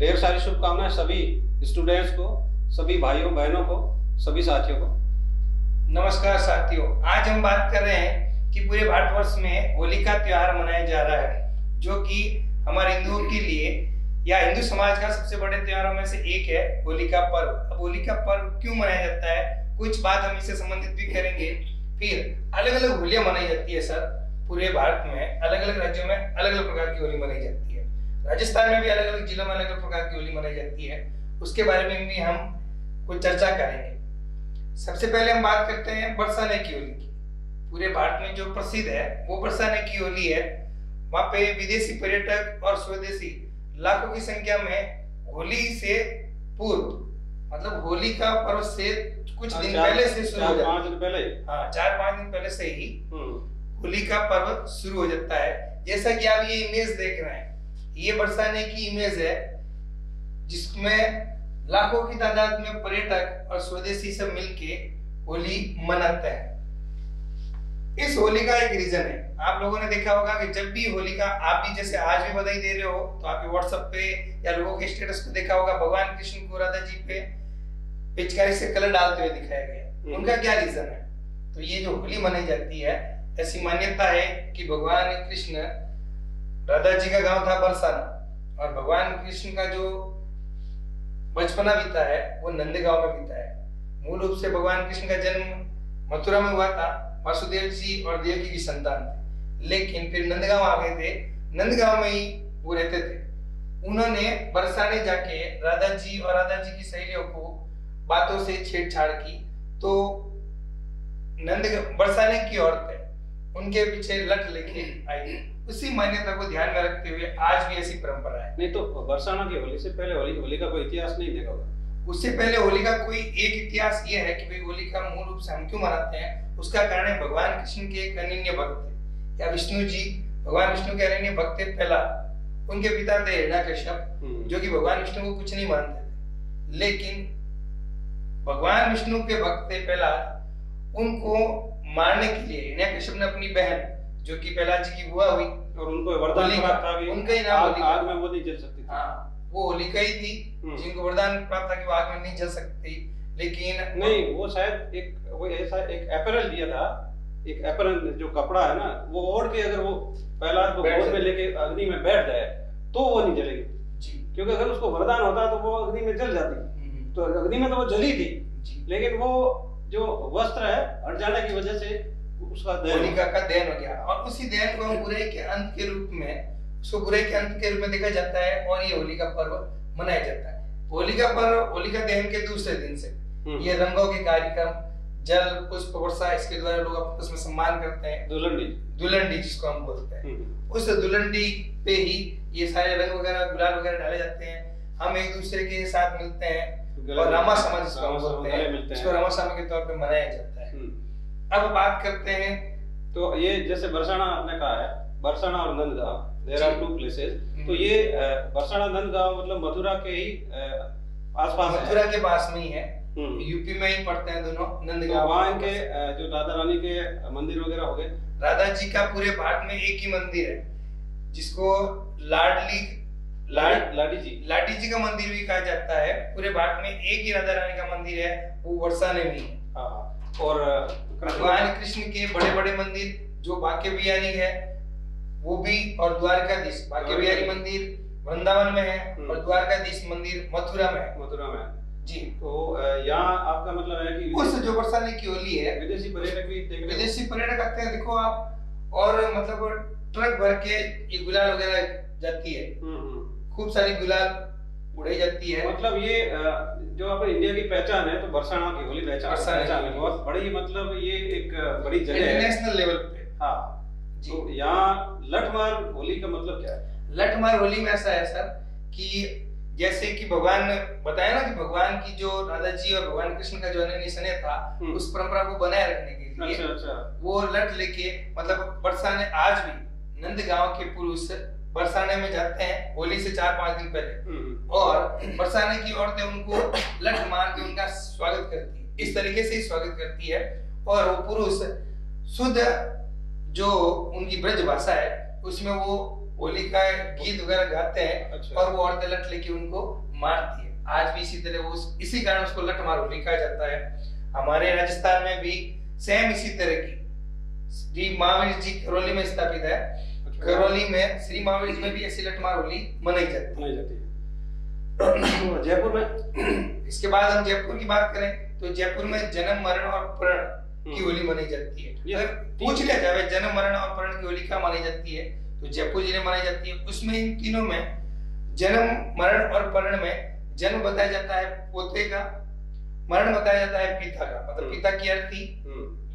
ढेर सारी शुभकामनाएं सभी स्टूडेंट्स को, सभी भाइयों बहनों को, सभी साथियों को। नमस्कार साथियों, आज हम बात कर रहे हैं कि पूरे भारतवर्ष में होली का त्यौहार मनाया जा रहा है, जो कि हमारे हिंदुओं के लिए या हिंदू समाज का सबसे बड़े त्योहारों में से एक है होली का पर्व। अब होली का पर्व क्यों मनाया जाता है, कुछ बात हम इससे संबंधित भी करेंगे। फिर अलग अलग होलियां मनाई जाती है सर, पूरे भारत में अलग अलग राज्यों में अलग अलग प्रकार की होली मनाई जाती है। राजस्थान में भी अलग अलग जिलों में अलग अलग प्रकार की होली मनाई जाती है, उसके बारे में भी हम कुछ चर्चा करेंगे। सबसे पहले हम बात करते हैं बरसाने की होली की। पूरे भारत में जो प्रसिद्ध है वो बरसाने की होली है। वहाँ पे विदेशी पर्यटक और स्वदेशी लाखों की संख्या में होली से पूर्व, मतलब होली का पर्व से कुछ दिन पहले से शुरू हो जाता है। हाँ, 4-5 दिन पहले से ही होली का पर्व शुरू हो जाता है। जैसा कि आप ये इमेज देख रहे हैं, ये बरसाने की इमेज है जिसमें लाखों की तादाद में पर्यटक और स्वदेशी सब मिलके होली मनाते हैं। इस होली का एक रीजन है, आप लोगों ने देखा होगा कि जब भी होली का, आप भी जैसे आज भी बधाई दे रहे हो तो आपके व्हाट्सएप पे या लोगों के स्टेटस पे देखा होगा भगवान कृष्ण को राधा जी पे पिचकारी से कलर डालते हुए दिखाया गया। उनका क्या रीजन है? तो ये जो होली मनाई जाती है, ऐसी मान्यता है कि भगवान कृष्ण, राधा जी का गांव था बरसाना और भगवान कृष्ण का जो बचपना बीता है वो नंदगांव में बीता है। मूल रूप से भगवान कृष्ण का जन्म मथुरा में हुआ था, वासुदेव जी और देवकी की संतान थे, लेकिन फिर नंदगांव आ गए थे, नंदगांव में ही वो रहते थे। उन्होंने बरसाने जाके राधा जी और राधा जी की सहेलियों को बातों से छेड़छाड़ की, तो बरसाने की औरतें उनके पीछे लट लेके आई। उसी मान्यता को ध्यान में रखते हुए आज भी ऐसी परंपरा है। नहीं तो बरसाना की होली से पहले होली का कोई इतिहास नहीं देखा होगा। उससे पहले होली का कोई एक इतिहास ये है कि भाई होली का मूल रूप से हम क्यों मनाते हैं, उसका कारण है भगवान कृष्ण के एक अनन्य भक्त थे, या विष्णु जी भगवान विष्णु के अनन्य भक्त थे। पहला उनके पिता थे हिरण्यकश्यप, जो कि भगवान विष्णु को कुछ नहीं मानते थे, लेकिन भगवान विष्णु के भक्त थे पहला। उनको मारने के लिए हिरण्यकश्यप ने अपनी बहन, जो कि प्रहलाद जी की बुआ हुई, और उनको वरदान प्राप्त था भी, उनका ही नाम आग में वो नहीं जल सकती थी। हाँ, वो होलिका ही थी जिनको वरदान प्राप्त था कि वो आग में नहीं जल सकती। लेकिन नहीं, वो शायद एक वो ऐसा एक अपैरल दिया था, एक अपैरल जो कपड़ा है ना वो ओढ़ के अगर वो प्रहलाद को गोद में लेके अग्नि में बैठ जाए तो वो नहीं जलेगी जी, क्योंकि अगर उसको वरदान होता तो वो अग्नि में जल जाती। तो अग्नि में तो वो जली थी, लेकिन वो जो वस्त्र है हट जाने की वजह से उसका होलिका का दहन हो गया। और उसी दहन को हम बुराई के अंत के रूप में, उसको बुराई के अंत के रूप में देखा जाता है और ये होली का पर्व मनाया जाता है। होलिका पर्व, होलिका दहन के दूसरे दिन से ये रंगों के कार्यक्रम, जल, पुष्प वर्षा, इसके द्वारा लोग आपस में सम्मान करते हैं। दुलंडी जिसको हम बोलते हैं, उस दुलंडी पे ही ये सारे रंग वगैरह, गुलाल वगैरह डाले जाते हैं। हम एक दूसरे के साथ मिलते हैं और रामासमा जिसको रामासमा के तौर पे मनाया जाता है। अब बात करते हैं तो ये जैसे बरसाना आपने कहा है, बरसाना और Nandgaon, there are two places. तो ये बरसाना नंदगांव मतलब मथुरा के ही आसपास, मथुरा के पास में ही है, यूपी में ही पड़ते हैं दोनों। नंदगांव वहाँ के जो राधा रानी के मंदिर वगैरह हो गए, राधा जी का पूरे भारत में एक ही मंदिर है जिसको लाडी जी का मंदिर भी कहा जाता है। पूरे भारत में एक ही राधा रानी का मंदिर है, वो बरसाने में है। और भगवान कृष्ण के बड़े बड़े मंदिर जो बांके बिहारी है वो भी, और द्वारकाधीश, बांके बिहारी मंदिर वृंदावन में है और द्वारकाधीश मंदिर मथुरा में है। मथुरा में जी। तो यहाँ आपका मतलब है कि उस जो बरसाने की होली है, विदेशी पर्यटक भी, विदेशी पर्यटक आते हैं, देखो आप, और मतलब ट्रक भर के ये गुलाल वगैरह जाती है, खूब सारी गुलाल उड़ाई जाती है। मतलब ये जो अपने इंडिया की पहचान है, तो बरसाना की होली पहचान है बहुत बड़ी, मतलब ये एक बड़ी जगह है इंटरनेशनल लेवल पे। हाँ जी। तो यहाँ लठमार होली का मतलब क्या है? लठमार होली में ऐसा है सर कि जैसे कि भगवान ने बताया ना कि भगवान की जो राधा जी और भगवान कृष्ण का जो अनन्य स्नेह था, उस परंपरा को बनाए रखने के लिए वो लठ लेके, मतलब बरसाने, आज भी नंदगांव के पुरुष बरसाने में जाते हैं होली से 4-5 दिन पहले, और बरसाने की औरतें उनको लठ मार के उनका स्वागत करती है, इस तरीके से ही स्वागत करती है। और वो पुरुष शुद्ध जो उनकी ब्रज भाषा है उसमें वो होली का गीत वगैरह गाते हैं और वो औरतें लट लेके उनको मारती है। आज भी इसी तरह वो इसी कारण उसको लट मार होली कहा जाता है। हमारे राजस्थान में भी सेम इसी तरह की महावीर जी करौली में स्थापित है। करौली में श्री महावीर जी में भी ऐसी लट मार होली मनाई जाती है। जयपुर में इसके बाद हम जयपुर की बात करें तो जयपुर में जन्म मरण और प्रण की होली मनाई जाती है। अगर पूछ लिया जाए जन्म मरण और प्रण की होली क्या मनाई जाती है तो जयपुर जिले मनाई जाती है। उसमें इन तीनों में जन्म मरण और प्रण में जन्म बताया जाता है पोते का, मरण बताया जाता है पिता का, मतलब पिता की अर्थी,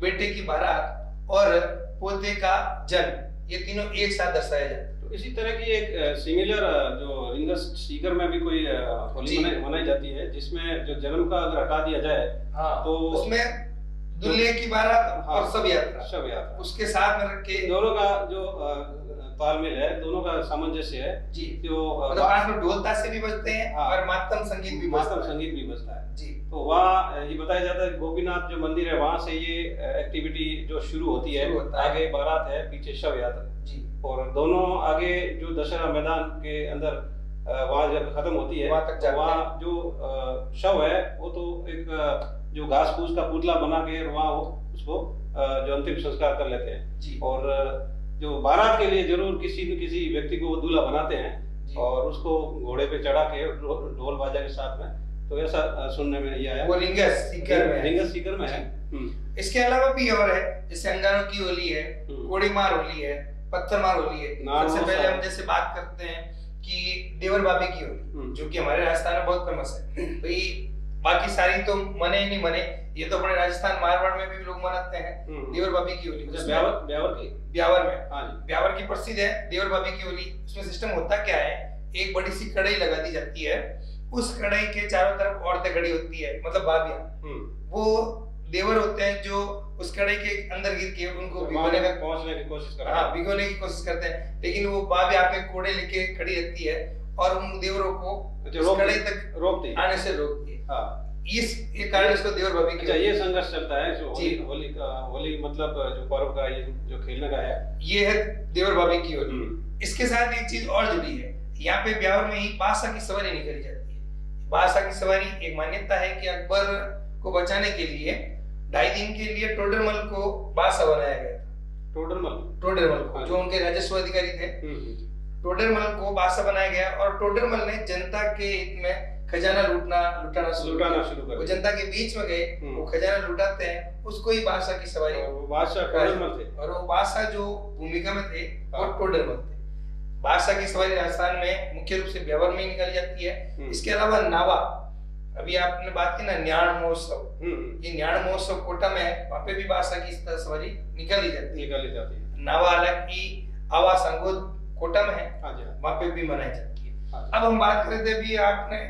बेटे की बारात और पोते का जन्म, ये तीनों एक साथ दर्शाया जाता है। इसी तरह की एक सिमिलर जो रिंगस सीकर में भी कोई होली मनाई जाती है जिसमें जो जन्म का अगर हटा दिया जाए तो उसमें दुल्हे की बारात और सब यात्रा उसके साथ में रख के दोनों का जो तालमेल है, दोनों का सामंजस्य है जी। जो ढोलता से भी बजते हैं और मातम संगीत भी बजता है जी। तो वहाँ ये बताया जाता है गोपीनाथ जो मंदिर है वहाँ से ये एक्टिविटी जो शुरू होती है। आगे बारात है, पीछे शव यात्रा जी, और दोनों आगे जो दशहरा मैदान के अंदर वहाँ जब खत्म होती है वहाँ जो शव है वो तो एक जो घास फूस का पुतला बना के वहाँ उसको जो अंतिम संस्कार कर लेते हैं। और जो बारात के लिए जरूर किसी न किसी व्यक्ति को दूल्हा बनाते हैं और उसको घोड़े पे चढ़ा के ढोल बाजा के साथ में, तो ऐसा सुनने में ये आया। वो रिंगस सीकर में है। इसके अलावा भी और है जैसे अंगारों की होली है, कोड़ी मार होली है, पत्थर मार होली है। सबसे पहले हम जैसे बात करते हैं कि देवर बाबी की होली जो कि हमारे राजस्थान में बहुत फेमस है। भाई बाकी सारी तो मने ही नहीं मने, ये तो अपने राजस्थान मारवाड़ में भी लोग मनाते हैं देवर बाबी की होली। ब्यावर की प्रसिद्ध है देवर बाबी की होली। उसमें सिस्टम होता क्या है, एक बड़ी सी कढ़ाई लगा दी जाती है, उस कढ़ाई के चारों तरफ औरतें खड़ी होती है, मतलब बाबियां। वो देवर होते हैं जो उस कढ़ाई के अंदर गिर के उनको पहुंचने की कोशिश करते हैं, भिगोने की कोशिश करते हैं, लेकिन वो बाबियां अपने कोड़े लेके खड़ी रहती है और उन देवरों को कढ़ाई तक आने से रोकती है। इस कारण इसको देवर बाबी की ये संघर्ष चलता है जो होली मतलब जो पर्व का ये जो खेलने का है, ये है देवर बाबी की होली। इसके साथ एक चीज और जुड़ी है, यहाँ पे ब्यावर में ही बासा की सवारी निकली जाती है। बासा की सवारी एक मान्यता है कि अकबर को बचाने के लिए 2.5 दिन के लिए टोडरमल को बासा बनाया गया था। टोडरमल को जो उनके राजस्व अधिकारी थे, टोडरमल को बासा बनाया गया और टोडरमल ने जनता के हित में खजाना लुटाना शुरू कर। वो जनता के बीच में गए, वो खजाना लुटाते हैं, उसको ही बादशाह की सवारी। वो बादशाह और वो बादशाह जो भूमिका में थे वो टोडरमल थे। बादशाह की सवारी राजस्थान में मुख्य रूप से ब्यावर में निकाली जाती है। इसके अलावा नावा, अभी आपने बात की ना न्याण महोत्सव, ये न्याण महोत्सव कोटा में है, वहाँ पे भी बादशाह की सवारी निकाली जाती है। नावा हालांकि आवा संगोद कोटा में है, वहाँ पे भी मनाई जाती है। अब हम बात कर रहे थे अभी आपने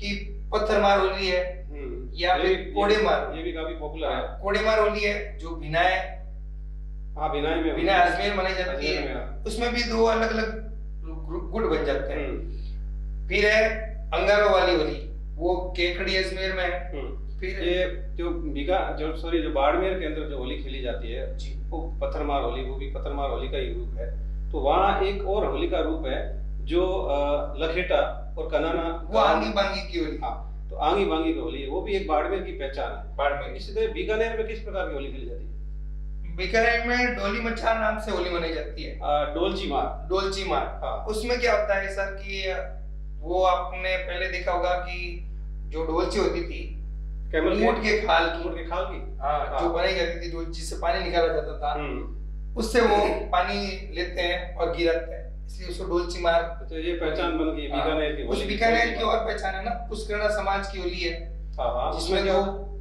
कि पत्थर मार होली है या फिर कोड़े मार, ये भी काफी पॉपुलर है। कोड़े मार होली है जो बिना अजमेर मनाई जाती है। उसमें भी दो अलग अलग गुट बन जाते हैं। फिर है अंगारों वाली होली, वो केकड़ी अजमेर में है। फिर ये जो बाड़मेर के अंदर जो होली खेली जाती है वो पत्थर मार होली, वो भी पत्थर मार होली का ही रूप है। तो वहाँ एक और होली का रूप है जो लखेटा और कनाना, वो आंगी-बांगी की होली। हाँ, तो आंगी-बांगी की होली है, वो भी एक बाड़मेर की पहचान है। बाड़मेर। इसी तरह बीकानेर में किस प्रकार की होली खेली जाती है? बीकानेर में डोली मचार नाम से होली मनाई जाती है। डोलची मार। हाँ, उसमें क्या होता है सर कि वो आपने पहले देखा होगा कि जो डोलची होती थी ऊँट के खाल की जो बनाई जाती थी, डोलची से पानी निकाला जाता था, उससे वो पानी लेते हैं और गिराते हैं, इसलिए उसको डोलची मार। तो ये पहचान बन गई बीकानेर की। कुछ बीकानेर की और पहचान है ना पुष्करणा समाज की होली है, जिसमें जो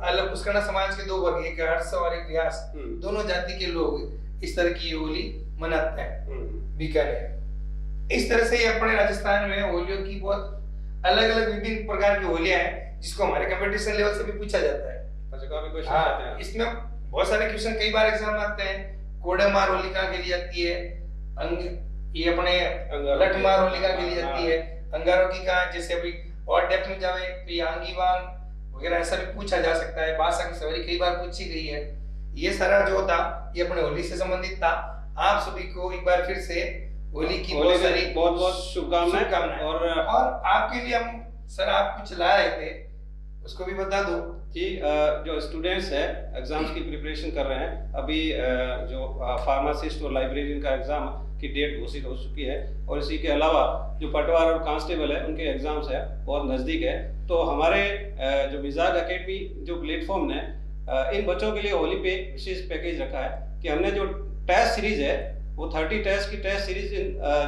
अलग पुष्करणा समाज के दो वर्ग, एक हर्ष और एक व्यास, दोनों जाति के लोग इस तरह की होली मनाते हैं बीकानेर। इस तरह से अपने राजस्थान में होलियों की बहुत अलग अलग विभिन्न प्रकार की होलियां हैं जिसको हमारे कॉम्पिटिशन लेवल से भी पूछा जाता है। इसमें बहुत सारे क्वेश्चन कई बार एग्जाम में आते हैं। कोड़े मार होली कहाँ खेली जाती है? ये अपने लठ मार होली का खेली जाती है। अंगारों की कहा जैसे अभी और डेप्थ में जावे तो ये आंगी वांग वगैरह ऐसा भी पूछा जा सकता है। बादशाह की सवारी कई बार पूछी गई है। ये सारा जो था ये अपने होली से संबंधित था। आप सभी को एक बार फिर से होली की बहुत बहुत शुभकामनाएं। और आपके लिए हम सर आप कुछ ला रहे थे, उसको भी बता दो कि जो स्टूडेंट्स है एग्जाम्स की प्रिपरेशन कर रहे हैं, अभी जो फार्मासिस्ट और लाइब्रेरियन का एग्जाम की डेट घोषित हो चुकी है और इसी के अलावा जो पटवार और कांस्टेबल है उनके एग्जाम्स है बहुत नज़दीक है, तो हमारे जो मिजाज अकेडमी जो प्लेटफॉर्म है इन बच्चों के लिए होली पे विशेष पैकेज रखा है कि हमने जो टेस्ट सीरीज है वो 30 टेस्ट की टेस्ट सीरीज इन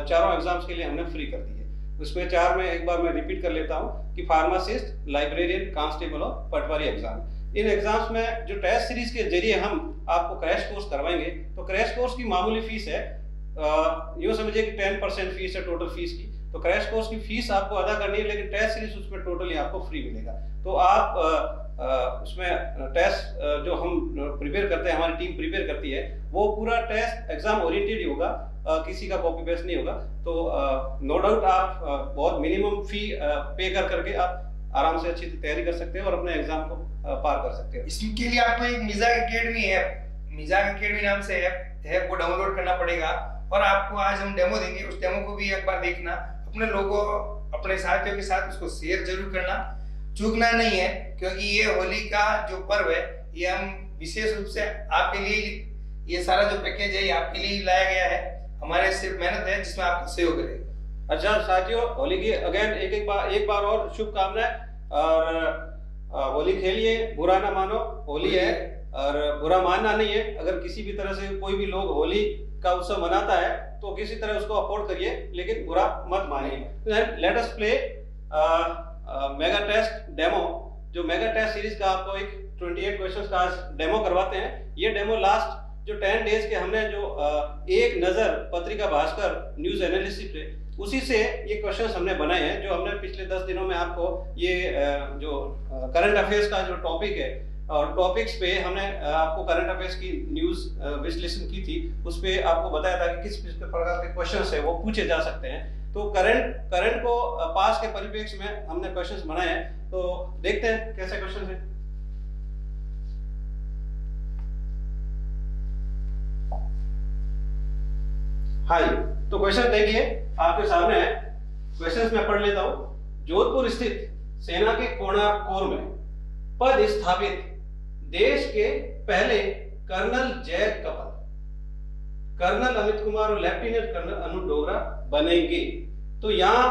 चारों एग्जाम्स के लिए हमने फ्री कर दी है। उसमें चार में एक बार मैं रिपीट कर लेता हूँ कि फार्मासिस्ट, लाइब्रेरियन, कांस्टेबल और पटवारी एग्जाम। इन एग्जाम्स में जो टेस्ट सीरीज के जरिए हम आपको क्रैश कोर्स करवाएंगे, तो क्रैश कोर्स की मामूली फीस है, यूँ समझिए कि 10% फीस है टोटल फीस की। तो क्रैश कोर्स की फीस आपको अदा करनी है, लेकिन टेस्ट सीरीज उसमें टोटली आपको फ्री मिलेगा। तो आप उसमें टेस्ट जो हम प्रिपेयर करते हैं, हमारी टीम प्रिपेयर करती है, वो पूरा टेस्ट एग्जाम ओरिएंटेड ही होगा, किसी का कॉपी पेस्ट नहीं होगा। तो नो डाउट आप बहुत मिनिमम फी पे करके आप आराम से अच्छी तैयारी कर सकते हैं और अपने एग्जाम को पार कर सकते हैं। इसके लिए आपको एक मिजाज अकेडमी ऐप, मिजाज अकेडमी नाम से ऐप को डाउनलोड करना पड़ेगा और आपको आज हम डेमो देंगे, उस डेमो को भी एक बार देखना, अपने लोगों अपने साथियों के साथ उसको शेयर जरूर करना, चूकना नहीं है, क्योंकि ये होली का जो पर्व है ये हम विशेष रूप से आपके लिए, ये सारा जो पैकेज है ये आपके लिए लाया गया है, हमारे सिर्फ मेहनत है जिसमें आप सहयोग करेंगे। अच्छा साथियों, होली की अगेन एक बार और शुभकामनाएं, और होली खेलिए, बुरा ना मानो, होली है और बुरा मानना नहीं है। अगर किसी भी तरह से कोई भी लोग होली का उत्सव मनाता है तो किसी तरह उसको अफोर्ड करिए, लेकिन बुरा मत मानिए। Let us play mega test demo. जो मेगा टेस्ट सीरीज का आपको एक 28 क्वेश्चंस का आज डेमो करवाते हैं। ये डेमो लास्ट जो 10 डेज के हमने जो एक नज़र पत्रिका भास्कर न्यूज एनालिसिस पे उसी से ये क्वेश्चंस हमने बनाए हैं, जो हमने पिछले 10 दिनों में आपको ये जो करंट अफेयर्स का जो टॉपिक है और टॉपिक्स पे हमने आपको करंट अफेयर्स की न्यूज विश्लेषण की थी, उस पे आपको बताया था कि किस प्रकार के क्वेश्चंस है वो पूछे जा सकते हैं। तो करंट को पास के परिप्रेक्ष्य में हमने क्वेश्चंस बनाए हैं, तो देखते हैं कैसे क्वेश्चंस हैं। हाय, तो क्वेश्चन देखिए आपके सामने है, क्वेश्चंस मैं पढ़ लेता हूँ। जोधपुर स्थित सेना के कोणार्क कोर में पद स्थापित देश के पहले कर्नल जय कपल, कर्नल अमित कुमार और लेफ्टिनेंट कर्नल अनु डोगरा बनेंगे। तो यहां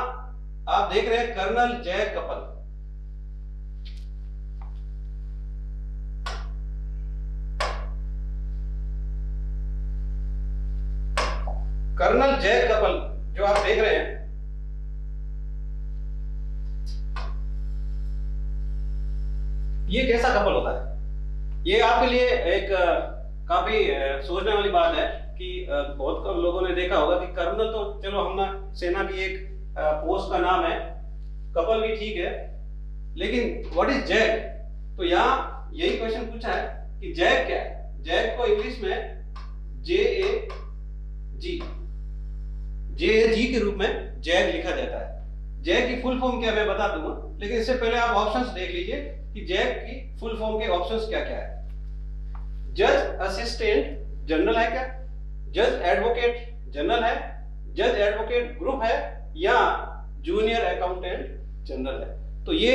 आप देख रहे हैं कर्नल जय कपल, कर्नल जय कपल जो आप देख रहे हैं ये कैसा कपल होता है, ये आपके लिए एक काफी सोचने वाली बात है कि बहुत कम लोगों ने देखा होगा कि कर्नल तो चलो हमने सेना की एक पोस्ट का नाम है, कपल भी ठीक है, लेकिन व्हाट इज जैक। तो यहाँ यही क्वेश्चन पूछा है कि जैक क्या है। जैक को इंग्लिश में JAG के रूप में जैक लिखा जाता है। जैक की फुल फॉर्म क्या मैं बता दूंगा, लेकिन इससे पहले आप ऑप्शंस देख लीजिए कि जैक की फुल फॉर्म के ऑप्शंस क्या क्या है। जज असिस्टेंट जनरल है क्या, जज एडवोकेट जनरल है, जज एडवोकेट ग्रुप है, या जूनियर अकाउंटेंट जनरल है। तो ये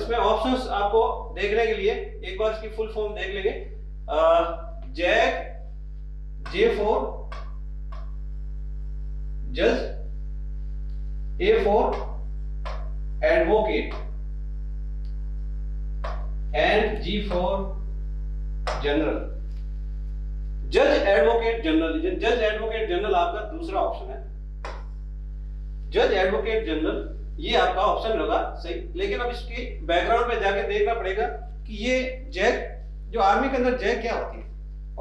इसमें ऑप्शंस आपको देखने के लिए एक बार इसकी फुल फॉर्म देख लेंगे। जैक J4 जज, A4 advocate, and G4 general. जज एडवोकेट जनरल आपका दूसरा ऑप्शन है। जज एडवोकेट जनरल ये आपका ऑप्शन होगा सही, लेकिन अब इसके बैकग्राउंड पे जाके देखना पड़ेगा कि ये जैक जो आर्मी के अंदर जैक क्या होती है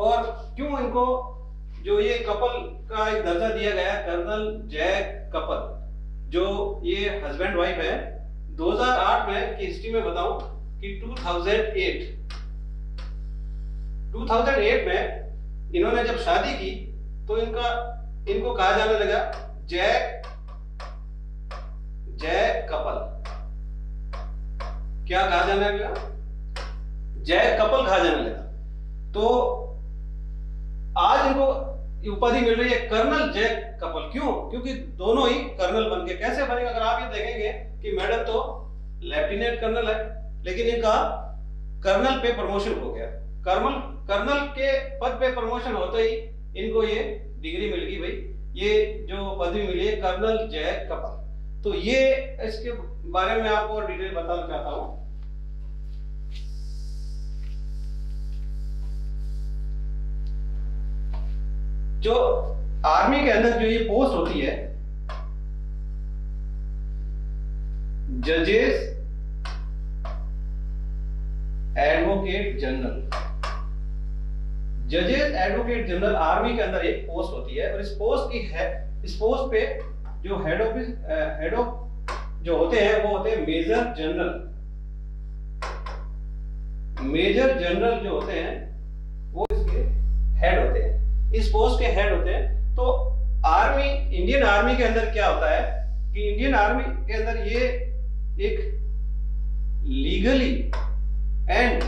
और क्यों इनको जो ये कपल का एक दर्जा दिया गया है, कर्नल जैक कपल, जो ये हस्बैंड वाइफ है। 2008 में की हिस्ट्री में बताऊं कि 2008 में इन्होंने जब शादी की तो इनको कहा जाने लगा जय कपल। क्या कहा जाने लगा, जय कपल कहा जाने लगा। तो आज इनको ये उपाधि मिल रही है कर्नल जय कपल। क्यों? क्योंकि दोनों ही कर्नल बनके कैसे बनेगा? अगर आप ये देखेंगे कि मैडम तो लेफ्टिनेंट कर्नल है, लेकिन इनका कर्नल पे प्रमोशन हो गया। कर्नल के पद पे प्रमोशन होते ही इनको ये डिग्री मिल गई, भाई ये जो पदवी मिली है कर्नल जय कपल। तो ये इसके बारे में आपको और डिटेल बताना चाहता हूँ। जो आर्मी के अंदर जो ये पोस्ट होती है जजेस एडवोकेट जनरल, आर्मी के अंदर एक पोस्ट होती है और इस पोस्ट की है, इस पोस्ट पे जो हेड ऑफ जो होते हैं वो होते हैं मेजर जनरल। मेजर जनरल जो होते हैं वो इसके हेड होते हैं, इस पोस्ट के हेड होते हैं। तो आर्मी, इंडियन आर्मी के अंदर क्या होता है कि इंडियन आर्मी के अंदर ये एक लीगली एंड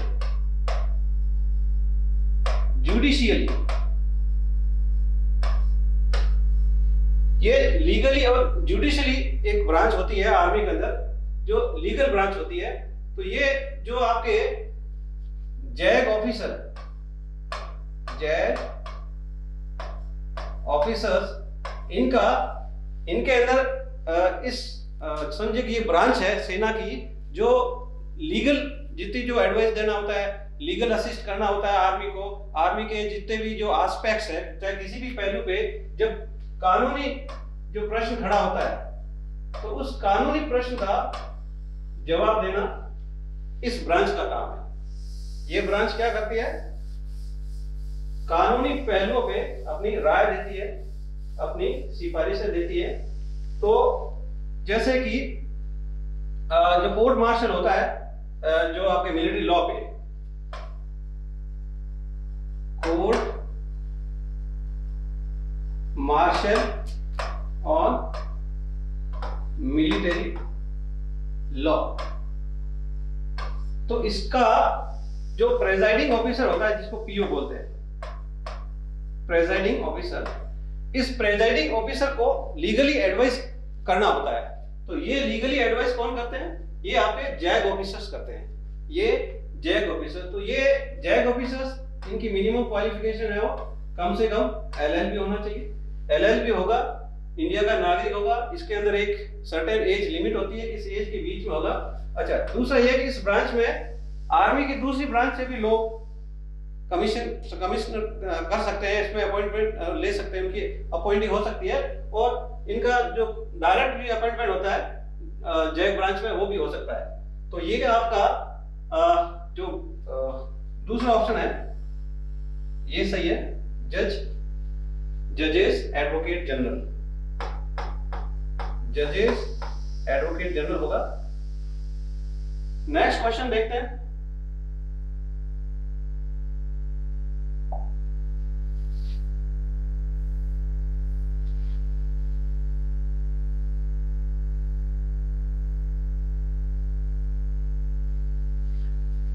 जुडिशियली, ये लीगली और जुडिशियली एक ब्रांच होती है आर्मी के अंदर, जो लीगल ब्रांच होती है। तो ये जो आपके जैग ऑफिसर, ऑफिसर्स, इनके अंदर इस समझिए कि ये ब्रांच है सेना की जो लीगल जितनी जो एडवाइस देना होता है, लीगल असिस्ट करना होता है आर्मी को, आर्मी के जितने भी जो आस्पेक्ट्स है, चाहे किसी भी पहलू पे जब कानूनी जो प्रश्न खड़ा होता है तो उस कानूनी प्रश्न का जवाब देना इस ब्रांच का काम है। ये ब्रांच क्या करती है? कानूनी पहलुओं पे अपनी राय देती है, अपनी सिफारिशें देती है। तो जैसे कि जो कोर्ट मार्शल होता है जो आपके मिलिट्री लॉ पे, court martial on military law, तो इसका जो प्रेजाइडिंग ऑफिसर होता है जिसको पीओ बोलते हैं, प्रेजाइडिंग ऑफिसर, इस प्रेजाइडिंग ऑफिसर को लीगली एडवाइस करना होता है। तो ये लीगली एडवाइस कौन करते हैं? ये आपके जैग ऑफिसर्स करते हैं, ये जैग ऑफिसर। तो ये जैग ऑफिसर्स, इनकी मिनिमम क्वालिफिकेशन है वो कम से कम एलएलबी होना चाहिए। एलएलबी होगा, इंडिया का नागरिक होगा, इसके अंदर एक सर्टेन एज लिमिट होती है, इस एज के बीच में होगा। अच्छा, दूसरा ये कि इस ब्रांच में आर्मी की दूसरी ब्रांच से भी लोग कमिश्नर कर सकते हैं, इसमें अपॉइंटमेंट ले सकते हैं, उनकी अपॉइंटिंग हो सकती है। और इनका जो डायरेक्ट भी अपॉइंटमेंट होता है जैक ब्रांच में वो भी हो सकता है। तो ये आपका जो दूसरा ऑप्शन है ये सही है, जजेस एडवोकेट जनरल, जजेस एडवोकेट जनरल होगा। नेक्स्ट क्वेश्चन देखते हैं।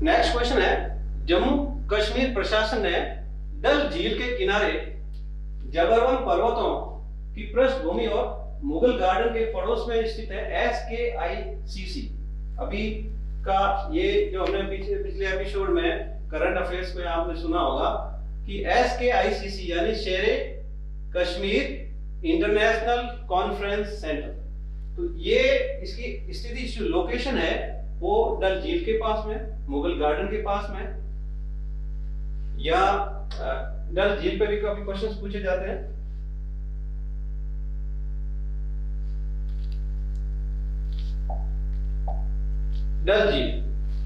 नेक्स्ट क्वेश्चन है, जम्मू कश्मीर प्रशासन ने डल झील के किनारे जबरवन पर्वतों की पृष्ठभूमि और मुगल गार्डन के पड़ोस में स्थित है SKICC। अभी का ये जो हमने पिछले एपिसोड में करंट अफेयर्स में आपने सुना होगा कि SKICC यानी शेरे कश्मीर इंटरनेशनल कॉन्फ्रेंस सेंटर। तो ये इसकी स्थिति, जो लोकेशन है वो डल झील के पास में, मुगल गार्डन के पास में, या डल झील पे भी काफी क्वेश्चंस पूछे जाते हैं। डल झील,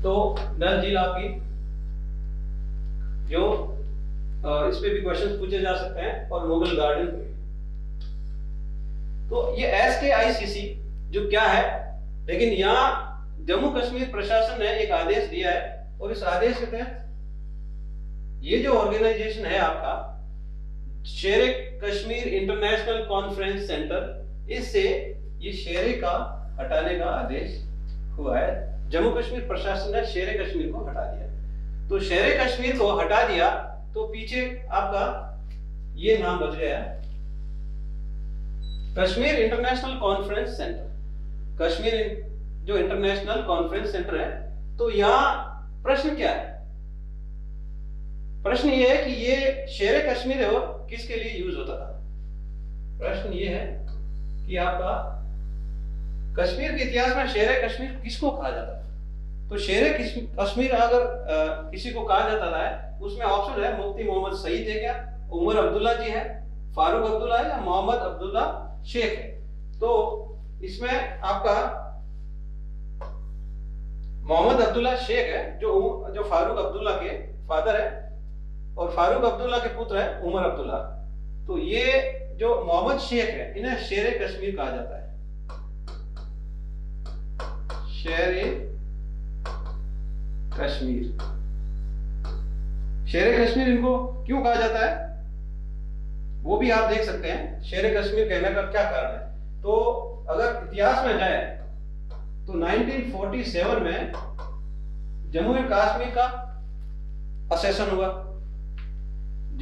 तो डल झील आपकी जो इस पे भी क्वेश्चंस पूछे जा सकते हैं और मुगल गार्डन पे। तो ये SKICC जो क्या है, लेकिन यहाँ जम्मू कश्मीर प्रशासन ने एक आदेश दिया है और इस आदेश के तहत ये जो ऑर्गेनाइजेशन है आपका शेरे कश्मीर इंटरनेशनल कॉन्फ्रेंस सेंटर, इससे ये शेरे का हटाने का आदेश हुआ है। जम्मू कश्मीर प्रशासन ने शेरे कश्मीर को हटा दिया। तो शेरे कश्मीर को हटा दिया तो पीछे आपका ये नाम बच गया Kashmir international conference centre. Kashmir जो इंटरनेशनल कॉन्फ्रेंस सेंटर है, तो यहाँ प्रश्न क्या है? प्रश्न ये है कि ये शेरे कश्मीर है वो किसके लिए यूज होता था? प्रश्न ये है कि आपका कश्मीर के इतिहास में शेरे कश्मीर किसको कहा जाता था? तो शेरे कश्मीर अगर किसी को कहा जाता था, उसमें ऑप्शन है मुफ्ती मोहम्मद सईद है, क्या उमर अब्दुल्ला जी है, फारूक अब्दुल्ला है, या मोहम्मद अब्दुल्ला शेख है। तो इसमें आपका मोहम्मद अब्दुल्ला शेख है जो फारूक अब्दुल्ला के फादर है, और फारूक अब्दुल्ला के पुत्र है उमर अब्दुल्ला। तो ये जो मोहम्मद शेख है, इन्हें शेरे कश्मीर कहा जाता है, शेरे कश्मीर। शेरे कश्मीर इनको क्यों कहा जाता है वो भी आप देख सकते हैं, शेरे कश्मीर कहने का क्या कारण है। तो अगर इतिहास में जाए तो 1947 में जम्मू एंड कश्मीर का असेशन हुआ।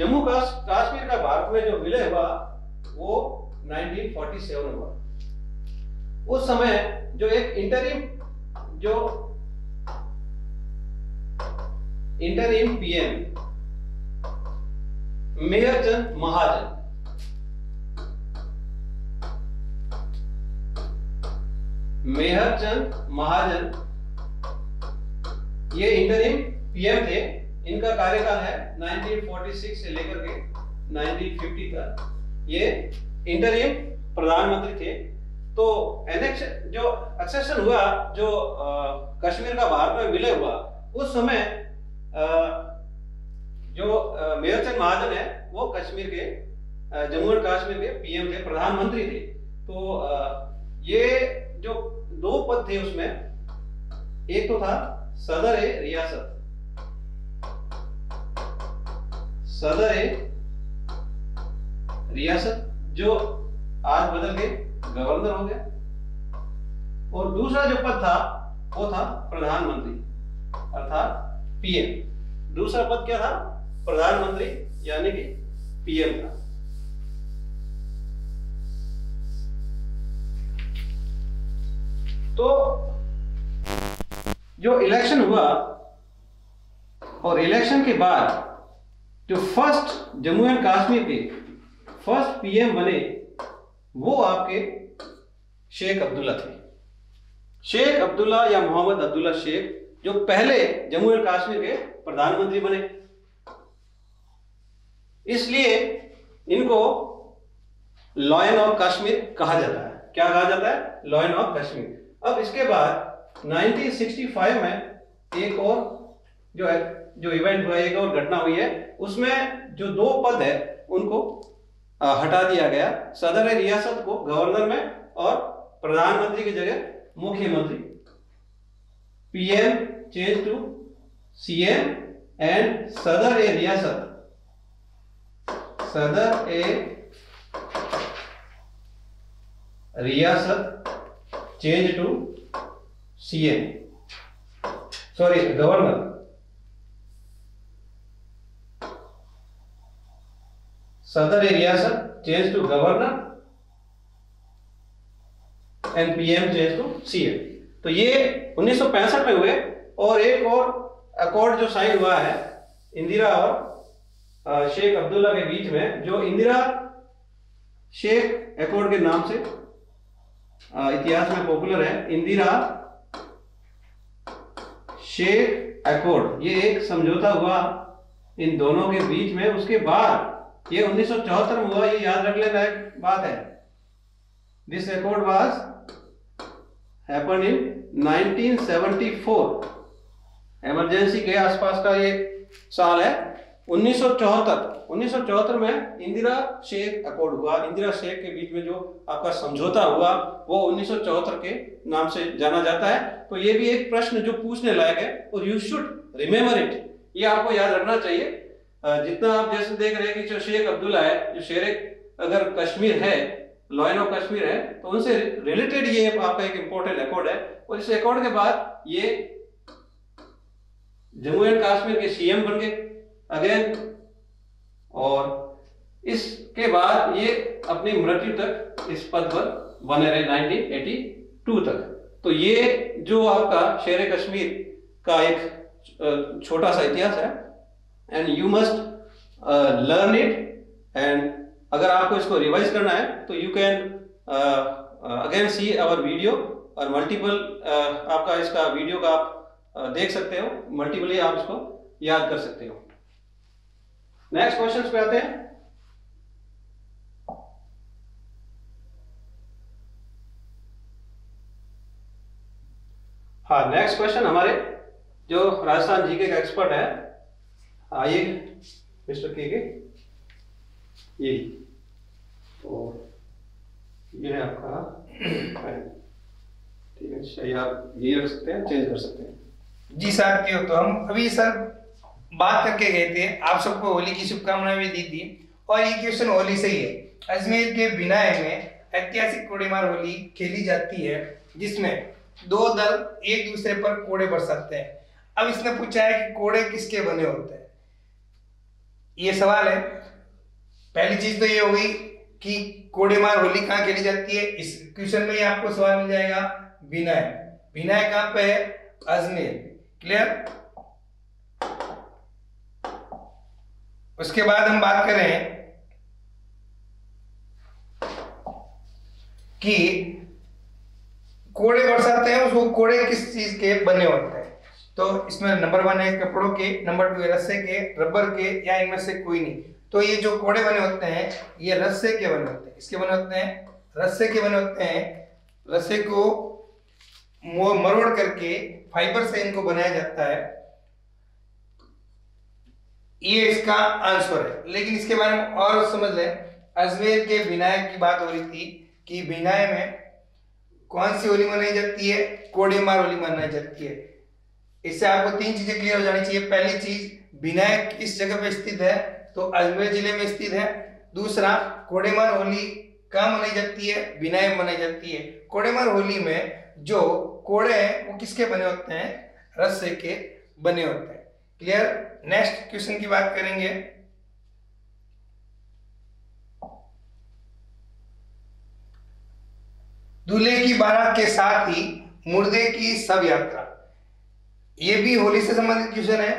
जम्मू कश्मीर का भारत में जो विलय हुआ वो 1947 हुआ। उस समय जो एक इंटरिम पीएम मेयर चंद महाजन, ये इंटरिम पीएम थे। इनका कार्यकाल है 1946 से लेकर के 1950 तक ये इंटरिम प्रधानमंत्री थे। तो एनेक्शन जो एक्सेशन हुआ, जो कश्मीर का भारत में विलय हुआ, उस समय जो मेयर चंद महाजन है वो कश्मीर के, जम्मू एंड कश्मीर के पीएम थे, प्रधानमंत्री थे। तो ये जो दो पद थे उसमें एक तो था सदर-ए रियासत, जो आज बदल के गवर्नर हो गया, और दूसरा जो पद था वो था प्रधानमंत्री अर्थात पीएम। दूसरा पद क्या था? प्रधानमंत्री यानी कि पीएम था। तो जो इलेक्शन हुआ और इलेक्शन के बाद जो फर्स्ट जम्मू एंड कश्मीर के फर्स्ट पीएम बने वो आपके शेख अब्दुल्ला थे। शेख अब्दुल्ला या मोहम्मद अब्दुल्ला शेख, जो पहले जम्मू एंड कश्मीर के प्रधानमंत्री बने, इसलिए इनको लॉयन ऑफ कश्मीर कहा जाता है। क्या कहा जाता है? Lion of Kashmir. अब इसके बाद 1965 में एक और जो इवेंट हुआ, एक और घटना हुई है, उसमें जो दो पद है उनको हटा दिया गया। सदर रियासत को गवर्नर में और प्रधानमंत्री की जगह मुख्यमंत्री, PM change to CM, and सदर ए रियासत, change to CM, sorry governor. सदर ए रियासत change to governor and PM change to CM. तो ये 1965 में हुए। और एक और अकॉर्ड जो साइन हुआ है इंदिरा और शेख अब्दुल्ला के बीच में, जो इंदिरा शेख अकॉर्ड के नाम से इतिहास में पॉपुलर है, इंदिरा शेख अकॉर्ड, ये एक समझौता हुआ इन दोनों के बीच में। उसके बाद ये 1974 में हुआ, ये याद रख लेना बात है। This accord was happen in 1974, emergency के आसपास का ये साल है। 1974 में इंदिरा शेख अकॉर्ड हुआ। इंदिरा शेख के बीच में जो आपका समझौता हुआ वो 1974 के नाम से जाना जाता है। तो ये भी एक प्रश्न जो पूछने लायक है, और यू शुड रिमेम्बर इट, ये आपको याद रखना चाहिए। जितना आप जैसे देख रहे हैं कि जो शेख अब्दुल्ला है, जो शेर अगर कश्मीर है, लॉयन ऑफ कश्मीर है, तो उनसे रिलेटेड ये आपका एक इंपॉर्टेंट अकॉर्ड है। और इस अकॉर्ड के बाद ये जम्मू एंड कश्मीर के सीएम बन गए अगेन, और इसके बाद ये अपनी मृत्यु तक इस पद पर बने रहे 1982 तक। तो ये जो आपका शेर कश्मीर का एक छोटा सा इतिहास है and you must learn it, and अगर आपको इसको रिवाइज करना है तो you can again see our video और मल्टीपल आपका इसका वीडियो का आप देख सकते हो, मल्टीपली आप इसको याद कर सकते हो। नेक्स्ट क्वेश्चन पे आते हैं। हाँ, नेक्स्ट क्वेश्चन हमारे जो राजस्थान जीके का एक्सपर्ट है, आइए मिस्टर केके, ये तो ये है आपका, ठीक है सही, आप ये रख सकते हैं, चेंज कर सकते हैं जी सर। क्यों तो हम अभी सर बात करके गए थे, आप सबको होली की शुभकामनाएं भी दी थी और ये क्वेश्चन होली से ही है। अजमेर के बिनाए में ऐतिहासिक कोड़ेमार होली खेली जाती है जिसमें दो दल एक दूसरे पर कोड़े बरसाते हैं। अब इसने पूछा है कि कोड़े किसके बने होते हैं, ये सवाल है। पहली चीज तो ये हो गई कि कोड़ेमार होली कहाँ खेली जाती है, इस क्वेश्चन में आपको सवाल मिल जाएगा बिनाय। बिनाय कहाँ पे है? अजमेर। क्लियर। उसके बाद हम बात करें कि कोड़े बरसाते हैं उसको कोड़े किस चीज के बने होते हैं, तो इसमें नंबर वन है कपड़ों के, नंबर टू है रस्से के, रबर के, या इनमें से कोई नहीं। तो ये जो कोड़े बने होते हैं ये रस्से के बने होते हैं, इसके बने होते हैं, रस्से के बने होते हैं। रस्से को मरोड़ करके फाइबर से इनको बनाया जाता है, ये इसका आंसर है। लेकिन इसके बारे में और समझ लें, अजमेर के विनायक की बात हो रही थी कि विनायक में कौन सी होली मनाई जाती है, कोड़ेमार होली मनाई जाती है। इससे आपको तीन चीजें क्लियर हो जानी चाहिए। पहली चीज, बिनायक किस जगह पे स्थित है, तो अजमेर जिले में स्थित है। दूसरा, कोड़ेमार होली कहाँ मनाई जाती है, बिनायक मनाई जाती है। कोड़ेमार होली में जो कोड़े हैं वो किसके बने होते हैं, रस्से के बने होते हैं। क्लियर। नेक्स्ट क्वेश्चन की बात करेंगे। दूल्हे की बारात के साथ ही मुर्दे की शव यात्रा, ये भी होली से संबंधित क्वेश्चन है।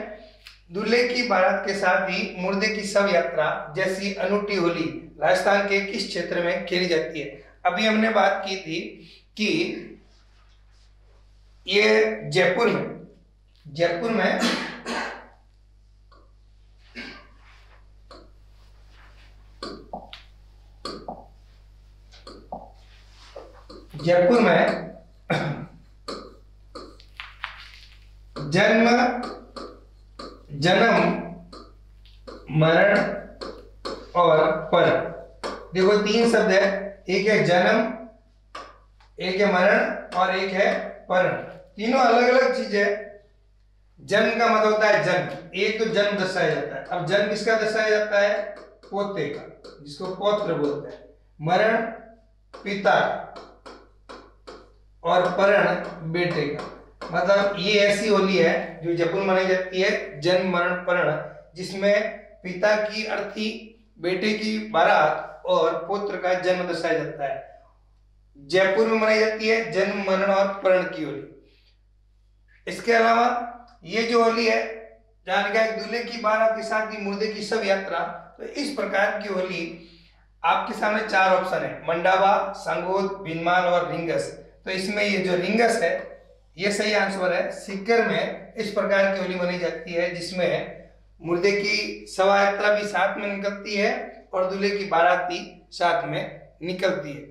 दूल्हे की बारात के साथ ही मुर्दे की शव यात्रा जैसी अनूठी होली राजस्थान के किस क्षेत्र में खेली जाती है। अभी हमने बात की थी कि ये जयपुर में जन्म, मरण और पर, देखो तीन शब्द है, एक है जन्म, एक है मरण और एक है पर, तीनों अलग अलग चीज है। जन्म का मतलब होता है जन्म, एक तो जन्म दर्शाया जाता है। अब जन्म किसका दर्शाया जाता है, पोते का, जिसको पौत्र बोलते हैं। मरण पिता और परण बेटे का, मतलब ये ऐसी होली है जो जयपुर मनाई जाती है, जन्म मरण परण, जिसमें पिता की अर्थी, बेटे की बारात और पुत्र का जन्म दर्शाया जाता है। जयपुर में मनाई जाती है जन्म मरण और परण की होली। इसके अलावा ये जो होली है जहाँ का दूल्हे की बारात के साथ ही मुर्दे की शव यात्रा, तो इस प्रकार की होली आपके सामने चार ऑप्शन है, मंडावा, संगोद, बिनमाल और रिंगस। तो इसमें ये जो रिंगस है ये सही आंसर है। सिकर में इस प्रकार की होली मनाई जाती है जिसमें मुर्दे की शव यात्रा भी साथ में निकलती है और दूल्हे की बारात भी साथ में निकलती है।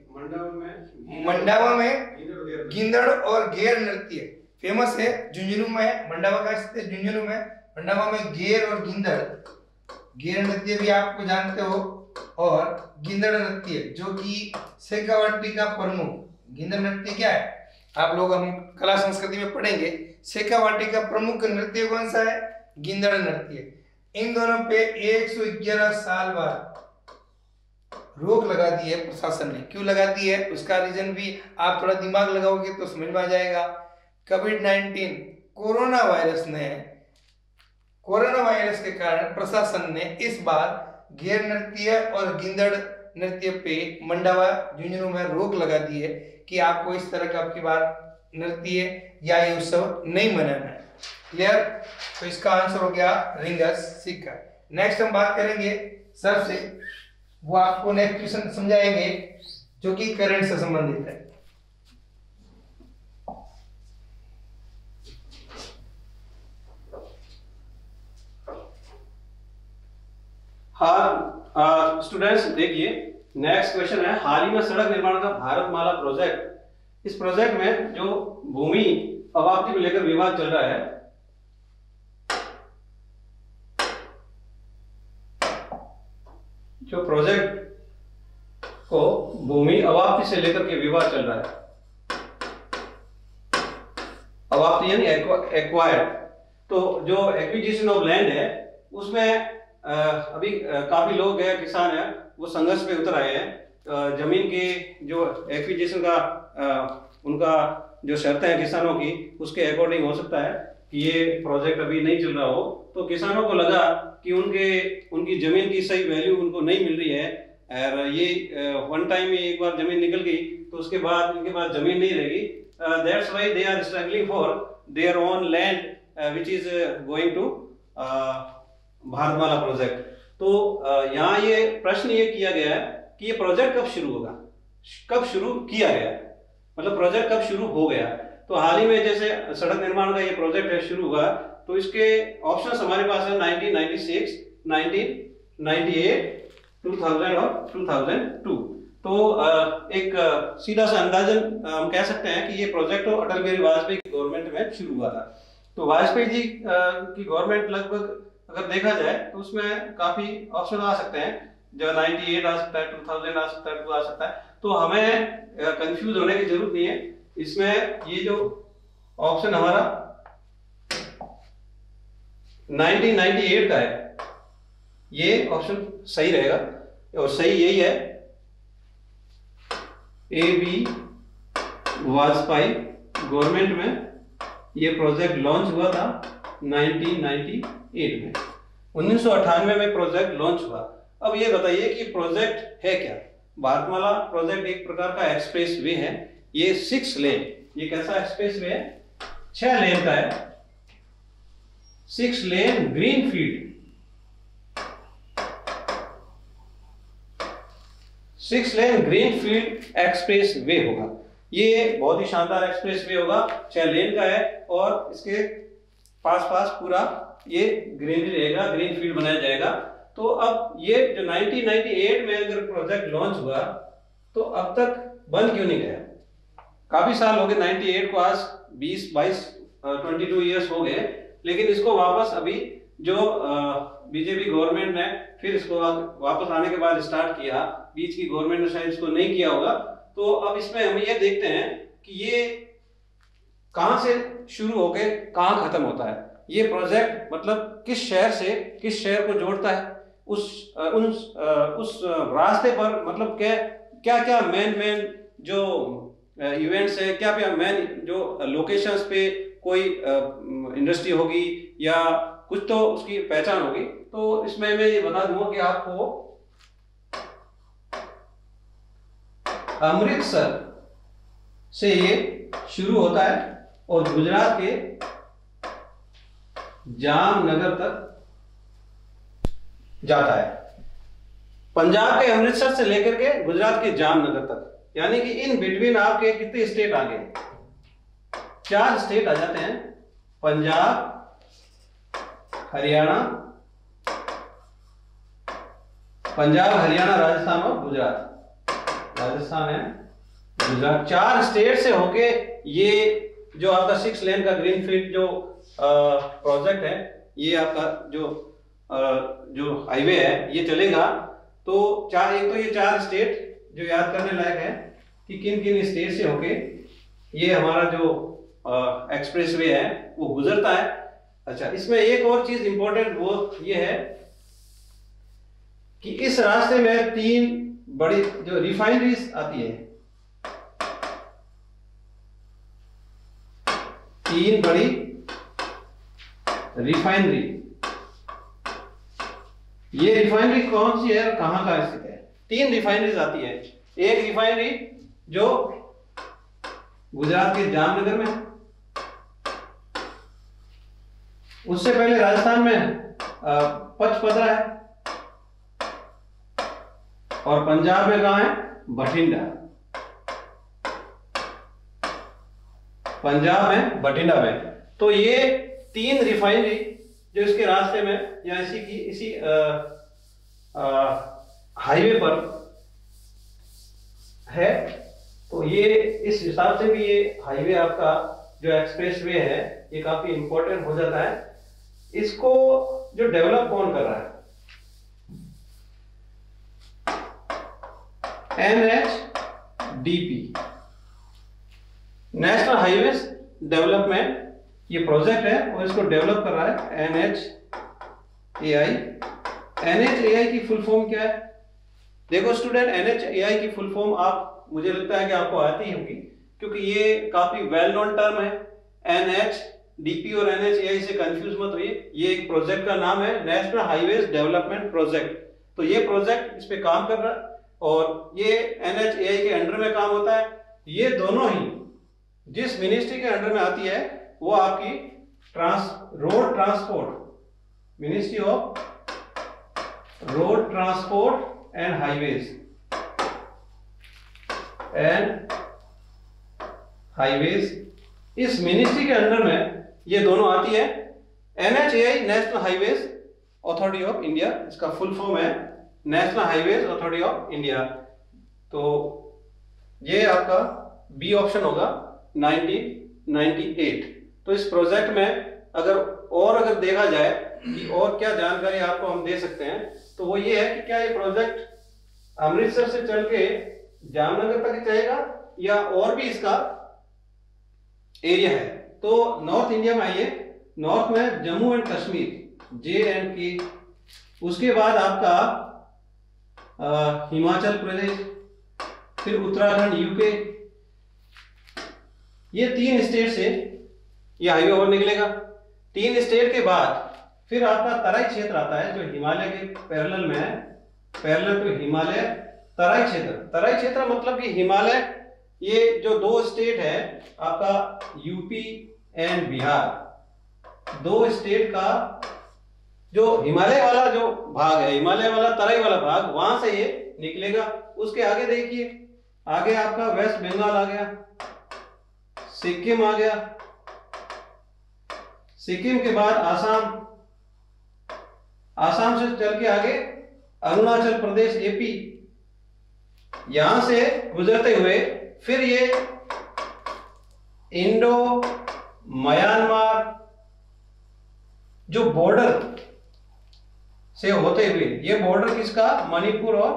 मंडावा में गिंदड़ और घेर नृत्य फेमस है। झुंझुनू में मंडावा का स्थित है, झुंझुनू में घेर और घेर नृत्य भी आपको जानते हो, और गिंदड़ नृत्य जो कि शेखावाटी का प्रमुख, गिंदड़ नृत्य क्या है आप लोग, हम कला संस्कृति में पढ़ेंगे, शेखावाटी का प्रमुख नृत्य कौन सा है, गिंदड़ नृत्य। इन दोनों पे 111 साल बाद रोक लगा दी है प्रशासन ने। क्यों लगा दी है उसका रीजन भी आप थोड़ा दिमाग लगाओगे तो समझ में आ जाएगा। कोविड-19, कोरोना वायरस ने कोरोना वायरस के कारण प्रशासन ने इस बार घेर नृत्य और गिंदड़ नृत्य पे मंडावा झुंझुनू में रोक लगा दी है कि आपको इस तरह का आपकी बार नृत्य या ये उत्सव नहीं मनाना है। क्लियर? तो इसका आंसर हो गया रिंगस सिकर। नेक्स्ट हम बात करेंगे सर से, वो आपको नेक्स्ट क्वेश्चन समझाएंगे जो कि करंट से संबंधित है। हाँ स्टूडेंट्स देखिए नेक्स्ट क्वेश्चन है, हाल ही में सड़क निर्माण का भारतमाला प्रोजेक्ट, इस प्रोजेक्ट में जो भूमि अवाप्ति को लेकर विवाद चल रहा है, जो प्रोजेक्ट को भूमि अवाप्ति से लेकर के विवाद चल रहा है, अवाप्ति यानी एक्वायर्ड, तो जो एक्विजिशन ऑफ लैंड है उसमें अभी काफी लोग हैं, किसान हैं, वो संघर्ष पे उतर आए हैं। जमीन की जो एक्विजिशन का उनका जो शर्तें हैं किसानों की, उसके अकॉर्डिंग हो सकता है कि ये प्रोजेक्ट अभी नहीं चल रहा हो, तो किसानों को लगा कि उनकी जमीन की सही वैल्यू उनको नहीं मिल रही है और ये वन टाइम में एक बार जमीन निकल गई तो उसके बाद इनके पास जमीन नहीं रहेगी। That's why they are struggling for their own land which is going to Bharatmala project. तो यहाँ ये प्रश्न ये किया गया है कि ये प्रोजेक्ट कब शुरू होगा, कब शुरू किया गया, मतलब प्रोजेक्ट कब शुरू हो गया। तो हाल ही में जैसे सड़क निर्माण का ये प्रोजेक्ट है शुरू हुआ, तो इसके ऑप्शंस हमारे पास है 1996, 1998, 2000 और 2002। तो एक सीधा सा अंदाजन हम कह सकते हैं कि ये प्रोजेक्ट अटल बिहारी वाजपेयी की गवर्नमेंट में शुरू हुआ था। तो वाजपेयी जी की गवर्नमेंट लगभग अगर देखा जाए तो उसमें काफी ऑप्शन आ सकते हैं, जो 98 आ सकता है, 2000 आ सकता है, 2 आ सकता है, तो हमें कंफ्यूज होने की जरूरत नहीं है। इसमें ये जो ऑप्शन हमारा 1998 का है ये ऑप्शन सही रहेगा, और सही यही है AB वाजपेयी गवर्नमेंट में ये प्रोजेक्ट लॉन्च हुआ था 1998 में, 1998 में प्रोजेक्ट लॉन्च हुआ। अब ये बताइए कि प्रोजेक्ट है क्या। भारतमाला प्रोजेक्ट एक प्रकार का एक्सप्रेस वे है, ये 6 लेन, ये कैसा एक्सप्रेस वे है, 6 लेन का है, 6 lane green field, 6 lane green field expressway होगा। ये बहुत ही शानदार एक्सप्रेस वे होगा, 6 लेन का है और इसके पास पास पूरा ये ग्रीनरी रहेगा, ग्रीन फील्ड बनाया जाएगा। तो अब ये जो 1998 में अगर प्रोजेक्ट लॉन्च हुआ तो अब तक बंद क्यों नहीं गया, काफी साल हो गए, 98 को आज 20 22 22 इयर्स हो गए, लेकिन इसको वापस अभी जो बीजेपी गवर्नमेंट ने फिर इसको वापस आने के बाद स्टार्ट किया, बीच की गवर्नमेंट ने शायद इसको नहीं किया होगा। तो अब इसमें हम ये देखते हैं कि ये कहां से शुरू होके कहां खत्म होता है, ये प्रोजेक्ट मतलब किस शहर से किस शहर को जोड़ता है, उस रास्ते पर मतलब क्या मेन जो इवेंट्स है, क्या मेन जो लोकेशंस पे कोई इंडस्ट्री होगी या कुछ तो उसकी पहचान होगी। तो इसमें मैं ये बता दूंगा कि आपको अमृतसर से ये शुरू होता है और गुजरात के जामनगर तक जाता है, पंजाब के अमृतसर से लेकर के गुजरात के जामनगर तक, यानी कि इन बिटवीन आपके कितने स्टेट आ गए, 4 स्टेट आ जाते हैं, पंजाब हरियाणा राजस्थान और गुजरात, राजस्थान है गुजरात, 4 स्टेट से होके ये जो आपका 6 लेन का ग्रीन फील्ड जो प्रोजेक्ट है, ये आपका जो हाईवे है ये चलेगा। तो ये चार स्टेट जो याद करने लायक है कि किन किन स्टेट से होके ये हमारा जो एक्सप्रेस वे है वो गुजरता है। अच्छा, इसमें एक और चीज इंपॉर्टेंट वो ये है कि इस रास्ते में 3 बड़ी जो रिफाइनरीज आती है, 3 बड़ी रिफाइनरी ये रिफाइनरी कौन सी है और कहाँ का स्थित है? तीन रिफाइनरीज आती है। एक रिफाइनरी जो गुजरात के जामनगर में है, उससे पहले राजस्थान में पंचपदरा है, और पंजाब में कहाँ है? बठिंडा। पंजाब में बठिंडा में। तो ये तीन रिफाइनरी जो इसके रास्ते में या इसी हाईवे पर है, तो ये इस हिसाब से भी ये हाईवे आपका जो एक्सप्रेस वे है ये काफी इंपॉर्टेंट हो जाता है। इसको जो डेवलप कौन कर रहा है? NHDP, नेशनल हाईवे डेवलपमेंट ये प्रोजेक्ट है और इसको डेवलप कर रहा है NHAI। NHAI की फुल फॉर्म क्या है? देखो स्टूडेंट, NHAI की फुल फॉर्म आप, मुझे लगता है कि आपको आती होगी क्योंकि ये काफी वेल नोन टर्म है। NHDP और NHAI से कंफ्यूज मत होइए। ये एक प्रोजेक्ट का नाम है, नेशनल हाईवेज डेवलपमेंट प्रोजेक्ट। तो ये प्रोजेक्ट इस पे काम कर रहा है और ये NHAI के अंडर में काम होता है। ये दोनों ही जिस मिनिस्ट्री के अंडर में आती है वो आपकी road transport, ministry of road transport and highways, इस मिनिस्ट्री के अंडर में ये दोनों आती है। NHAI national highways authority of India, इसका फुल फॉर्म है national highways authority of India. तो ये आपका बी ऑप्शन होगा 1998। तो इस प्रोजेक्ट में अगर देखा जाए कि और क्या जानकारी आपको हम दे सकते हैं, तो वो ये है कि क्या ये प्रोजेक्ट अमृतसर से चल के जामनगर तक जाएगा या और भी इसका एरिया है। तो नॉर्थ इंडिया में आइए, नॉर्थ में जम्मू एंड कश्मीर JNK, उसके बाद आपका हिमाचल प्रदेश, फिर उत्तराखंड, यूपी, ये तीन स्टेट से ये हाईवे और निकलेगा। तीन स्टेट के बाद फिर आपका तराई क्षेत्र आता है जो हिमालय के पैरेलल में है, पैरेलल टू हिमालय तराई क्षेत्र। तराई क्षेत्र मतलब कि हिमालय, ये जो दो स्टेट है आपका यूपी एंड बिहार, दो स्टेट का जो हिमालय वाला जो भाग है, हिमालय वाला तराई वाला भाग, वहां से ये निकलेगा। उसके आगे देखिए, आगे आपका वेस्ट बंगाल आ गया, सिक्किम आ गया, सिक्किम के बाद आसाम, आसाम से चल के आगे अरुणाचल प्रदेश, AP, यहां से गुजरते हुए फिर ये इंडो म्यांमार जो बॉर्डर से होते हुए, ये बॉर्डर किसका? मणिपुर और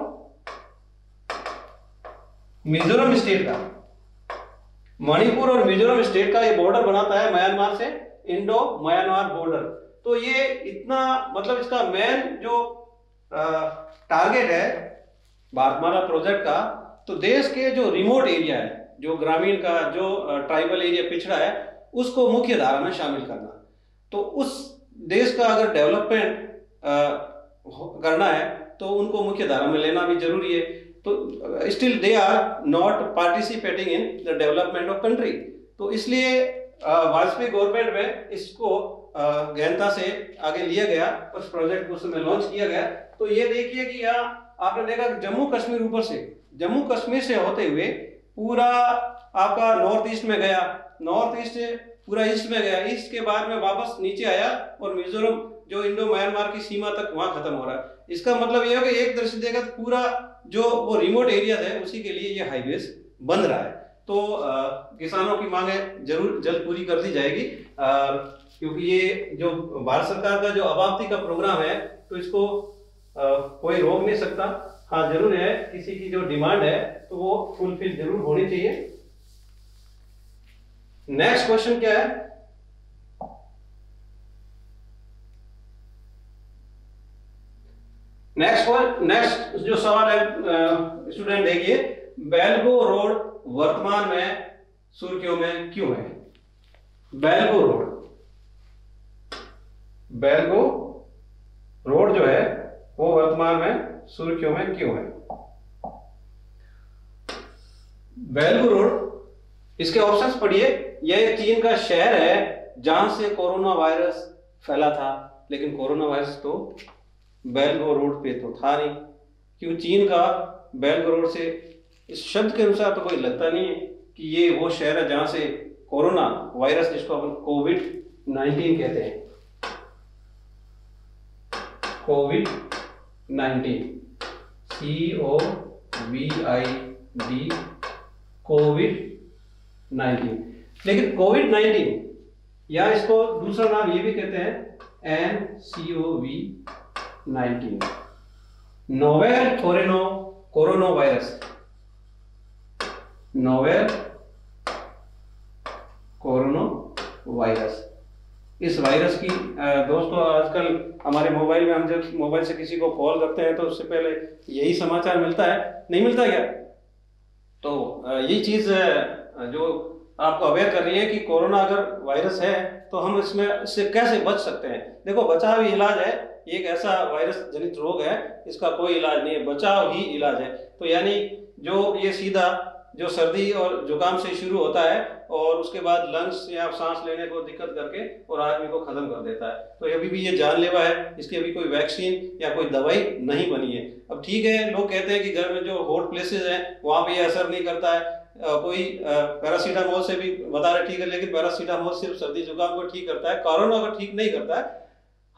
मिजोरम स्टेट का, मणिपुर और मिजोरम स्टेट का ये बॉर्डर बनाता है म्यांमार से, इंडो म्यांमार बॉर्डर। तो ये इतना, मतलब इसका मेन जो टारगेट है भारतमाला प्रोजेक्ट का, तो देश के जो रिमोट एरिया है, जो ग्रामीण का, जो ट्राइबल एरिया पिछड़ा है, उसको मुख्य धारा में शामिल करना। तो उस देश का अगर डेवलपमेंट करना है तो उनको मुख्य धारा में लेना भी जरूरी है। तो still they are not participating in the development of country. तो इसलिए वाजपेयी गवर्नमेंट में इसको गहनता से आगे लिया गया, उस प्रोजेक्ट को उसमें लॉन्च किया गया। तो ये देखिए कि यहाँ आपने देखा जम्मू कश्मीर ऊपर से, जम्मू कश्मीर से होते हुए पूरा आपका नॉर्थ ईस्ट में गया, नॉर्थ ईस्ट पूरा ईस्ट में गया, ईस्ट के बाद में वापस नीचे आया और मिजोरम जो इंडो म्यांमार की सीमा तक वहां खत्म हो रहा है। इसका मतलब ये हो कि एक दृष्टि देखा तो पूरा जो वो रिमोट एरिया है उसी के लिए ये हाईवेज बन रहा है। तो किसानों की मांगें जरूर जल्द पूरी कर दी जाएगी, क्योंकि ये जो भारत सरकार का जो आबादी का प्रोग्राम है तो इसको कोई रोक नहीं सकता। हाँ जरूर है, किसी की जो डिमांड है तो वो फुलफिल जरूर होनी चाहिए। नेक्स्ट क्वेश्चन क्या है? नेक्स्ट जो सवाल है स्टूडेंट देखिए, बेलगोरोड वर्तमान में सुर्खियों में क्यों है? बेलगोरोड जो है वो नाम है सुर्खियों में क्यों है? बेलगोरोड, इसके ऑप्शंस पढ़िए। यह चीन का शहर है जहां से कोरोना वायरस फैला था, लेकिन कोरोना वायरस तो बेलगोरोड पे तो था नहीं, क्यों चीन का बेलगोरोड से इस शब्द के अनुसार तो कोई लगता नहीं है कि ये वो शहर है जहां से कोरोना वायरस, जिसको अपन कोविड-19 कहते हैं, कोविड-19 COVID कोविड-19, लेकिन कोविड-19 या इसको दूसरा नाम ये भी कहते हैं NCoV-19 novel corona virus, novel corona virus. इस वायरस की दोस्तों आजकल हमारे मोबाइल में, हम जब मोबाइल से किसी को कॉल करते हैं तो उससे पहले यही समाचार मिलता है, नहीं मिलता क्या? तो यही चीज़ जो आपको अवेयर कर रही है कि कोरोना अगर वायरस है तो हम इसमें इससे कैसे बच सकते हैं। देखो, बचाव ही इलाज है, एक ऐसा वायरस जनित रोग है इसका कोई इलाज नहीं है, बचाव ही इलाज है। तो यानी जो ये सीधा जो सर्दी और जुकाम से शुरू होता है और उसके बाद लंग्स या सांस लेने को दिक्कत करके और आदमी को ख़त्म कर देता है, तो अभी भी ये जानलेवा है, इसकी अभी कोई वैक्सीन या कोई दवाई नहीं बनी है। अब ठीक है, लोग कहते हैं कि घर में जो हॉट प्लेसेस हैं वहाँ पे ये असर नहीं करता है, कोई पैरासीटामोल से भी बता रहे ठीक है, लेकिन पैरासीटामोल सिर्फ सर्दी जुकाम को ठीक करता है, कोरोना को ठीक नहीं करता है।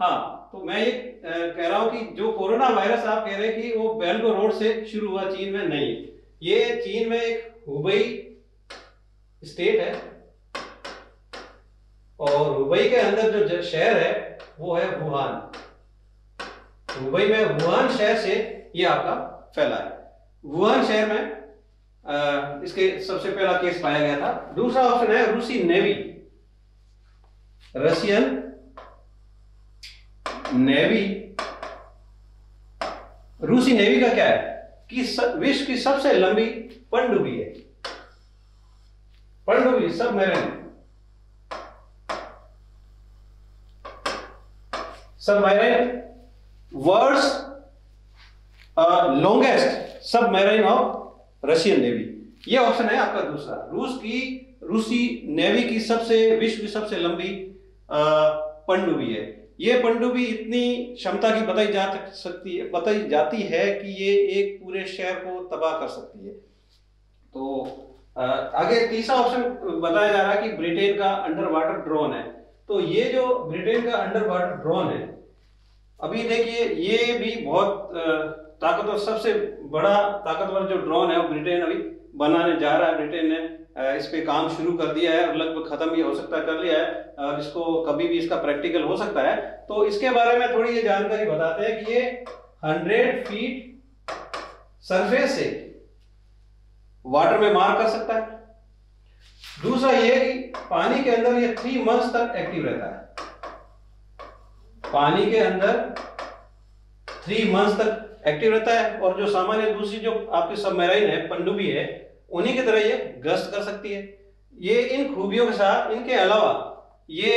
हाँ, तो मैं ये कह रहा हूँ कि जो कोरोना वायरस आप कह रहे हैं कि वो बेलगोरोड से शुरू हुआ चीन में, नहीं, ये चीन में एक हुबई स्टेट है और हुबई के अंदर जो शहर है वो है वुहान। हुबई में वुहान शहर से ये आपका फैला है। वुहान शहर में इसके सबसे पहला केस पाया गया था। दूसरा ऑप्शन है रूसी नेवी, रशियन नेवी। रूसी नेवी का क्या है कि विश्व की सबसे लंबी पनडुब्बी है, पनडुब्बी submarine, submarine world's longest submarine of Russian navy. ये ऑप्शन है आपका दूसरा, रूसी नेवी की सबसे विश्व की सबसे लंबी पनडुब्बी है। ये पनडुब्बी इतनी क्षमता की बताई जाती है कि ये एक पूरे शहर को तबाह कर सकती है। तो आगे तीसरा ऑप्शन बताया जा रहा है कि ब्रिटेन का अंडर वाटर ड्रोन है। तो ये जो ब्रिटेन का अंडर वाटर ड्रोन है, अभी देखिए ये भी बहुत ताकतवर, सबसे बड़ा ताकतवर जो ड्रोन है वो ब्रिटेन अभी बनाने जा रहा है। ब्रिटेन ने इस पे काम शुरू कर दिया है और लगभग खत्म भी हो सकता है, कर लिया है, और इसको कभी भी इसका प्रैक्टिकल हो सकता है। तो इसके बारे में थोड़ी ये जानकारी बताते हैं कि ये 100 फीट सरफेस से वाटर में मार कर सकता है। दूसरा ये कि पानी के अंदर ये 3 मंथ्स तक एक्टिव रहता है, पानी के अंदर 3 मंथ्स तक एक्टिव रहता है। और जो सामान्य दूसरी जो आपकी सबमरीन है, पनडुब्बी है, उन्हीं की तरह ये गश्त कर सकती है। ये इन खूबियों के साथ, इनके अलावा ये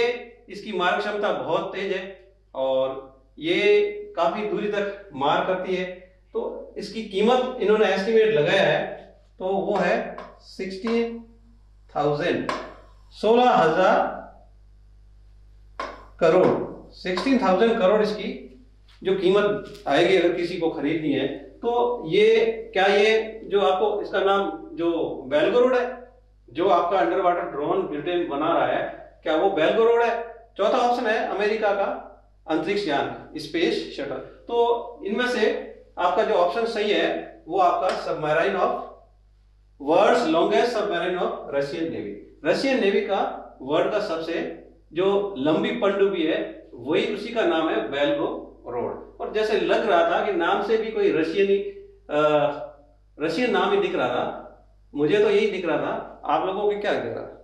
इसकी मार क्षमता बहुत तेज है और ये काफ़ी दूरी तक मार करती है। तो इसकी कीमत इन्होंने एस्टिमेट लगाया है, तो वो है 16,000 करोड़, 16,000 करोड़ इसकी जो कीमत आएगी अगर किसी को खरीदनी है। तो ये क्या, ये जो आपको इसका नाम जो बेलगोरोड है, जो आपका अंडर वाटर ड्रोन ब्रिटेन बना रहा है, क्या वो बेलगोरोड है? चौथा ऑप्शन है अमेरिका का अंतरिक्ष यान, स्पेस शटल। तो इनमें से आपका जो ऑप्शन सही है वो आपका submarine of world's longest submarine of Russian navy. Russian navy का वर्ल्ड का सबसे जो लंबी पनडुब्बी है वही, उसी का नाम है बेलगोरोड। और जैसे लग रहा था कि नाम से भी कोई रशियन नाम ही दिख रहा था, मुझे तो यही दिख रहा था, आप लोगों को क्या दिख रहा था?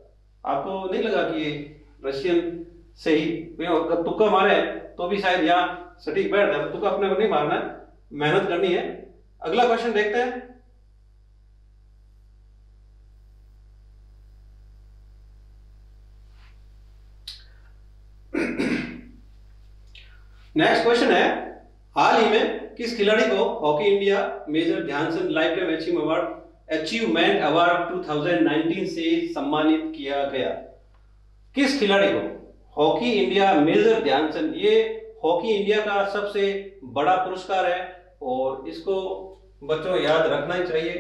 आपको नहीं लगा कि ये रशियन से ही? अगर तुक्का मारे तो भी शायद यहाँ सटीक बैठ जाए, तुक्का अपने को नहीं मारना है, मेहनत करनी है। अगला क्वेश्चन देखते हैं। नेक्स्ट क्वेश्चन है, हाल ही में किस खिलाड़ी को hockey India major Dhyanchand life time achievement award 2019 से सम्मानित किया गया? किस खिलाड़ी को हॉकी इंडिया मेजर ध्यानचंद, ये हॉकी इंडिया का सबसे बड़ा पुरस्कार है और इसको बच्चों याद रखना ही चाहिए।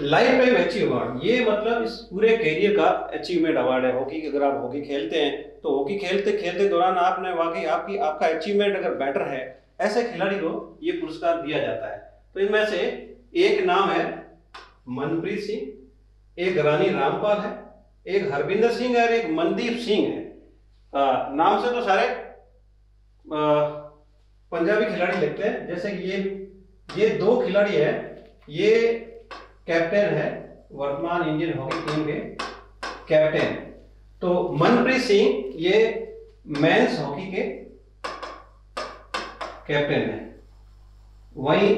लाइफ टाइम अचीव अवार्ड, ये मतलब इस पूरे करियर का अचीवमेंट अवार्ड है हॉकी। अगर आप हॉकी खेलते हैं तो हॉकी खेलते खेलते दौरान आपने वाकई आपका अचीवमेंट अगर बेटर है, ऐसे खिलाड़ी को ये पुरस्कार दिया जाता है। तो इनमें से एक नाम है मनप्रीत सिंह, एक रानी रामपाल है, एक हरविंदर सिंह है और एक मनदीप सिंह है। नाम से तो सारे पंजाबी खिलाड़ी लगते हैं, जैसे कि ये दो खिलाड़ी है, ये कैप्टन है वर्तमान इंडियन हॉकी टीम के कैप्टन। तो मनप्रीत सिंह ये मेंस हॉकी के कैप्टन है, वहीं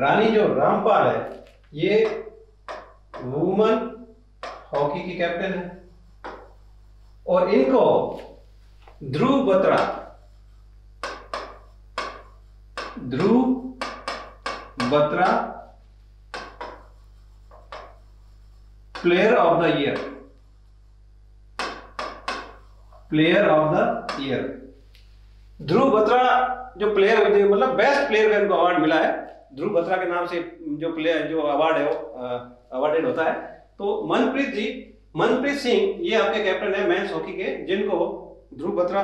रानी जो रामपाल है ये वुमन हॉकी की कैप्टन है। और इनको Dhruv Batra player of the year Dhruv Batra जो प्लेयर, मतलब बेस्ट प्लेयर का इनको अवार्ड मिला है। ध्रुव बत्रा के नाम से जो प्लेयर जो अवार्ड है वो अवार्डेड होता है। तो मनप्रीत सिंह ये आपके कैप्टन है मेंस हॉकी के, जिनको ध्रुव बत्रा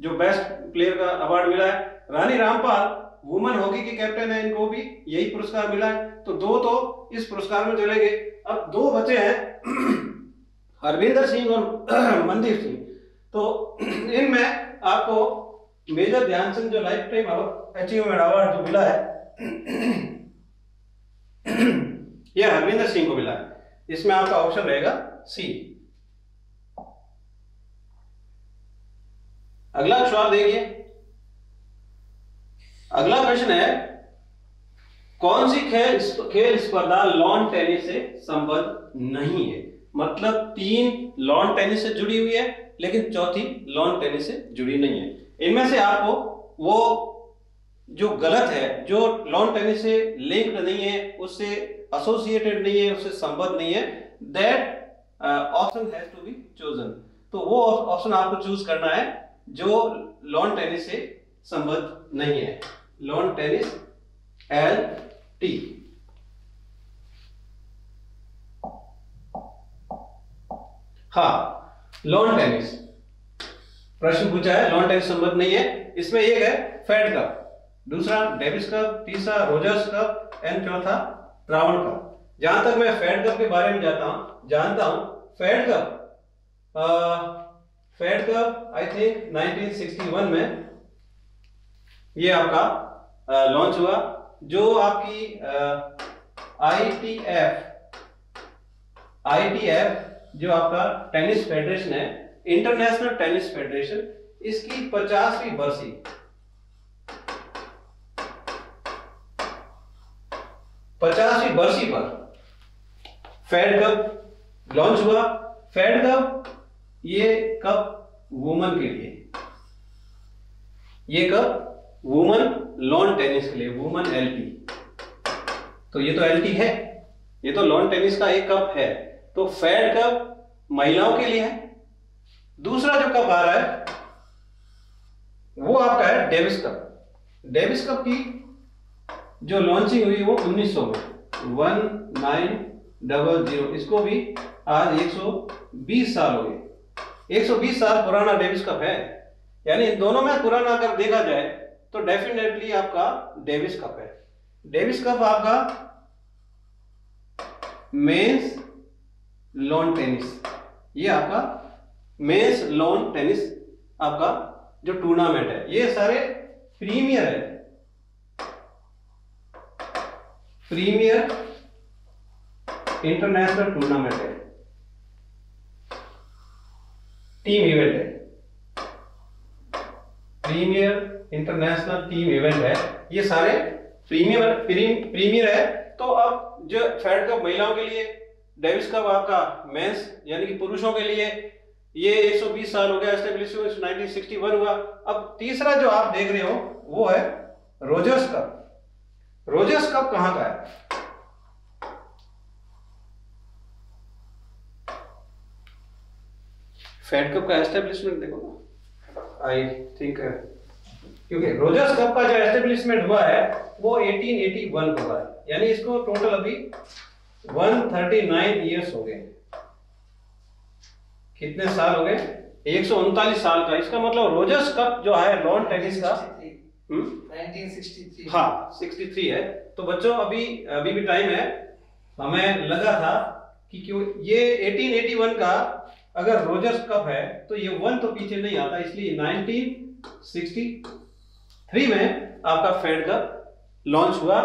जो बेस्ट प्लेयर का अवार्ड मिला है। रानी रामपाल वुमेन हॉकी के कैप्टन है, इनको भी यही पुरस्कार मिला है। तो दो तो इस पुरस्कार में चले गए। अब दो बचे हैं हरविंदर सिंह और मनदीप सिंह। तो इनमें आपको मेजर ध्यानचंद जो लाइफ टाइम अचीवमेंट अवार्ड जो मिला है यह हरविंदर सिंह को मिला है। इसमें आपका ऑप्शन रहेगा सी। अगला सवाल देखिए, अगला प्रश्न है कौन सी खेल स्पर्धा लॉन टेनिस से संबद्ध नहीं है? मतलब तीन लॉन टेनिस से जुड़ी हुई है लेकिन चौथी लॉन टेनिस से जुड़ी नहीं है। इनमें से आपको वो जो गलत है, जो लॉन टेनिस से लिंक्ड नहीं है, उससे एसोसिएटेड नहीं है, उससे संबद्ध नहीं है, that option has to be chosen. तो वो ऑप्शन आपको चूज करना है जो लॉन टेनिस से संबद्ध नहीं है। Lawn tennis LT। हाँ, लॉन टेनिस प्रश्न पूछा है, लॉन टेनिस संबंध नहीं है। इसमें एक है फेड कप, दूसरा डेविस कप, तीसरा रोजर्स कप एंड चौथा ब्राउन कप। जहां तक मैं फेड कप के बारे में जानता हूं फेड कप आई थिंक 1961 में ये आपका लॉन्च हुआ, जो आपकी ITF जो आपका टेनिस फेडरेशन है, इंटरनेशनल टेनिस फेडरेशन, इसकी 50वीं बरसी पर फेड कप लॉन्च हुआ। फेड कप ये कप वुमन के लिए, ये कप वुमन लॉन टेनिस के लिए, वुमन LT। तो ये तो LT है, ये तो लॉन टेनिस का एक कप है। तो फेड कप महिलाओं के लिए है। दूसरा जो कप आ रहा है वो आपका है डेविस कप। डेविस कप की जो लॉन्चिंग हुई वो 1900 में, 1900। इसको भी आज 120 साल हो गए, 120 साल पुराना डेविस कप है। यानी इन दोनों में पुराना अगर देखा जाए तो डेफिनेटली आपका डेविस कप है। डेविस कप आपका मेंस लॉन टेनिस, ये आपका मेंस लॉन टेनिस आपका जो टूर्नामेंट है, ये सारे प्रीमियर है, प्रीमियर इंटरनेशनल टूर्नामेंट है, टीम इवेंट है, प्रीमियर इंटरनेशनल टीम इवेंट है, ये सारे प्रीमियर है। तो अब जो फेड कप महिलाओं के लिए, डेविस कप आपका मेंस यानी कि पुरुषों के लिए, ये 120 साल हो गया एस्टेब्लिशमेंट, 1961 हुआ। अब तीसरा जो आप देख रहे हो वो है रोजर्स कप। रोजर्स कप कहां का है? फेड कप का एस्टेब्लिशमेंट देखो, आई थिंक, क्योंकि रोजर्स कप का जो एस्टेब्लिशमेंट हुआ है वो 1881 को हुआ है, यानी इसको टोटल अभी 139 इयर्स हो गए। कितने साल हो गए? 139 साल का। इसका मतलब रोजर्स कप जो है लॉन टेनिस का 1963, हाँ 63 है। तो बच्चों अभी भी टाइम है। हमें लगा था कि क्यों ये 1881 का अगर रोजर्स कप है तो ये 1 तो पीछे नहीं आता, इसलिए 1963 में आपका फेड कप लॉन्च हुआ।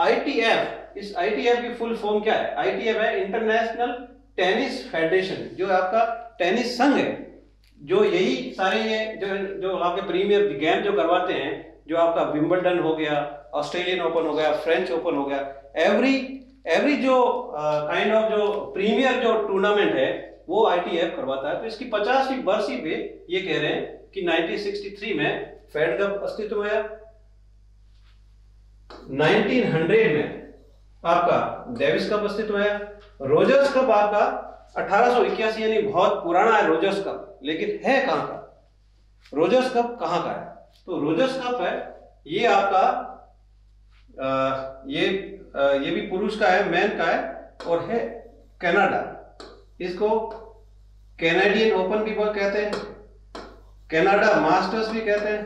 आईटीएफ, इस आईटीएफ की फुल फॉर्म क्या है? आईटीएफ है इंटरनेशनल टेनिस फेडरेशन, जो आपका टेनिस संघ है, जो यही सारे ये जो आपके प्रीमियर गेम जो करवाते हैं, जो आपका विंबलडन हो गया, ऑस्ट्रेलियन ओपन हो गया, फ्रेंच ओपन हो गया, एवरी जो काइंड ऑफ जो प्रीमियर जो टूर्नामेंट है वो आईटीएफ करवाता है। तो इसकी 50वीं बरसी पे ये कह रहे हैं कि 1963 में फेड कप अस्तित्व में आया। 1900 में आपका डेविस कप अस्तित्व में आया। रोजर्स कप आपका 1881, यानी बहुत पुराना है रोजर्स कप, लेकिन है कहां का? रोजर्स कप कहां का है? तो रोजर्स कप है ये आपका ये भी पुरुष का है, मैन का है, और है कनाडा। इसको कैनेडियन ओपन भी कहते हैं, कनाडा मास्टर्स भी कहते हैं।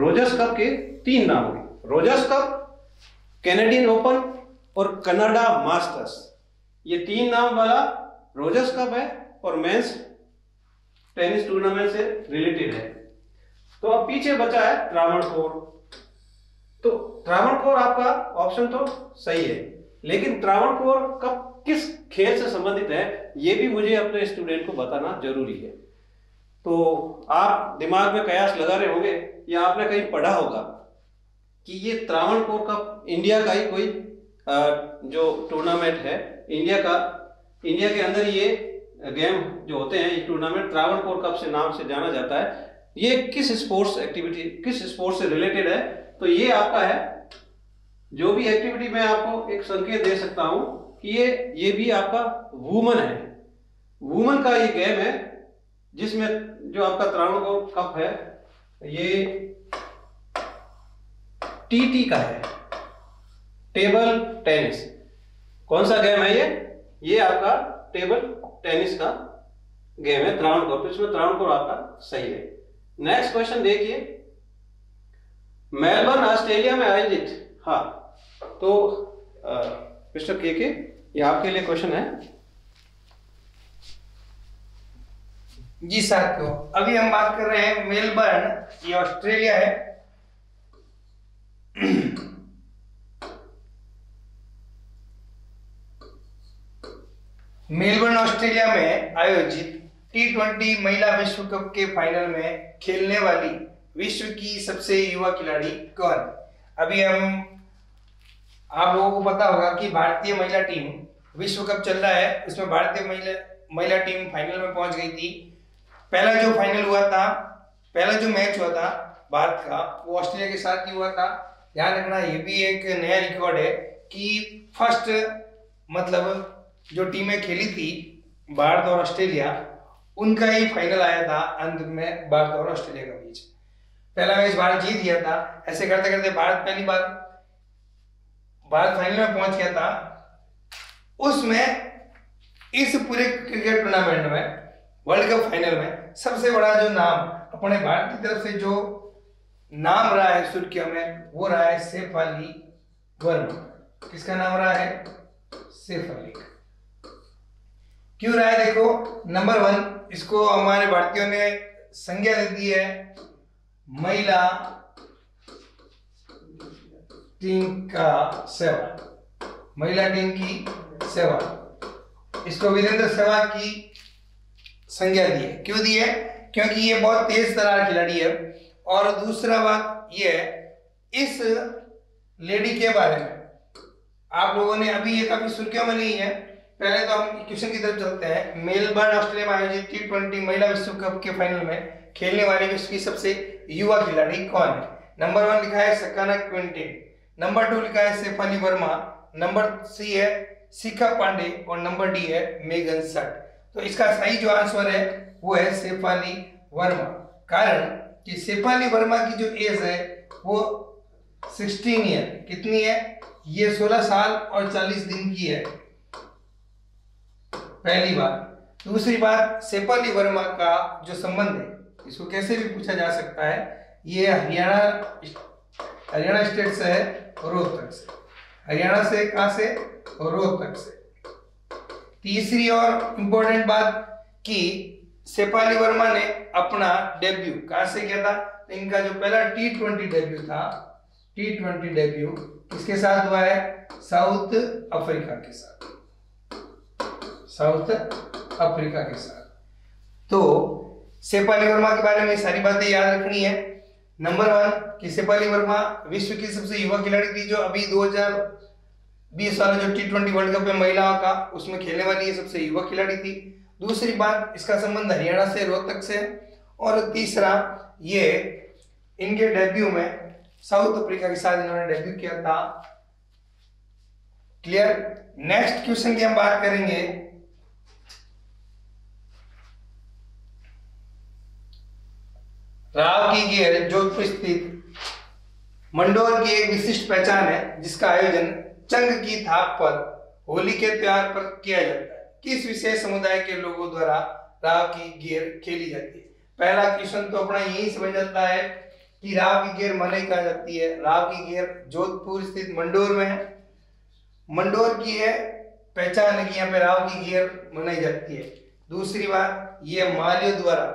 रोजर्स कप के 3 नाम होंगे, रोजर्स कप, कैनेडियन ओपन और कनाडा मास्टर्स। ये 3 नाम वाला रोजर्स कप है और मेंस टेनिस टूर्नामेंट से रिलेटेड है। तो अब पीछे बचा है त्रावणकोर। तो त्रावणकोर आपका ऑप्शन तो सही है, लेकिन त्रावणकोर कप किस खेल से संबंधित है यह भी मुझे अपने स्टूडेंट को बताना जरूरी है। तो आप दिमाग में कयास लगा रहे होंगे या आपने कहीं पढ़ा होगा कि ये त्रावणकोर कप इंडिया का ही कोई जो टूर्नामेंट है, इंडिया के अंदर ये गेम जो होते हैं, ये टूर्नामेंट त्रावणकोर कप से नाम से जाना जाता है। ये किस स्पोर्ट्स एक्टिविटी, किस स्पोर्ट्स से रिलेटेड है? तो ये आपका है, जो भी एक्टिविटी मैं आपको एक संकेत दे सकता हूं कि ये भी आपका वुमन है, वुमन का ये गेम है, जिसमें जो आपका त्रावणकोर कप है ये टीटी का है, टेबल टेनिस। कौन सा गेम है ये आपका टेबल टेनिस का गेम है त्रावणकोर। तो इसमें त्रावणकोर आपका सही है। नेक्स्ट क्वेश्चन देखिए, मेलबर्न ऑस्ट्रेलिया में आयोजित, हाँ तो मिस्टर के ये आपके लिए क्वेश्चन है जी सर। तो अभी हम बात कर रहे हैं मेलबर्न, ये ऑस्ट्रेलिया है, मेलबर्न ऑस्ट्रेलिया में आयोजित T20 महिला विश्व कप के फाइनल में खेलने वाली विश्व की सबसे युवा खिलाड़ी कौन? अभी हम आप लोगों को पता होगा कि भारतीय महिला टीम विश्व कप चल रहा है, उसमें भारतीय महिला टीम फाइनल में पहुंच गई थी। पहला जो फाइनल हुआ था, पहला जो मैच हुआ था भारत का, वो ऑस्ट्रेलिया के साथ ही हुआ था। ध्यान रखना ये भी एक नया रिकॉर्ड है कि फर्स्ट मतलब जो टीमें खेली थी भारत और ऑस्ट्रेलिया, उनका ही फाइनल आया था अंत में भारत और ऑस्ट्रेलिया के बीच। पहला मैच भारत जीत गया था। ऐसे करते करते भारत पहली बार भारत फाइनल में पहुंच गया था। उसमें इस पूरे क्रिकेट टूर्नामेंट में वर्ल्ड कप फाइनल में सबसे बड़ा जो नाम अपने भारत की तरफ से जो नाम रहा है सुर्खियों में, वो रहा है शेफाली वर्मा। किसका नाम रहा है? शेफाली। क्यों रहा है? देखो नंबर 1, इसको हमारे भारतीयों ने संज्ञा दे दी है महिला टीम का सेवा, महिला टीम की सेवा, इसको वीरेंद्र सहवाग की संज्ञा दी है। क्यों दी है? क्योंकि ये बहुत तेज तरार खिलाड़ी है। और दूसरा बात ये है, इस लेडी के बारे में आप लोगों ने अभी ये काफी सुर्खियों में नहीं है। पहले तो हम क्वेश्चन की तरफ चलते हैं। मेलबर्न ऑस्ट्रेलिया में आयोजित T20 महिला विश्व कप के फाइनल में खेलने वाली विश्व की सबसे युवा खिलाड़ी कौन है? नंबर 1 लिखा है सकाना क्विंटिन, नंबर 2 लिखा है शेफाली वर्मा, नंबर 3 है शिखा पांडे और नंबर D है मेघन सट। तो इसका सही जो आंसर है वो है शेफाली वर्मा, कारण कि शेफाली वर्मा की जो एज है वो 16 ईयर, कितनी है ये 16 साल और 40 दिन की है। पहली बात। दूसरी बात, शेफाली वर्मा का जो संबंध है इसको कैसे भी पूछा जा सकता है, ये हरियाणा स्टेट से है, रोहतक से, हरियाणा से कहाँ से, रोहतक से। तीसरी और इम्पोर्टेंट बात कि शेफाली वर्मा ने अपना डेब्यू कहाँ से किया था? इनका जो पहला T20 डेब्यू था, T20 डेब्यू इसके साथ हुआ है साउथ अफ्रीका के साथ, साउथ अफ्रीका के साथ। तो शेफाली वर्मा के बारे में सारी बातें याद रखनी है। नंबर 1 कि शेफाली वर्मा विश्व की सबसे युवा खिलाड़ी थी जो अभी 2020 वाला जो T20 वर्ल्ड कप में महिलाओं का उसमें खेलने वाली ये सबसे युवा खिलाड़ी थी। दूसरी बात, इसका संबंध हरियाणा से, रोहतक से, और तीसरा ये इनके डेब्यू में साउथ अफ्रीका के साथ इन्होंने डेब्यू किया था। क्लियर। नेक्स्ट क्वेश्चन की हम बात करेंगे। राव की घेर जोधपुर स्थित मंडोर की एक विशिष्ट पहचान है जिसका आयोजन चंग की थाप पर होली के त्योहार पर किया जाता है। किस विशेष समुदाय के लोगों द्वारा राव की घेर खेली जाती है? पहला क्वेश्चन तो अपना यही समझ आता है कि राव की घेर मनाई कहा जाती है। राव की घेर जोधपुर स्थित मंडोर में है, मंडोर की है पहचान है कि यहाँ पे राव की घेर मनाई जाती है। दूसरी बात, ये मालियों द्वारा,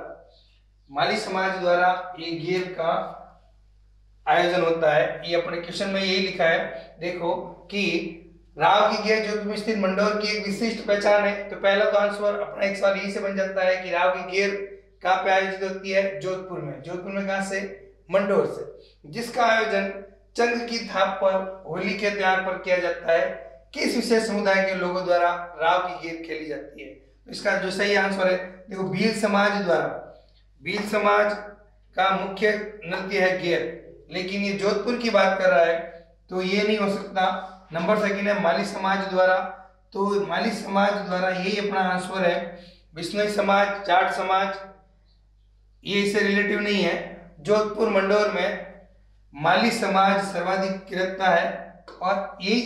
माली समाज द्वारा ये घेर का आयोजन होता है। ये अपने क्वेश्चन में यही लिखा है। देखो कि राव की घेर जोधपुर स्थित मंडोर की एक विशिष्ट पहचान है, तो पहला तो आंसर अपना एक सवाल यही से बन जाता है कि राव की घेर कहाँ पे आयोजित होती है? जोधपुर में। जोधपुर में कहाँ से? मंडोर से, जिसका आयोजन चंग की थाप पर होली के त्योहार पर किया जाता है। किस विशेष समुदाय के लोगों द्वारा राव की घेर खेली जाती है? तो इसका जो सही आंसर है, देखो भील समाज द्वारा, भील समाज का मुख्य नृत्य है घेर, लेकिन ये जोधपुर की बात कर रहा है तो ये नहीं हो सकता। नंबर 2 है माली समाज द्वारा, तो माली समाज द्वारा यही अपना आंसर है। बिश्नोई समाज, जाट समाज, ये इससे रिलेटिव नहीं है। जोधपुर मंडोर में माली समाज सर्वाधिक गिरता है और यही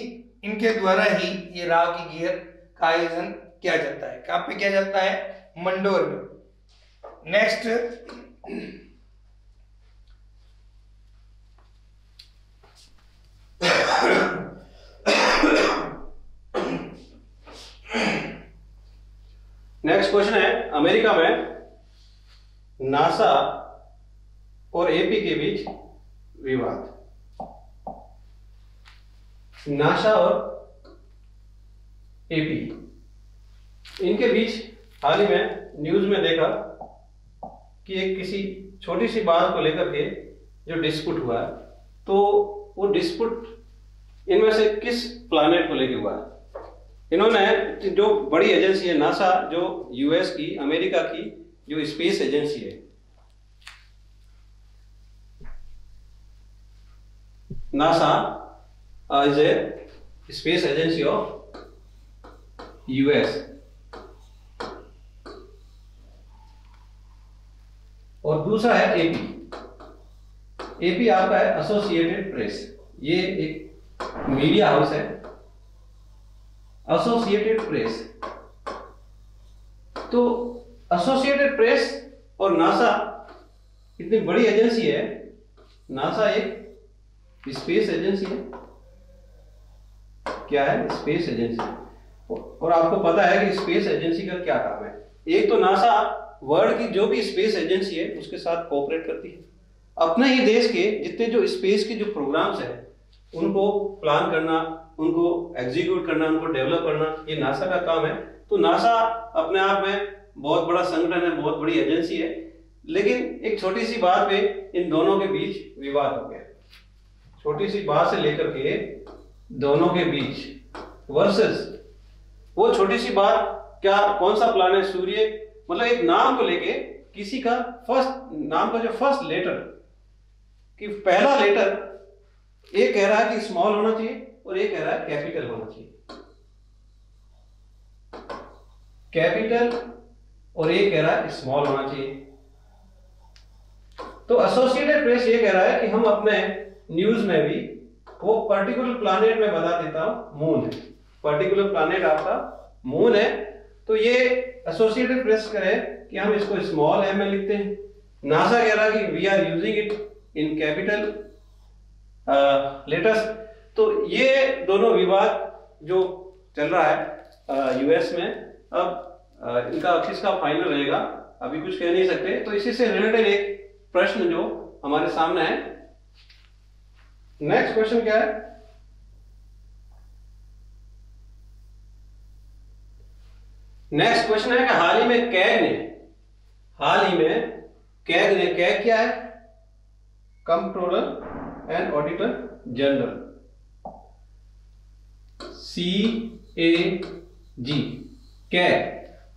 इनके द्वारा ही ये राव की घेर का आयोजन किया जाता है। कहाँ पे किया जाता है? मंडोर में। नेक्स्ट, नेक्स्ट क्वेश्चन है, अमेरिका में नासा और एपी के बीच विवाद। नासा और एपी इनके बीच हाल ही में न्यूज में देखा कि एक किसी छोटी सी बात को लेकर के जो डिस्प्यूट हुआ है, तो वो डिस्प्यूट इनमें से किस प्लैनेट को लेकर हुआ है? इन्होंने जो बड़ी एजेंसी है नासा, जो यूएस की, अमेरिका की जो स्पेस एजेंसी है, NASA is a space agency of US, और दूसरा है एपी। एपी आपका है एसोसिएटेड प्रेस, ये एक मीडिया हाउस है, एसोसिएटेड प्रेस। तो एसोसिएटेड प्रेस और नासा इतनी बड़ी एजेंसी है, नासा एक स्पेस एजेंसी है। क्या है? Space agency. और आपको पता है कि स्पेस एजेंसी का क्या काम है। एक तो नासा वर्ल्ड की जो भी स्पेस एजेंसी है उसके साथ कोऑपरेट करती है, अपने ही देश के जितने जो स्पेस के जो प्रोग्राम्स हैं उनको प्लान करना, उनको एग्जीक्यूट करना, उनको डेवलप करना, ये नासा का काम है। तो नासा अपने आप में बहुत बड़ा संगठन है, बहुत बड़ी एजेंसी है, लेकिन एक छोटी सी बात पे इन दोनों के बीच विवाद हो गया। छोटी सी बात से लेकर के दोनों के बीच वर्सेस वो छोटी सी बात क्या कौन सा प्लान है सूर्य, मतलब एक नाम को लेके किसी का फर्स्ट नाम का जो फर्स्ट लेटर कि पहला लेटर एक कह रहा है कि स्मॉल होना चाहिए और एक कह रहा है कैपिटल होना चाहिए, कैपिटल और एक कह रहा है स्मॉल होना चाहिए। तो एसोसिएटेड प्रेस ये कह रहा है कि हम अपने न्यूज में भी वो पर्टिकुलर प्लैनेट में बता देता हूं मून है, पर्टिकुलर प्लैनेट आपका मून है, तो ये एसोसिएटेड प्रेस करे कि हम इसको स्मॉल एम में लिखते हैं। नासा कह रहा है कि we are using it in capital letters. तो ये दोनों विवाद जो चल रहा है यूएस में, अब इनका किसका फाइनल रहेगा अभी कुछ कह नहीं सकते। तो इसी से रिलेटेड एक प्रश्न जो हमारे सामने है। नेक्स्ट क्वेश्चन क्या है, नेक्स्ट क्वेश्चन है कि हाल ही में कैग ने कैग क्या है, comptroller and auditor general, CAG CAG,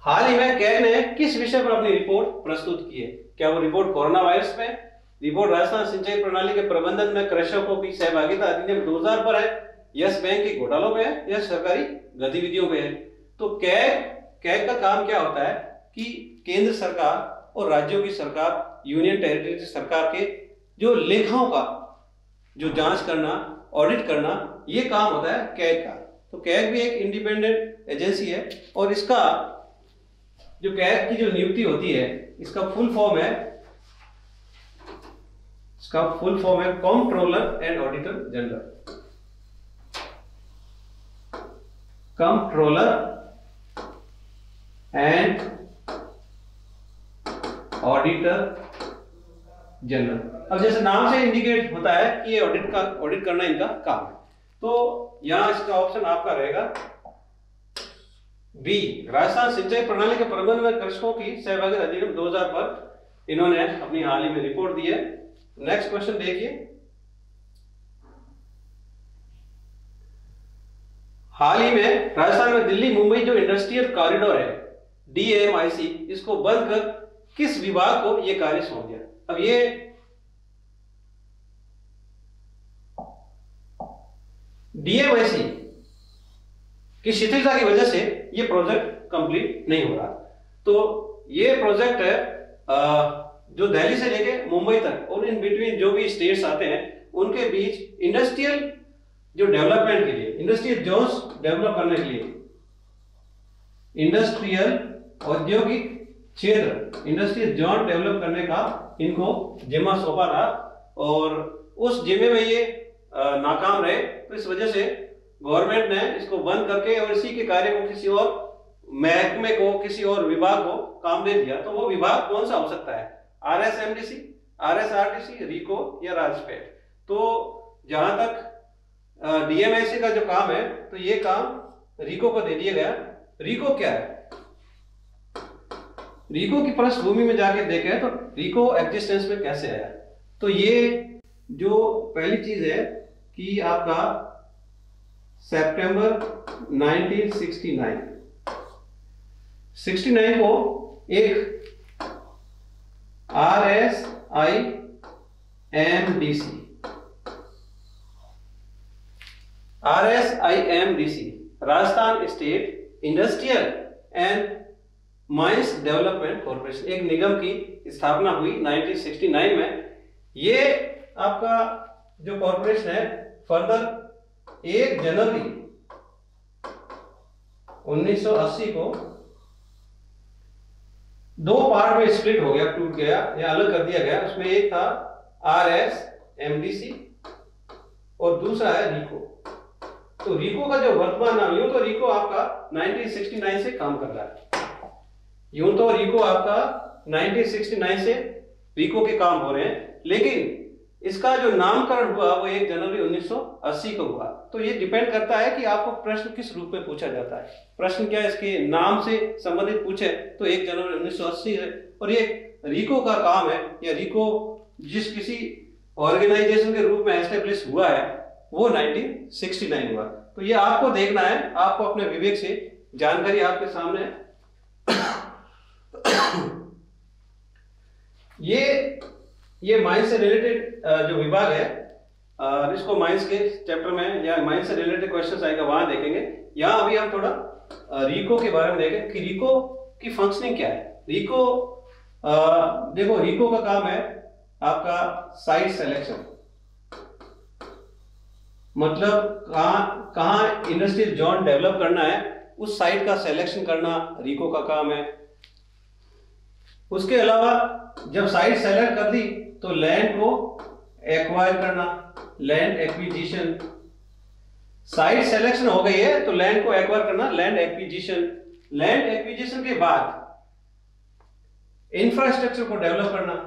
हाल ही में कैग ने किस विषय पर अपनी रिपोर्ट प्रस्तुत की है? क्या वो रिपोर्ट कोरोना वायरस पे, रिपोर्ट राजस्थान सिंचाई प्रणाली के प्रबंधन में कृषकों की सहभागिता अधिनियम 2000 पर है, यस बैंक के घोटालों पे है या सरकारी गतिविधियों पे है? तो कैग का काम क्या होता है कि केंद्र सरकार और राज्यों की सरकार, यूनियन टेरिटरी की सरकार के जो लेखाओं का जो जांच करना, ऑडिट करना, ये काम होता है कैग का। तो कैग भी एक इंडिपेंडेंट एजेंसी है और इसका जो कैग की जो नियुक्ति होती है इसका फुल फॉर्म है comptroller and auditor general, comptroller and auditor general. अब जैसे नाम से इंडिकेट होता है कि ये ऑडिट करना इनका काम है। तो यहां इसका ऑप्शन आपका रहेगा B, राजस्थान सिंचाई प्रणाली के प्रबंधन में कृषकों की सहभागिता अधिनियम 2000 पर इन्होंने अपनी हाल ही में रिपोर्ट दी है। नेक्स्ट क्वेश्चन देखिए, हाल ही में राजस्थान में दिल्ली मुंबई जो इंडस्ट्रियल कॉरिडोर है DMIC, इसको बंद कर किस विभाग को यह कार्य सौंप दिया? अब ये DMIC कि शिथिलता की वजह से ये प्रोजेक्ट कंप्लीट नहीं हो रहा। तो ये प्रोजेक्ट है जो दिल्ली से लेके मुंबई तक और इन बिटवीन जो भी स्टेट्स आते हैं उनके बीच इंडस्ट्रियल जो डेवलपमेंट के लिए, इंडस्ट्रियल जोन्स डेवलप करने के लिए, इंडस्ट्रियल औद्योगिक क्षेत्र, इंडस्ट्रियल जोन डेवलप करने का इनको जिम्मा सौंपा रहा और उस जिम्मे में ये नाकाम रहे। तो इस वजह से गवर्नमेंट ने इसको बंद करके और इसी के कार्य को किसी और महकमे को, किसी और विभाग को काम दे दिया। तो वो विभाग कौन सा हो सकता है, RSMDC, RSRTC, रिको या राजपेट? तो जहां तक DMIC का जो काम है तो ये काम रिको को दे दिया गया। रिको क्या है, रिको की पृष्ठभूमि में जाके देखें तो रिको एग्जिस्टेंस में कैसे आया? तो ये जो पहली चीज है कि आपका सितंबर 1969 को एक RSIMDC Rajasthan state industrial and mines development corporation, एक निगम की स्थापना हुई 1969 में। ये आपका जो कॉर्पोरेशन है फर्दर 1 जनवरी 1980 को दो पार्ट में स्प्लिट हो गया, टूट गया या अलग कर दिया गया। उसमें एक था RSMDC और दूसरा है रिको। तो रिको का जो वर्तमान नाम, यूं तो रिको आपका 1969 से काम कर रहा है, यूं तो रिको आपका 1969 से रिको के काम हो रहे हैं, लेकिन इसका जो नामकरण हुआ वो 1 जनवरी 1980 को हुआ। तो ये डिपेंड करता है कि आपको प्रश्न किस रूप में पूछा जाता है, प्रश्न क्या इसके नाम से संबंधित पूछे तो 1 जनवरी 1980 है और ये रिको का काम है या रिको जिस किसी ऑर्गेनाइजेशन के रूप में एस्टेब्लिश हुआ है वो 1969 हुआ। तो ये आपको देखना है, आपको अपने विवेक से, जानकारी आपके सामने है। ये माइंस से रिलेटेड जो विभाग है, इसको माइंस के चैप्टर में या माइंस से रिलेटेड क्वेश्चंस आएगा वहां देखेंगे। यहाँ अभी हम थोड़ा रीको के बारे में देखें कि रीको की फंक्शनिंग क्या है। रीको देखो, रीको का काम है आपका साइट सिलेक्शन, मतलब कहाँ इंडस्ट्रियल जोन डेवलप करना है उस साइट का सिलेक्शन करना रीको का काम है। उसके अलावा जब साइट सेलेक्ट कर दी तो लैंड को एक्वायर करना, लैंड एक्विजिशन। साइट सिलेक्शन हो गई है तो लैंड को एक्वायर करना, लैंड एक्विजिशन। लैंड एक्विजिशन के बाद इंफ्रास्ट्रक्चर को डेवलप करना।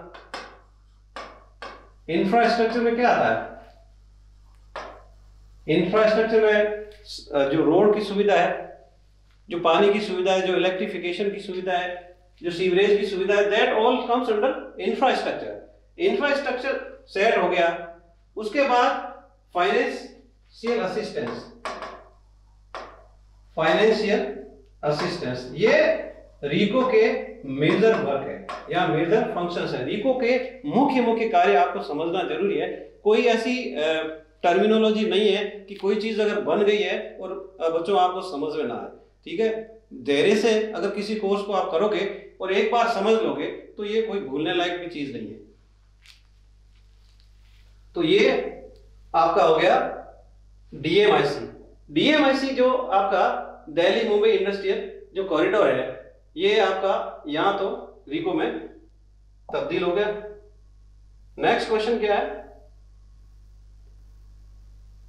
इंफ्रास्ट्रक्चर में क्या आता है? इंफ्रास्ट्रक्चर में जो रोड की सुविधा है, जो पानी की सुविधा है, जो इलेक्ट्रिफिकेशन की सुविधा है, जो सीवरेज की सुविधा है, that all comes under infrastructure. Infrastructure set हो गया। उसके बाद फाइनेंशियल असिस्टेंस, फाइनेंशियल असिस्टेंस। ये रीको के मेजर वर्क है या मेजर फंक्शंस है। रीको के मुख्य कार्य आपको समझना जरूरी है। कोई ऐसी टर्मिनोलॉजी नहीं है कि कोई चीज अगर बन गई है और बच्चों आपको समझ में ना आए, ठीक है। धैर्य से अगर किसी कोर्स को आप करोगे और एक बार समझ लोगे तो ये कोई भूलने लायक भी चीज नहीं है। तो ये आपका हो गया डीएमआईसी। डीएमआईसी जो आपका दिल्ली मुंबई इंडस्ट्रियल जो कॉरिडोर है, ये आपका यहां तो रीको में तब्दील हो गया। नेक्स्ट क्वेश्चन क्या है?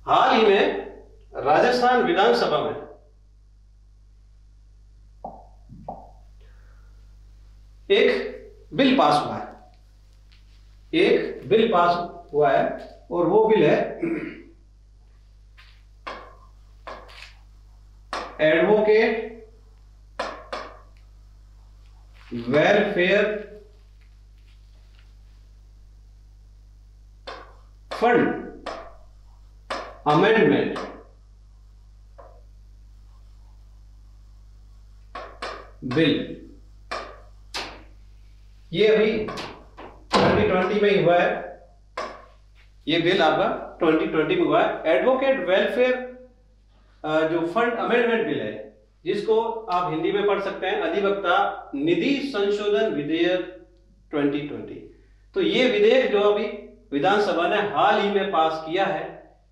हाल ही में राजस्थान विधानसभा में एक बिल पास हुआ है, एक बिल पास हुआ है और वो बिल है advocate welfare fund amendment bill. ये अभी 2020 में ही हुआ है, ये बिल आपका 2020 में हुआ है। एडवोकेट वेलफेयर जो फंड अमेंडमेंट बिल है, जिसको आप हिंदी में पढ़ सकते हैं अधिवक्ता निधि संशोधन विधेयक 2020। तो ये विधेयक जो अभी विधानसभा ने हाल ही में पास किया है,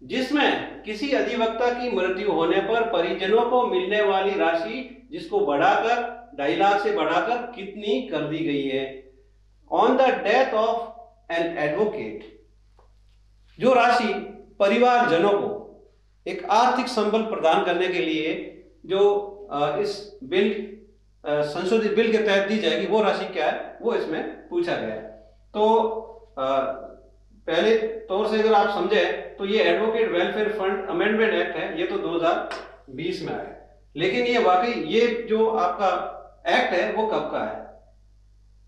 जिसमें किसी अधिवक्ता की मृत्यु होने पर परिजनों को मिलने वाली राशि, जिसको बढ़ाकर 2.5 लाख से बढ़ाकर कितनी कर दी गई है, on the death of an advocate, जो राशि परिवारजनों को एक आर्थिक संबल प्रदान करने के लिए जो इस बिल संशोधित बिल के तहत दी जाएगी, वो राशि क्या है वो इसमें पूछा गया है। तो पहले तौर से अगर आप समझे तो ये advocate welfare fund amendment act है, ये तो 2020 में आया, लेकिन ये वाकई ये जो आपका एक्ट है वो कब का है?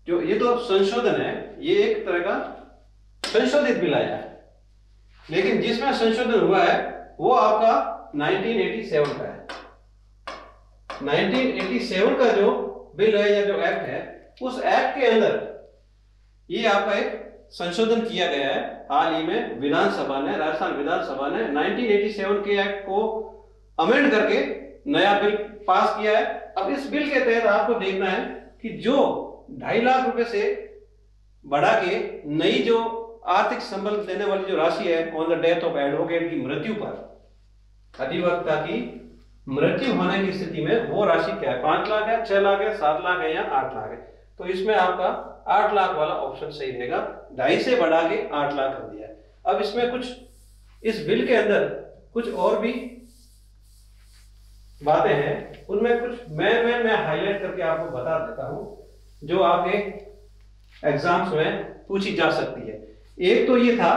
जो ये तो संशोधन है, ये एक तरह का संशोधित बिल आया है, लेकिन जिसमें संशोधन हुआ है वो आपका 1987 का है। 1987 का जो बिल है या जो एक्ट है, उस एक्ट के अंदर ये आपका एक संशोधन किया गया है। हाल ही में विधानसभा ने, राजस्थान विधानसभा ने 1987 के एक्ट को अमेंड करके नया बिल पास किया है। अब इस बिल के तहत आपको देखना है कि जो 2.5 लाख रुपए से बढ़ा के नई जो आर्थिक संबल देने वाली जो राशि है, on the death of advocate की मृत्यु पर, अधिवक्ता की मृत्यु होने की स्थिति में वो राशि क्या है? 5 लाख है, 6 लाख है, 7 लाख है या 8 लाख है? तो इसमें आपका 8 लाख वाला ऑप्शन सही रहेगा। 2.5 से बढ़ा के 8 लाख कर दिया है। अब इसमें कुछ, इस बिल के अंदर कुछ और भी बातें हैं, उनमें कुछ मैं हाईलाइट करके आपको बता देता हूं जो आपके एग्जाम्स में पूछी जा सकती है। एक तो ये था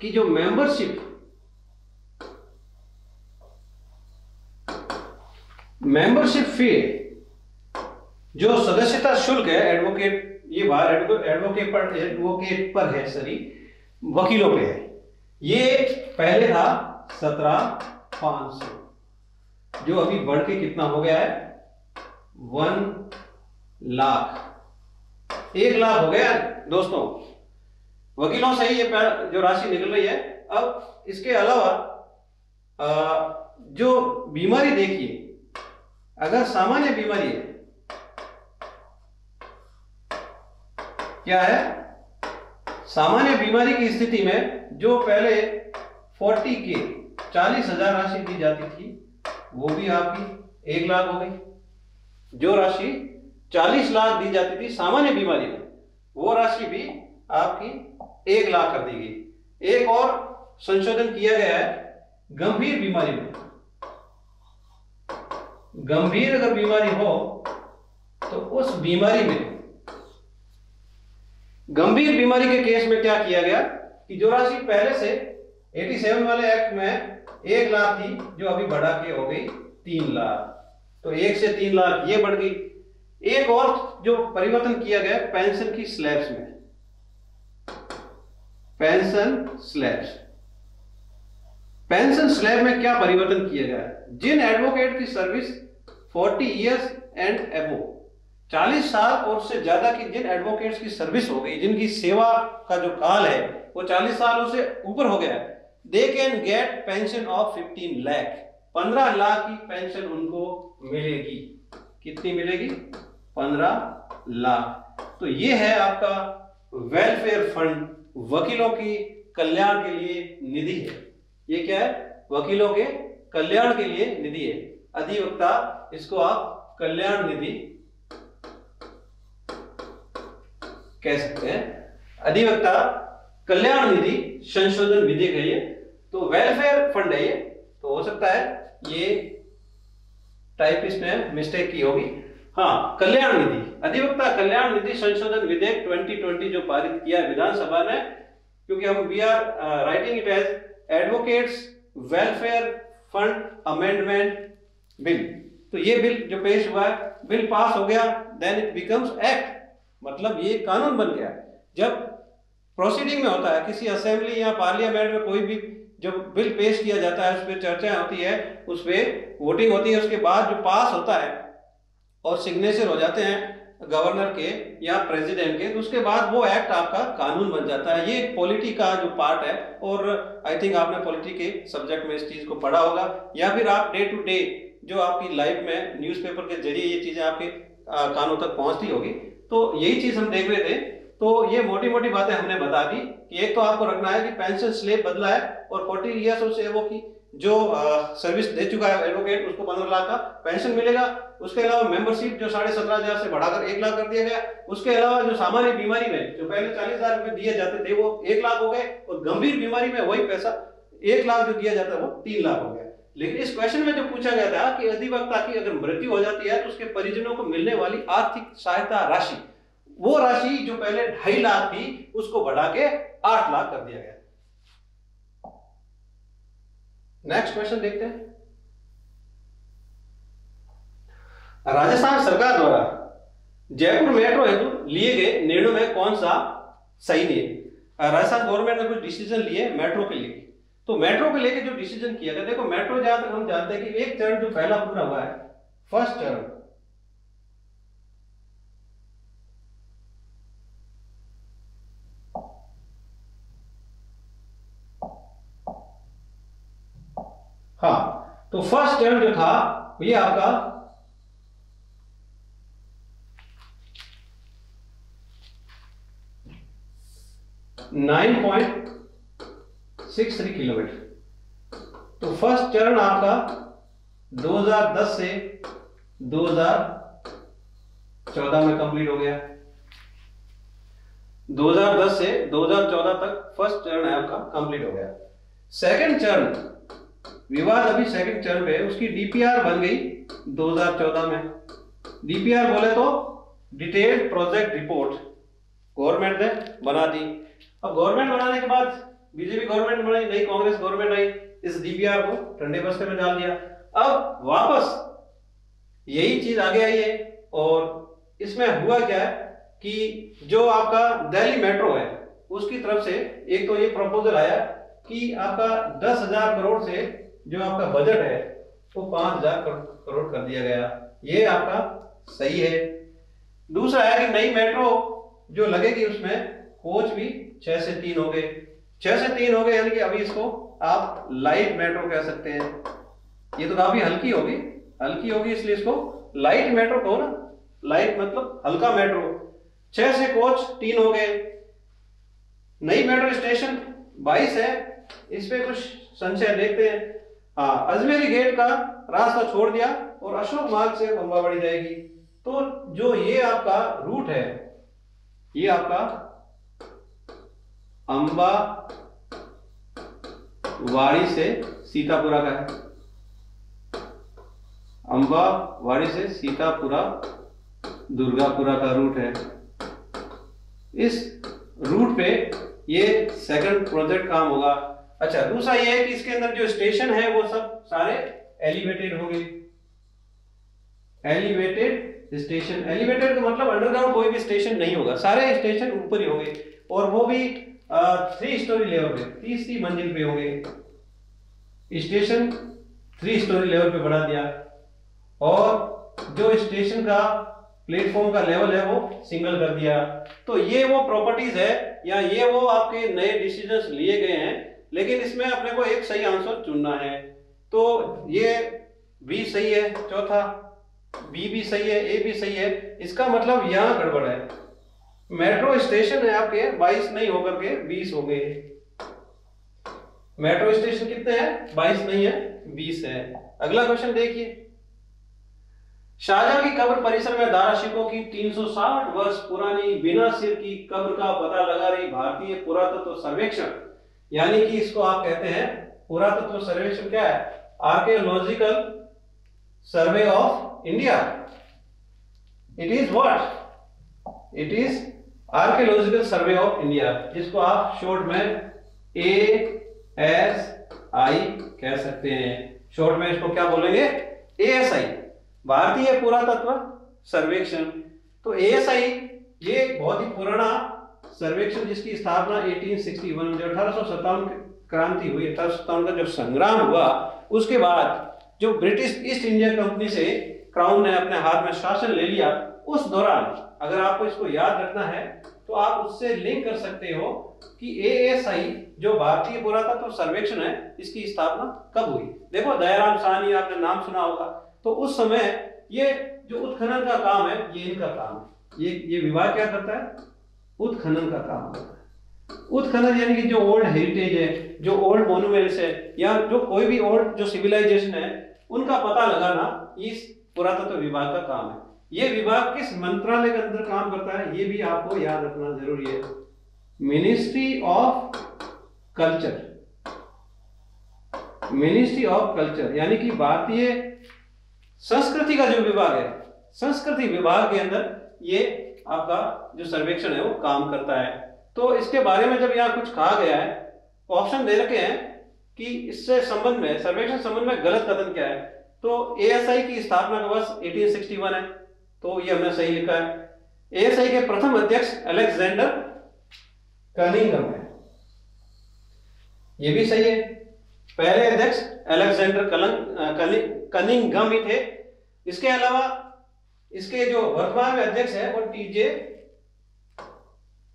कि जो मेंबरशिप फी, जो सदस्यता शुल्क है एडवोकेट, ये बार एडवोकेट पर है, वकीलों पे है। ये पहले था 17,500 जो अभी बढ़ के कितना हो गया है 1 लाख, 1 लाख हो गया दोस्तों वकीलों से ही ये जो राशि निकल रही है। अब इसके अलावा जो बीमारी देखिए, अगर सामान्य बीमारी है क्या है, सामान्य बीमारी की स्थिति में जो पहले 40,000 राशि दी जाती थी वो भी आपकी 1 लाख हो गई। जो राशि 40 लाख दी जाती थी सामान्य बीमारी में वो राशि भी आपकी 1 लाख कर दी गई। एक और संशोधन किया गया है गंभीर बीमारी में, गंभीर अगर बीमारी हो तो उस बीमारी में गंभीर बीमारी के केस में क्या किया गया कि जो राशि पहले से 87 वाले एक्ट में 1 लाख थी जो अभी बढ़ा के हो गई 3 लाख, तो 1 से 3 लाख ये बढ़ गई। एक और जो परिवर्तन किया गया पेंशन की स्लैब्स में, पेंशन स्लैब्स, पेंशन स्लैब में क्या परिवर्तन किया गया, जिन एडवोकेट की सर्विस 40 इयर्स एंड एबो, 40 साल और से ज्यादा की जिन एडवोकेट्स की सर्विस हो गई, जिनकी सेवा का जो काल है वो 40 सालों से ऊपर हो गया, they can get pension of 15 lakh, 15 lakh की पेंशन उनको मिलेगी। कितनी मिलेगी? 15 लाख। तो ये है आपका वेलफेयर फंड, वकीलों की कल्याण के लिए निधि है। ये क्या है? वकीलों के कल्याण के लिए निधि है। अधिवक्ता, इसको आप कल्याण निधि कह सकते हैं, अधिवक्ता कल्याण निधि संशोधन विधेयक है ये, तो वेलफेयर फंड है ये। तो हो सकता है ये टाइपिस्ट ने मिस्टेक की होगी। हाँ, कल्याण निधि, अधिवक्ता कल्याण निधि संशोधन विधेयक 2020 जो पारित किया विधानसभा ने, क्योंकि हम we are writing it as advocates welfare fund amendment bill. तो ये बिल जो पेश हुआ है, बिल पास हो गया, देन इट बिकम्स एक्ट, मतलब ये कानून बन गया। जब प्रोसीडिंग में होता है किसी असेंबली या पार्लियामेंट में कोई भी जब बिल पेश किया जाता है, उस पर चर्चा होती है, उस पर वोटिंग होती है, उसके बाद जो पास होता है और सिग्नेचर हो जाते हैं गवर्नर के या प्रेसिडेंट के, तो उसके बाद वो एक्ट आपका कानून बन जाता है। ये पॉलिटी का जो पार्ट है, और आई थिंक आपने पॉलिटी के सब्जेक्ट में इस चीज़ को पढ़ा होगा, या फिर आप डे टू डे जो आपकी लाइफ में न्यूज़पेपर के जरिए ये चीज़ें आपके कानों तक पहुँचती होगी। तो यही चीज हम देख रहे थे। तो ये मोटी मोटी बातें हमने बता दी कि एक तो आपको रखना है कि पेंशन स्लेब बदला है और 40 इयर्स और से वो की जो सर्विस दे चुका है एडवोकेट उसको 15 लाख का पेंशन मिलेगा। उसके अलावा मेंबरशिप जो 17,500 से बढ़ाकर 1 लाख कर दिया गया। उसके अलावा जो सामान्य बीमारी में जो पहले 40,000 रुपये दिए जाते थे वो 1 लाख हो गए, और गंभीर बीमारी में वही पैसा 1 लाख जो दिया जाता है वो 3 लाख हो गया। लेकिन इस क्वेश्चन में जो पूछा गया था कि अधिवक्ता की अगर मृत्यु हो जाती है तो उसके परिजनों को मिलने वाली आर्थिक सहायता राशि, वो राशि जो पहले 2.5 लाख थी उसको बढ़ा के 8 लाख कर दिया गया। नेक्स्ट क्वेश्चन देखते हैं। राजस्थान सरकार द्वारा जयपुर मेट्रो हेतु लिए गए निर्णय में कौन सा सही नहीं है? राजस्थान गवर्नमेंट ने कुछ डिसीजन लिए मेट्रो के लिए, तो मेट्रो को लेके जो डिसीजन किया गया, देखो मेट्रो जहां तक हम जानते हैं कि एक चरण जो पहला पूरा हुआ है, फर्स्ट चरण, हाँ, तो फर्स्ट चरण जो था ये आपका 9.63 किलोमीटर। तो फर्स्ट चरण आपका 2010 से 2014 में कंप्लीट हो गया। 2010 से 2014 तक फर्स्ट चरण आपका कंप्लीट हो गया। सेकंड चरण विवाद अभी सेकंड चरण पे, उसकी डीपीआर बन गई 2014 में। डीपीआर बोले तो डिटेल्ड प्रोजेक्ट रिपोर्ट गवर्नमेंट ने बना दी। अब गवर्नमेंट बनाने के बाद बीजेपी गवर्नमेंट बनाई, नई कांग्रेस गवर्नमेंट आई, इस डीपीआर को ठंडे बस्ते में डाल दिया। अब वापस यही चीज आगे आई है, और इसमें हुआ क्या है कि जो आपका दिल्ली मेट्रो है उसकी तरफ से एक तो ये प्रपोजल आया कि आपका 10,000 करोड़ से जो आपका बजट है वो 5,000 करोड़ कर दिया गया, ये आपका सही है। दूसरा है कि नई मेट्रो जो लगेगी उसमें कोच भी 6 से 3 हो गए, 6 से 3 हो गए, यानी कि अभी इसको आप लाइट मेट्रो कह सकते हैं। ये तो काफी हल्की होगी इसलिए इसको लाइट मेट्रो कहो ना, लाइट मतलब हल्का मेट्रो। 6 से कोच 3 हो गए। नई मेट्रो स्टेशन 22 है, इस पे कुछ संशय देखते हैं। हाँ, अजमेरी गेट का रास्ता छोड़ दिया और अशोक मार्ग से बम्बावाड़ी जाएगी। तो जो ये आपका रूट है, ये आपका अम्बावाड़ी से सीतापुरा का है, अम्बावाड़ी से सीतापुरा दुर्गापुरा का रूट है। इस रूट पे ये सेकंड प्रोजेक्ट काम होगा। अच्छा, दूसरा ये है कि इसके अंदर जो स्टेशन है वो सब सारे एलिवेटेड होंगे, एलिवेटेड स्टेशन। एलिवेटेड का मतलब अंडरग्राउंड कोई भी स्टेशन नहीं होगा, सारे स्टेशन ऊपर ही होंगे और वो भी 3 स्टोरी लेवल पे, तीसरी मंजिल पे होंगे। स्टेशन 3 स्टोरी लेवल पे बना दिया और जो स्टेशन का प्लेटफॉर्म का लेवल है वो सिंगल कर दिया। तो ये वो प्रॉपर्टीज है या ये वो आपके नए डिसीजंस लिए गए हैं, लेकिन इसमें अपने को एक सही आंसर चुनना है। तो ये बी सही है, चौथा बी भी सही है, ए भी सही है, इसका मतलब यहाँ गड़बड़ है। मेट्रो स्टेशन है आपके 22 नहीं होकर के 20 हो गए। मेट्रो स्टेशन कितने हैं? 22 नहीं है, 20 है। अगला क्वेश्चन देखिए, शाहजहां की कब्र परिसर में दारा शिकोह की 360 वर्ष पुरानी बिना सिर की कब्र का पता लगा रही भारतीय पुरातत्व सर्वेक्षण, यानी कि इसको आप कहते हैं पुरातत्व सर्वेक्षण। क्या है? Archaeological survey of India. It is what? It is archaeological survey of India, जिसको आप शॉर्ट में ASI कह सकते हैं। शॉर्ट में इसको क्या बोलेंगे? ASI, भारतीय पुरातत्व सर्वेक्षण। तो ASI ये बहुत ही पुराना सर्वेक्षण, जिसकी स्थापना 1861 में 1857 क्रांति हुई, 1857 का जब संग्राम हुआ, उसके बाद जो ब्रिटिश ईस्ट इंडिया कंपनी से क्राउन ने अपने हाथ में शासन ले लिया, उस दौरान अगर आपको इसको याद रखना है तो आप उससे लिंक कर सकते हो कि ASI जो भारतीय पुरातत्व सर्वेक्षण है, इसकी स्थापना कब हुई। देखो, दयाराम साहनी आपने नाम सुना होगा। तो उस समय ये जो उत्खनन का काम है, ये इनका काम है। ये विभाग क्या करता है? उत्खनन का काम होता है। उत्खनन यानी कि जो ओल्ड हेरिटेज है, जो ओल्ड मोन्यूमेंट्स है, या जो कोई भी ओल्ड जो सिविलाइजेशन है, उनका पता लगाना इस पुरातत्व विभाग का काम है। ये विभाग किस मंत्रालय के अंदर काम करता है, ये भी आपको याद रखना जरूरी है। Ministry of culture, ministry of culture, यानी कि भारतीय संस्कृति का जो विभाग है, संस्कृति विभाग के अंदर ये आपका जो सर्वेक्षण है वो काम करता है। तो इसके बारे में जब यहाँ कुछ कहा गया है, ऑप्शन दे रखे हैं कि इससे संबंध में, सर्वेक्षण संबंध में गलत कथन क्या है। तो ASI की स्थापना का वर्ष 1861 है, तो ये हमने सही लिखा है। ASI के प्रथम अध्यक्ष अलेक्जेंडर कनिंघम है, ये भी सही है। पहले अध्यक्ष अलेक्जेंडर कनिंघम ही थे। इसके अलावा इसके जो वर्तमान में अध्यक्ष है वो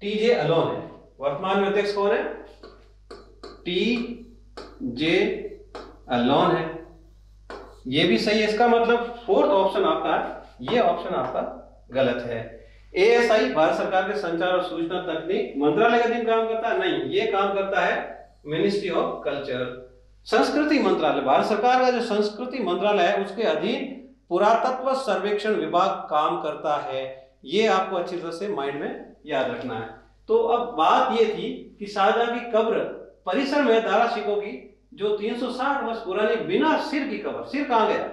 टीजे अलोन है। वर्तमान में अध्यक्ष कौन है? TJ अलोन है, ये भी सही है। इसका मतलब फोर्थ ऑप्शन आपका, ये ऑप्शन आपका गलत है। ASI भारत सरकार के संचार और सूचना तकनीक मंत्रालय के अधीन काम करता है? नहीं, ये काम करता है मिनिस्ट्री ऑफ कल्चर, संस्कृति मंत्रालय। भारत सरकार का जो संस्कृति मंत्रालय है, उसके अधीन पुरातत्व सर्वेक्षण विभाग काम करता है। ये आपको अच्छी तरह से माइंड में याद रखना है। तो अब बात ये थी कि शाहजहां की कब्र परिसर में दारा शिकोह की जो 360 वर्ष पुरानी बिना सिर की कब्र, सिर कहां गया?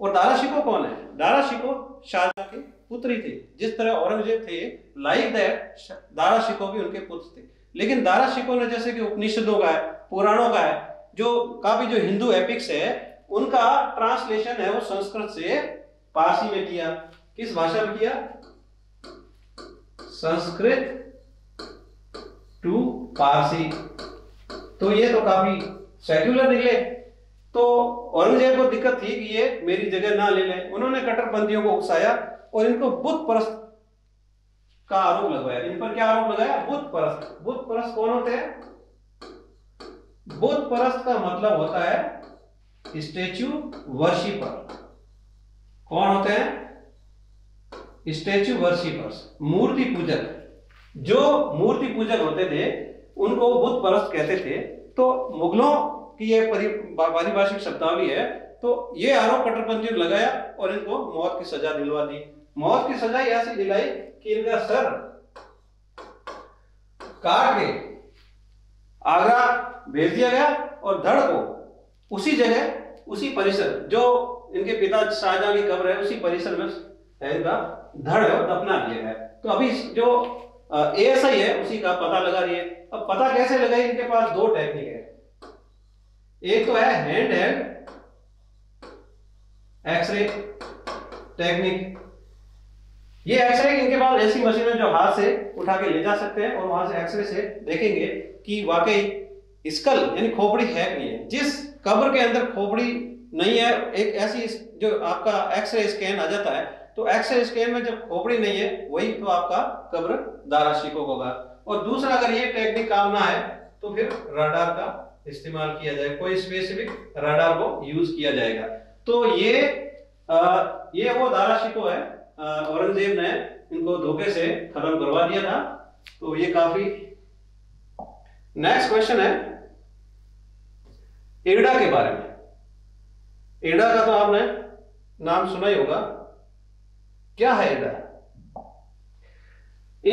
और दारा शिकोह कौन है? दारा शिकोह शाहजहां के पुत्र ही थे। जिस तरह औरंगजेब थे, लाइक दैट दारा शिकोह भी उनके पुत्र थे। लेकिन दारा शिकोह ने, जैसे कि उपनिषदों का है, पुराणों का है, जो काफी जो हिंदू एपिक्स है, उनका ट्रांसलेशन है वो संस्कृत से पारसी में किया। किस भाषा में किया? संस्कृत टू काशी। तो ये तो काफी सेक्युलर निकले। तो औरंगजेब को दिक्कत थी कि ये मेरी जगह ना ले लें, उन्होंने कट्टरपंथियों को उकसाया और इनको बुत परस्त का आरोप लगाया। इन पर क्या आरोप लगाया? बुत परस्त। बुत परस्त कौन होते हैं? बुत परस्त का मतलब होता है स्टैच्यू वर्शिपर। कौन होते हैं? स्टैच्यू वर्शिपर्स, मूर्ति पूजक। जो मूर्ति पूजक होते थे उनको बुत परस्त कहते थे। तो मुगलों की ये पारिभाषिक शब्दावली है। तो ये आरोप कट्टरपंथियों ने लगाया और इनको मौत की सजा दिलवा दी। मौत की सजा ऐसी दिलाई कि इनका सर काट के आगरा भेज दिया गया और धड़ को उसी जगह, उसी परिसर, जो इनके पिता शाहजहां की कब्र है उसी परिसर में इनका धड़ दफना दिया है। तो अभी जो एएसआई है उसी का पता लगा रही है। अब पता कैसे लगाई? इनके पास दो टेक्निक है। एक तो है हैंड एक्सरे टेक्निक। ये एक्सरे इनके पास ऐसी मशीन है जो हाथ से उठा के ले जा सकते हैं और वहां से एक्सरे से देखेंगे कि वाकई स्कल यानी खोपड़ी है कि नहीं है। जिस कब्र के अंदर खोपड़ी नहीं है, एक ऐसी जो आपका एक्सरे स्कैन आ जाता है, तो एक्सरे स्कैन में जब खोपड़ी नहीं है वही तो आपका कब्र दारा शिकोह होगा। और दूसरा, अगर ये टेक्निक काम ना है तो फिर राडार का इस्तेमाल किया जाए, कोई स्पेसिफिक राडार को यूज किया जाएगा। तो ये वो दारा शिकोह है। औरंगजेब ने इनको धोखे से खत्म करवा दिया था। तो ये काफी। नेक्स्ट क्वेश्चन है एडा के बारे में। एडा का तो आपने नाम सुना ही होगा। क्या है IRDA?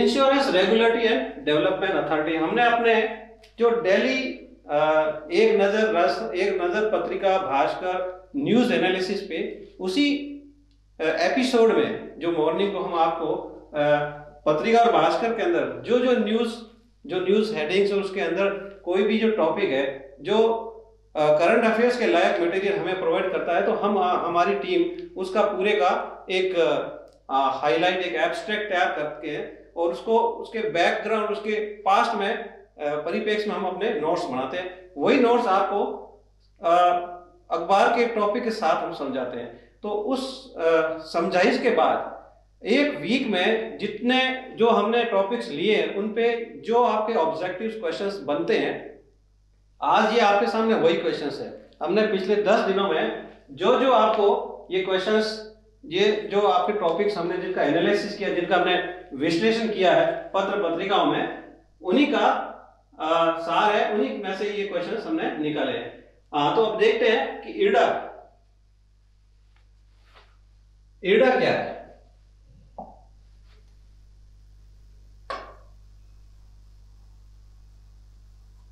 Insurance regulatory and development authority. हमने अपने जो डेली एक नजर पत्रिका, भास्कर, न्यूज एनालिसिस पे उसी एपिसोड में जो मॉर्निंग को हम आपको पत्रिका और भास्कर के अंदर जो न्यूज हेडिंग्स और उसके अंदर कोई भी जो टॉपिक है जो करंट अफेयर्स के लायक मटेरियल हमें प्रोवाइड करता है, तो हम हमारी टीम उसका पूरे का एक हाईलाइट, एक एब्स्ट्रैक्ट तैयार करके और उसको उसके बैकग्राउंड, उसके पास्ट में परिपेक्ष में हम अपने नोट्स बनाते हैं। वही नोट्स आपको अखबार के टॉपिक के साथ हम समझाते हैं। तो उस समझाइश के बाद एक वीक में जितने जो हमने टॉपिक्स लिए हैं उन पे जो आपके ऑब्जेक्टिव क्वेश्चंस बनते हैं, आज ये आपके सामने वही क्वेश्चंस है। हमने पिछले 10 दिनों में जो आपको ये क्वेश्चंस, ये जो आपके टॉपिक्स हमने जिनका एनालिसिस किया, जिनका हमने विश्लेषण किया है पत्र पत्रिकाओं में, उन्हीं का सार है, उन्हीं में से ये क्वेश्चंस हमने निकाले हैं। हाँ, तो अब देखते हैं कि एडा क्या है।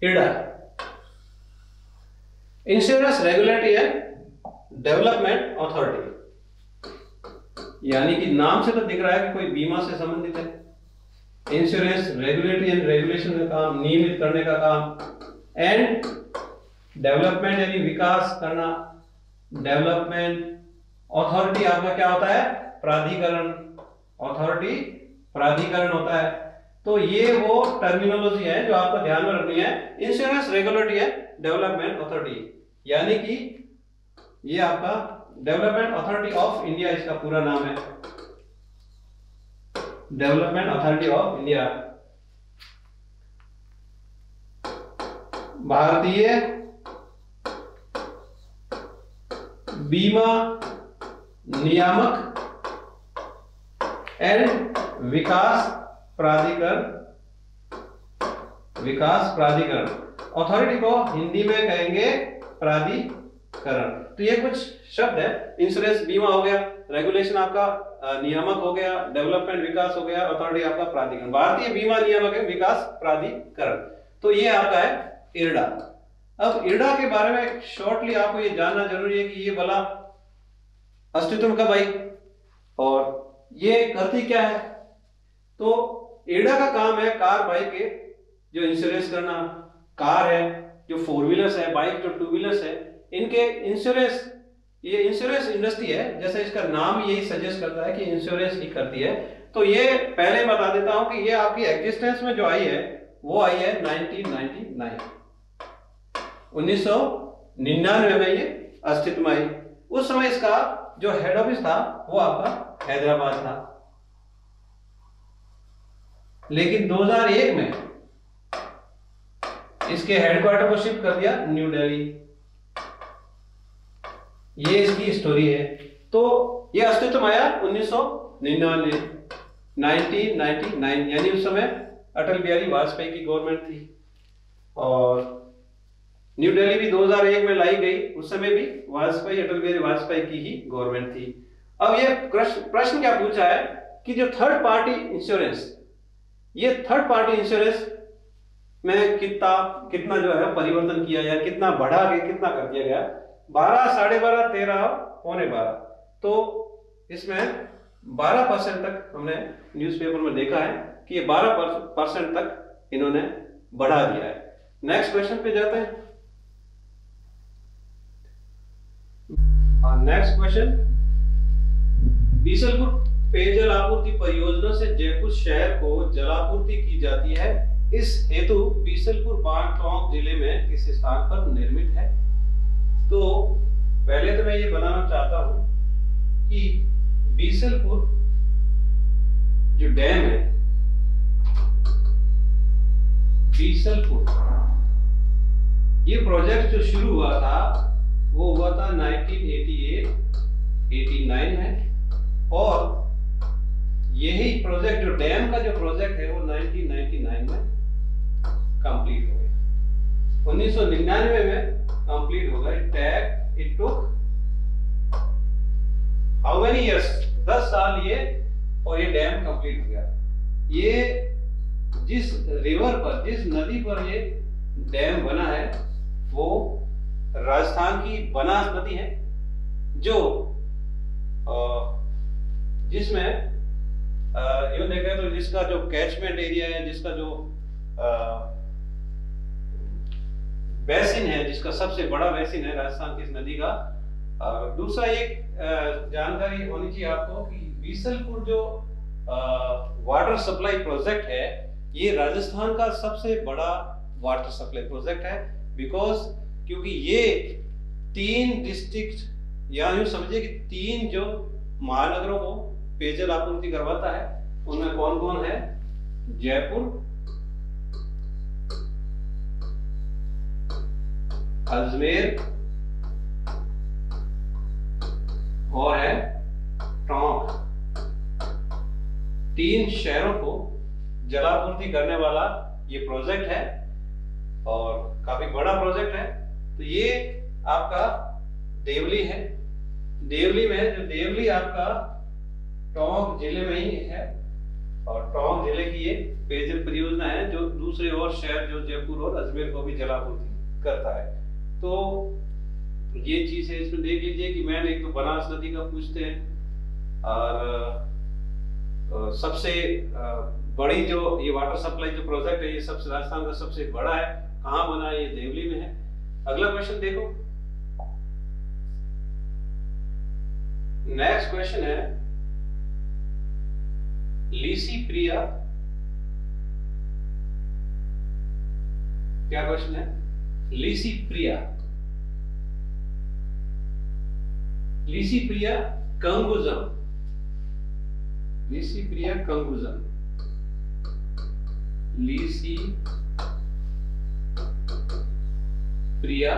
IRDA insurance regulatory and development authority, यानी कि नाम से तो दिख रहा है कि कोई बीमा से संबंधित है। इंश्योरेंस रेगुलेटरी एंड रेगुलेशन का काम, नियमित करने का काम, एंड डेवलपमेंट यानी विकास करना। डेवलपमेंट अथॉरिटी आपका क्या होता है? प्राधिकरण। अथॉरिटी प्राधिकरण होता है। तो ये वो टर्मिनोलॉजी है जो आपको ध्यान में रखनी है। इंश्योरेंस रेगुलेटरी है डेवलपमेंट अथॉरिटी, यानी कि ये आपका डेवलपमेंट अथॉरिटी ऑफ इंडिया, इसका पूरा नाम है डेवलपमेंट अथॉरिटी ऑफ इंडिया। भारतीय बीमा नियामक एंड विकास प्राधिकरण। अथॉरिटी को हिंदी में कहेंगे प्राधिकरण। तो ये कुछ शब्द है। इंश्योरेंस बीमा हो गया, रेगुलेशन आपका नियामक हो गया, डेवलपमेंट विकास हो गया, अथॉरिटी आपका प्राधिकरण, भारतीय बीमा नियामक एवं विकास प्राधिकरण। तो ये आपका है इरडा। अब इरडा के बारे में शॉर्टली आपको ये जानना जरूरी है कि ये वाला अस्तित्व में कब आई और ये करती क्या है। तो एडा का काम है कार बाइक के जो इंश्योरेंस करना। कार है, जो फोर व्हीलर्स है, बाइक जो टू व्हीलर्स है, इनके इंश्योरेंस, ये इंश्योरेंस इंडस्ट्री है, जैसे इसका नाम यही सजेस्ट करता है कि इंश्योरेंस ही करती है। तो ये पहले बता देता हूं कि ये आपकी एग्जिस्टेंस में जो आई है वो आई है 1999 में ये अस्तित्व आई। उस समय इसका जो हेड ऑफिस था वो आपका हैदराबाद था, लेकिन 2001 में इसके हेडक्वार्टर को शिफ्ट कर दिया न्यू दिल्ली। ये इसकी स्टोरी है। तो ये अस्तित्व में आया 1999 यानी उस समय अटल बिहारी वाजपेयी की गवर्नमेंट थी, और न्यू दिल्ली भी 2001 में लाई गई। उस समय भी वाजपेयी, अटल बिहारी वाजपेयी की ही गवर्नमेंट थी। अब ये प्रश्न क्या पूछा है कि जो थर्ड पार्टी इंश्योरेंस, ये थर्ड पार्टी इंश्योरेंस में कितना जो है परिवर्तन किया गया, कितना बढ़ा गया, कितना कर दिया गया, 12, 12.5, 13, 12.25। तो इसमें 12% तक हमने न्यूज़पेपर में देखा है कि ये 12% तक इन्होंने बढ़ा दिया है। नेक्स्ट क्वेश्चन पे जाते हैं। नेक्स्ट क्वेश्चन, बीसलपुर पेयजल आपूर्ति परियोजना से जयपुर शहर को जलापूर्ति की जाती है, इस हेतु बीसलपुर बांध टोंक जिले में किस स्थान पर निर्मित है? तो पहले तो मैं ये बनाना चाहता हूं कि बीसलपुर जो डैम है, बीसलपुर ये प्रोजेक्ट जो शुरू हुआ था वो हुआ था 1988-89 में, और यही प्रोजेक्ट जो डैम का जो प्रोजेक्ट है वो 1999 में कंप्लीट हो गया। 1999 में कंप्लीट हो गया। It took how many years, 10 साल ये, और ये डैम कंप्लीट हो गया। ये जिस रिवर पर, जिस नदी पर ये डैम बना है वो राजस्थान की बनास नदी है, जो जिसमें यूं देखें तो जिसका जो कैचमेंट एरिया है, जिसका जो बेसिन है, जिसका सबसे बड़ा बेसिन है राजस्थान की इस नदी का। दूसरा एक जानकारी होनी चाहिए आपको कि बीसलपुर जो वाटर सप्लाई प्रोजेक्ट है ये राजस्थान का सबसे बड़ा वाटर सप्लाई प्रोजेक्ट है, बिकॉज क्योंकि ये 3 डिस्ट्रिक्ट या यूँ समझिए कि 3 जो महानगरों को पेयजल आपूर्ति करवाता है, उनमें कौन कौन है? जयपुर, अजमेर और है टोंक। 3 शहरों को जलापूर्ति करने वाला ये प्रोजेक्ट है और काफी बड़ा प्रोजेक्ट है। तो ये आपका देवली है। देवली में जो देवली आपका टोंक जिले में ही है, और टोंक जिले की ये पेयजल परियोजना है जो दूसरे और शहर जो जयपुर और अजमेर को भी जलापूर्ति करता है। तो ये चीज है, इसमें देख लीजिए कि मैंने एक तो बनास नदी का पूछते हैं, और सबसे बड़ी जो ये वाटर सप्लाई जो प्रोजेक्ट है ये सबसे राजस्थान का सबसे बड़ा है। कहाँ बना है? ये देवली में है। अगला क्वेश्चन देखो। नेक्स्ट क्वेश्चन है लीसी प्रिया, क्या क्वेश्चन है? लीसी प्रिया, लीसी प्रिया कंगुजम, लीसी प्रिया कंगुजम, लीसी प्रिया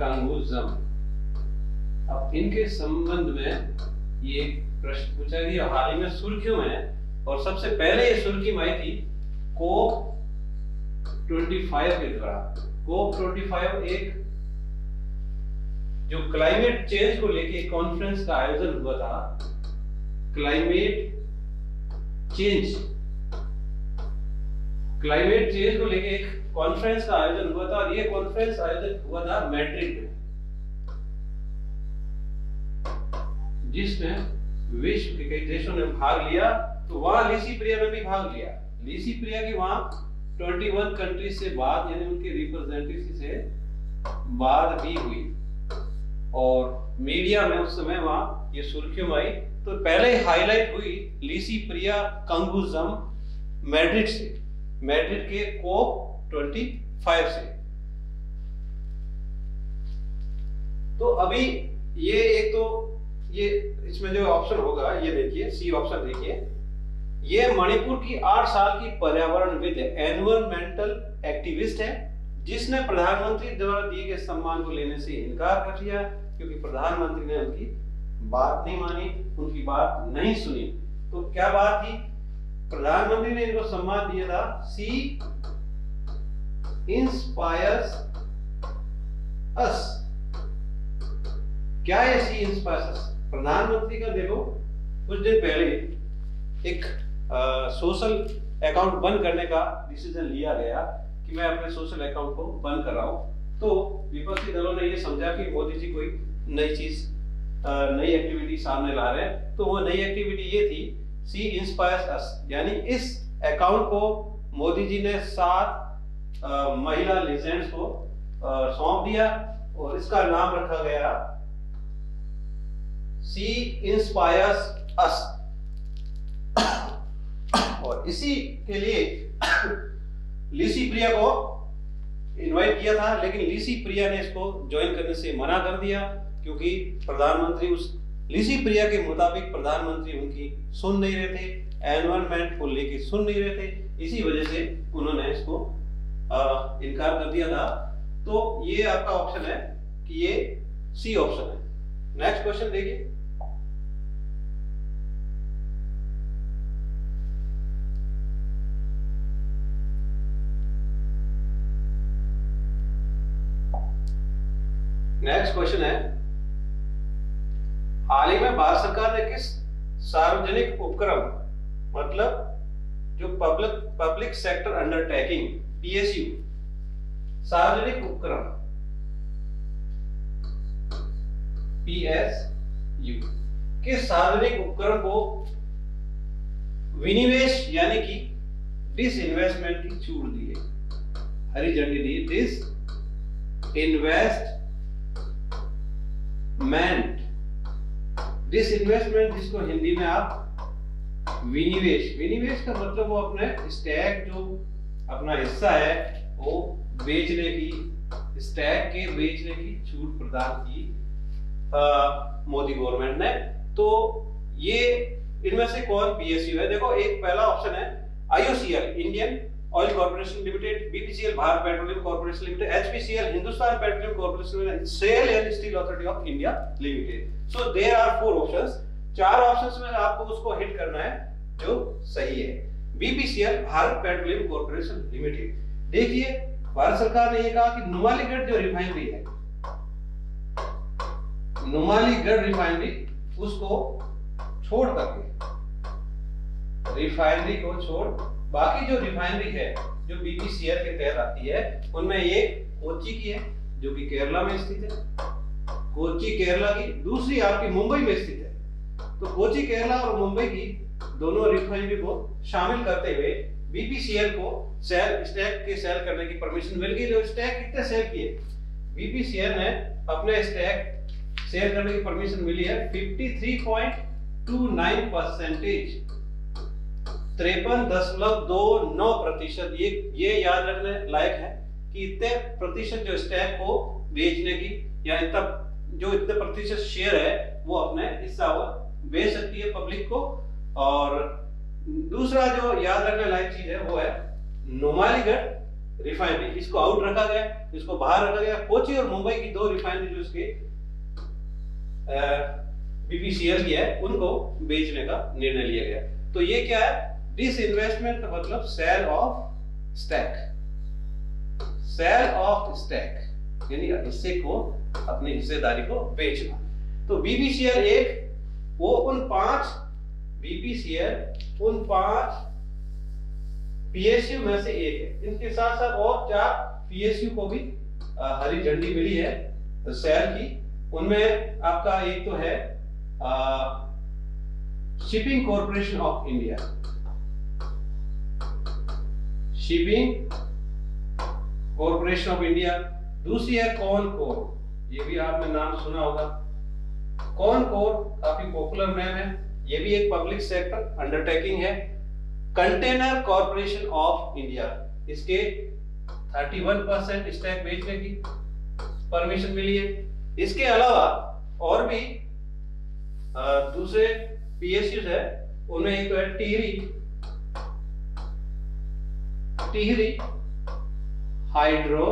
कंगुजम। अब इनके संबंध में ये प्रश्न पूछा गया हाल ही में सुर्खियों में, और सबसे पहले ये सुर्खी में आई थी COP25 के द्वारा। COP25 एक जो क्लाइमेट चेंज को लेके कॉन्फ्रेंस का आयोजन हुआ था, क्लाइमेट चेंज को लेके एक कॉन्फ्रेंस का आयोजन हुआ था, और ये कॉन्फ्रेंस आयोजित हुआ था मैड्रिड में, जिसमें विश्व के कई देशों ने भाग लिया। तो वहां लीसी प्रिया ने भी भाग लिया। लीसी प्रिया की वहां 21 कंट्रीज से बात, यानी उनके रिप्रेजेंटेटिव से बात भी हुई, और मीडिया में उस समय वहां ये सुर्खियों में आई। तो पहले हाईलाइट हुई लीसी प्रिया कंगुजम मैड्रिड से, मैड्रिड के COP25 से। तो अभी ये एक तो ये इसमें जो ऑप्शन होगा ये देखिए सी ऑप्शन देखिए, ये मणिपुर की 8 साल की पर्यावरणविद एनवायरमेंटल एक्टिविस्ट है जिसने प्रधानमंत्री द्वारा दिए गए सम्मान को लेने से इनकार कर दिया क्योंकि प्रधानमंत्री ने उनकी बात नहीं मानी, उनकी बात नहीं सुनी। तो क्या बात थी, प्रधानमंत्री ने इनको सम्मान दिया था। सी इंस्पायर्स अस, क्या है सी इंस्पायर्स अस? प्रधानमंत्री का देखो कुछ दिन पहले एक सोशल अकाउंट बंद करने का डिसीजन लिया गया कि मैं अपने सोशल अकाउंट को बंद कर रहा हूं। तो विपक्षी दलों ने ये समझा कि मोदी जी कोई नई चीज नई एक्टिविटी सामने ला रहे हैं। तो वो नई एक्टिविटी ये थी सी इंस्पायर्स अस, यानी इस अकाउंट को मोदी जी ने 7 महिला लेजेंड्स को सौंप दिया और इसका नाम रखा गया सी इंस्पायर्स अस। और इसी के लिए लिसी प्रिया को इनवाइट किया था, लेकिन लिसी प्रिया ने इसको ज्वाइन करने से मना कर दिया क्योंकि प्रधानमंत्री उस लिसी प्रिया के मुताबिक प्रधानमंत्री उनकी सुन नहीं रहे थे, एनवायरमेंट को लेके सुन नहीं रहे थे, इसी वजह से उन्होंने इसको इनकार कर दिया था। तो ये आपका ऑप्शन है कि ये सी ऑप्शन है। नेक्स्ट क्वेश्चन देखिए, नेक्स्ट क्वेश्चन है हाल ही में भारत सरकार ने किस सार्वजनिक उपक्रम मतलब जो पब्लिक सेक्टर अंडरटेकिंग PSU सार्वजनिक उपक्रम PSU किस सार्वजनिक उपक्रम को विनिवेश यानी कि डिसइन्वेस्टमेंट की छूट दी है, हरी झंडी दी, डिसइन्वेस्टमेंट जिसको हिंदी में आप विनिवेश का मतलब वो अपने स्टैक जो अपना हिस्सा है वो बेचने की, स्टैक के बेचने की छूट प्रदान की मोदी गवर्नमेंट ने। तो ये इनमें से कौन PSU है? देखो एक पहला ऑप्शन है IOCL Indian oil corporation limited, BPCL Bharat petroleum corporation limited, HPCL Hindustan petroleum corporation, SAIL and steel authority of India limited. So there are 4 options, 4 options में आपको उसको हिट करना है जो सही है। BPCL Bharat petroleum corporation limited, देखिए भारत सरकार ने ये कहा कि नुमालीगढ़ जो रिफाइनरी है, नुमालीगढ़ रिफाइनरी उसको छोड़ करके, रिफाइनरी को छोड़ बाकी जो रिफाइनरी है जो BPCL के तहत आती है उनमें एक कोची की है जो कि केरला में स्थित है, कोची केरला की, दूसरी आपकी मुंबई में स्थित है। तो कोची केरला और मुंबई की दोनों रिफाइनरी को शामिल करते हुए BPCL को सेल स्टैक के सेल करने की परमिशन मिल गई। जो स्टैक कितने सेल किए BPCL ने अपने स्टैक सेल करने की परमिशन मिली है 53.29%, 53.29%। ये याद रखने लायक है कि इतने प्रतिशत जो स्टैक को बेचने की या इतने प्रतिशत शेयर है वो अपने हिस्सा वो बेच सकती है पब्लिक को। और दूसरा जो याद रखने लायक चीज है वो है नुमालीगढ़ रिफाइनरी, इसको आउट रखा गया, इसको बाहर रखा गया। कोची और मुंबई की 2 रिफाइनरी जो इसके BPCL की है उनको बेचने का निर्णय लिया गया। तो ये क्या है, डिसइन्वेस्टमेंट का मतलब sale of stake, sale of stake यानी हिस्से को, अपनी हिस्सेदारी को बेचना। तो BPCL एक वो उन 5 BPCL उन 5 PSU में से एक है। इनके साथ साथ और 4 PSU को भी हरी झंडी मिली है तो सेल की। उनमें आपका एक तो है shipping corporation of India, shipping corporation of India. दूसरी है कॉनकोर, ये भी आपने नाम सुना होगा, कॉनकोर काफी पॉपुलर नेम है, ये भी एक पब्लिक सेक्टर अंडरटेकिंग है। कंटेनर कॉर्पोरेशन ऑफ इंडिया, इसके 31% स्टैक बेचने की परमिशन मिली है। इसके अलावा और भी दूसरे पीएसयूज है, उनमें एक है Tehri hydro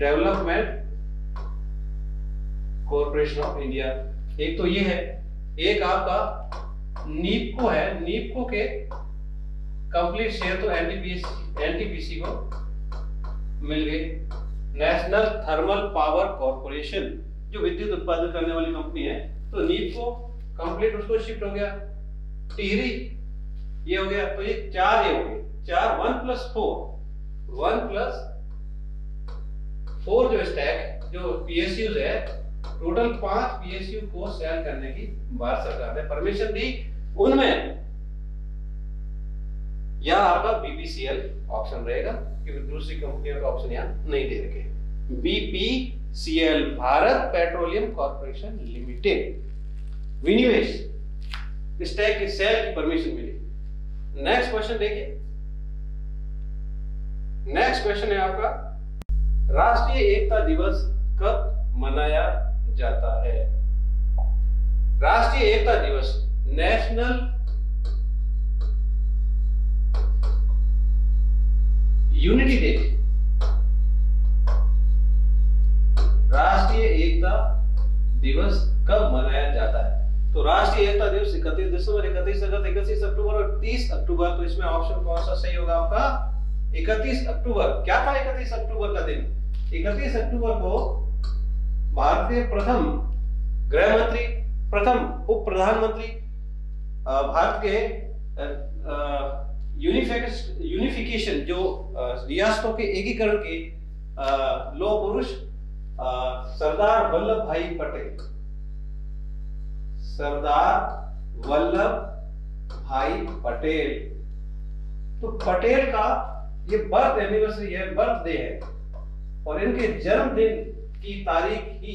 development corporation of India, एक तो ये है। एक आपका नीपको है, नीपको के कंप्लीट शेयर तो एनटीपीसी को मिल गए। नेशनल थर्मल पावर कॉर्पोरेशन जो विद्युत उत्पादन करने वाली कंपनी है, तो नीपको कंप्लीट उसको शिफ्ट हो गया, टिहरी ये हो गया, तो ये चार ये हो गए, चार 1 + 4 जो स्टैक जो पीएसयूज है, टोटल 5 पीएसयू को सेल करने की भारत सरकार ने परमिशन दी। उनमें यह आपका बीपीसीएल ऑप्शन रहेगा क्योंकि दूसरी कंपनियों का ऑप्शन यहां नहीं दे रखे। BPCL Bharat petroleum corporation limited, विनिवेश स्टैक की सेल की परमिशन मिली। नेक्स्ट क्वेश्चन देखिए, नेक्स्ट क्वेश्चन है आपका राष्ट्रीय एकता दिवस कब मनाया जाता है? राष्ट्रीय एकता दिवस नेशनल यूनिटी डे, राष्ट्रीय एकता दिवस कब मनाया जाता है? तो राष्ट्रीय एकता दिवस 31 दिसंबर, 31 अगस्त, 31 अक्टूबर और 30 अक्टूबर। तो इसमें ऑप्शन कौन सा सही होगा आपका? 31 अक्टूबर। क्या था 31 अक्टूबर का दिन? 31 अक्टूबर को भारत के प्रथम गृह मंत्री, प्रथम उप प्रधानमंत्री, भारत के यूनिफिकेशन जो रियासतों के एकीकरण के लौह पुरुष सरदार वल्लभ भाई पटेल, सरदार वल्लभ भाई पटेल, तो पटेल का ये बर्थ एनिवर्सरी है, बर्थडे है, और इनके जन्मदिन की तारीख ही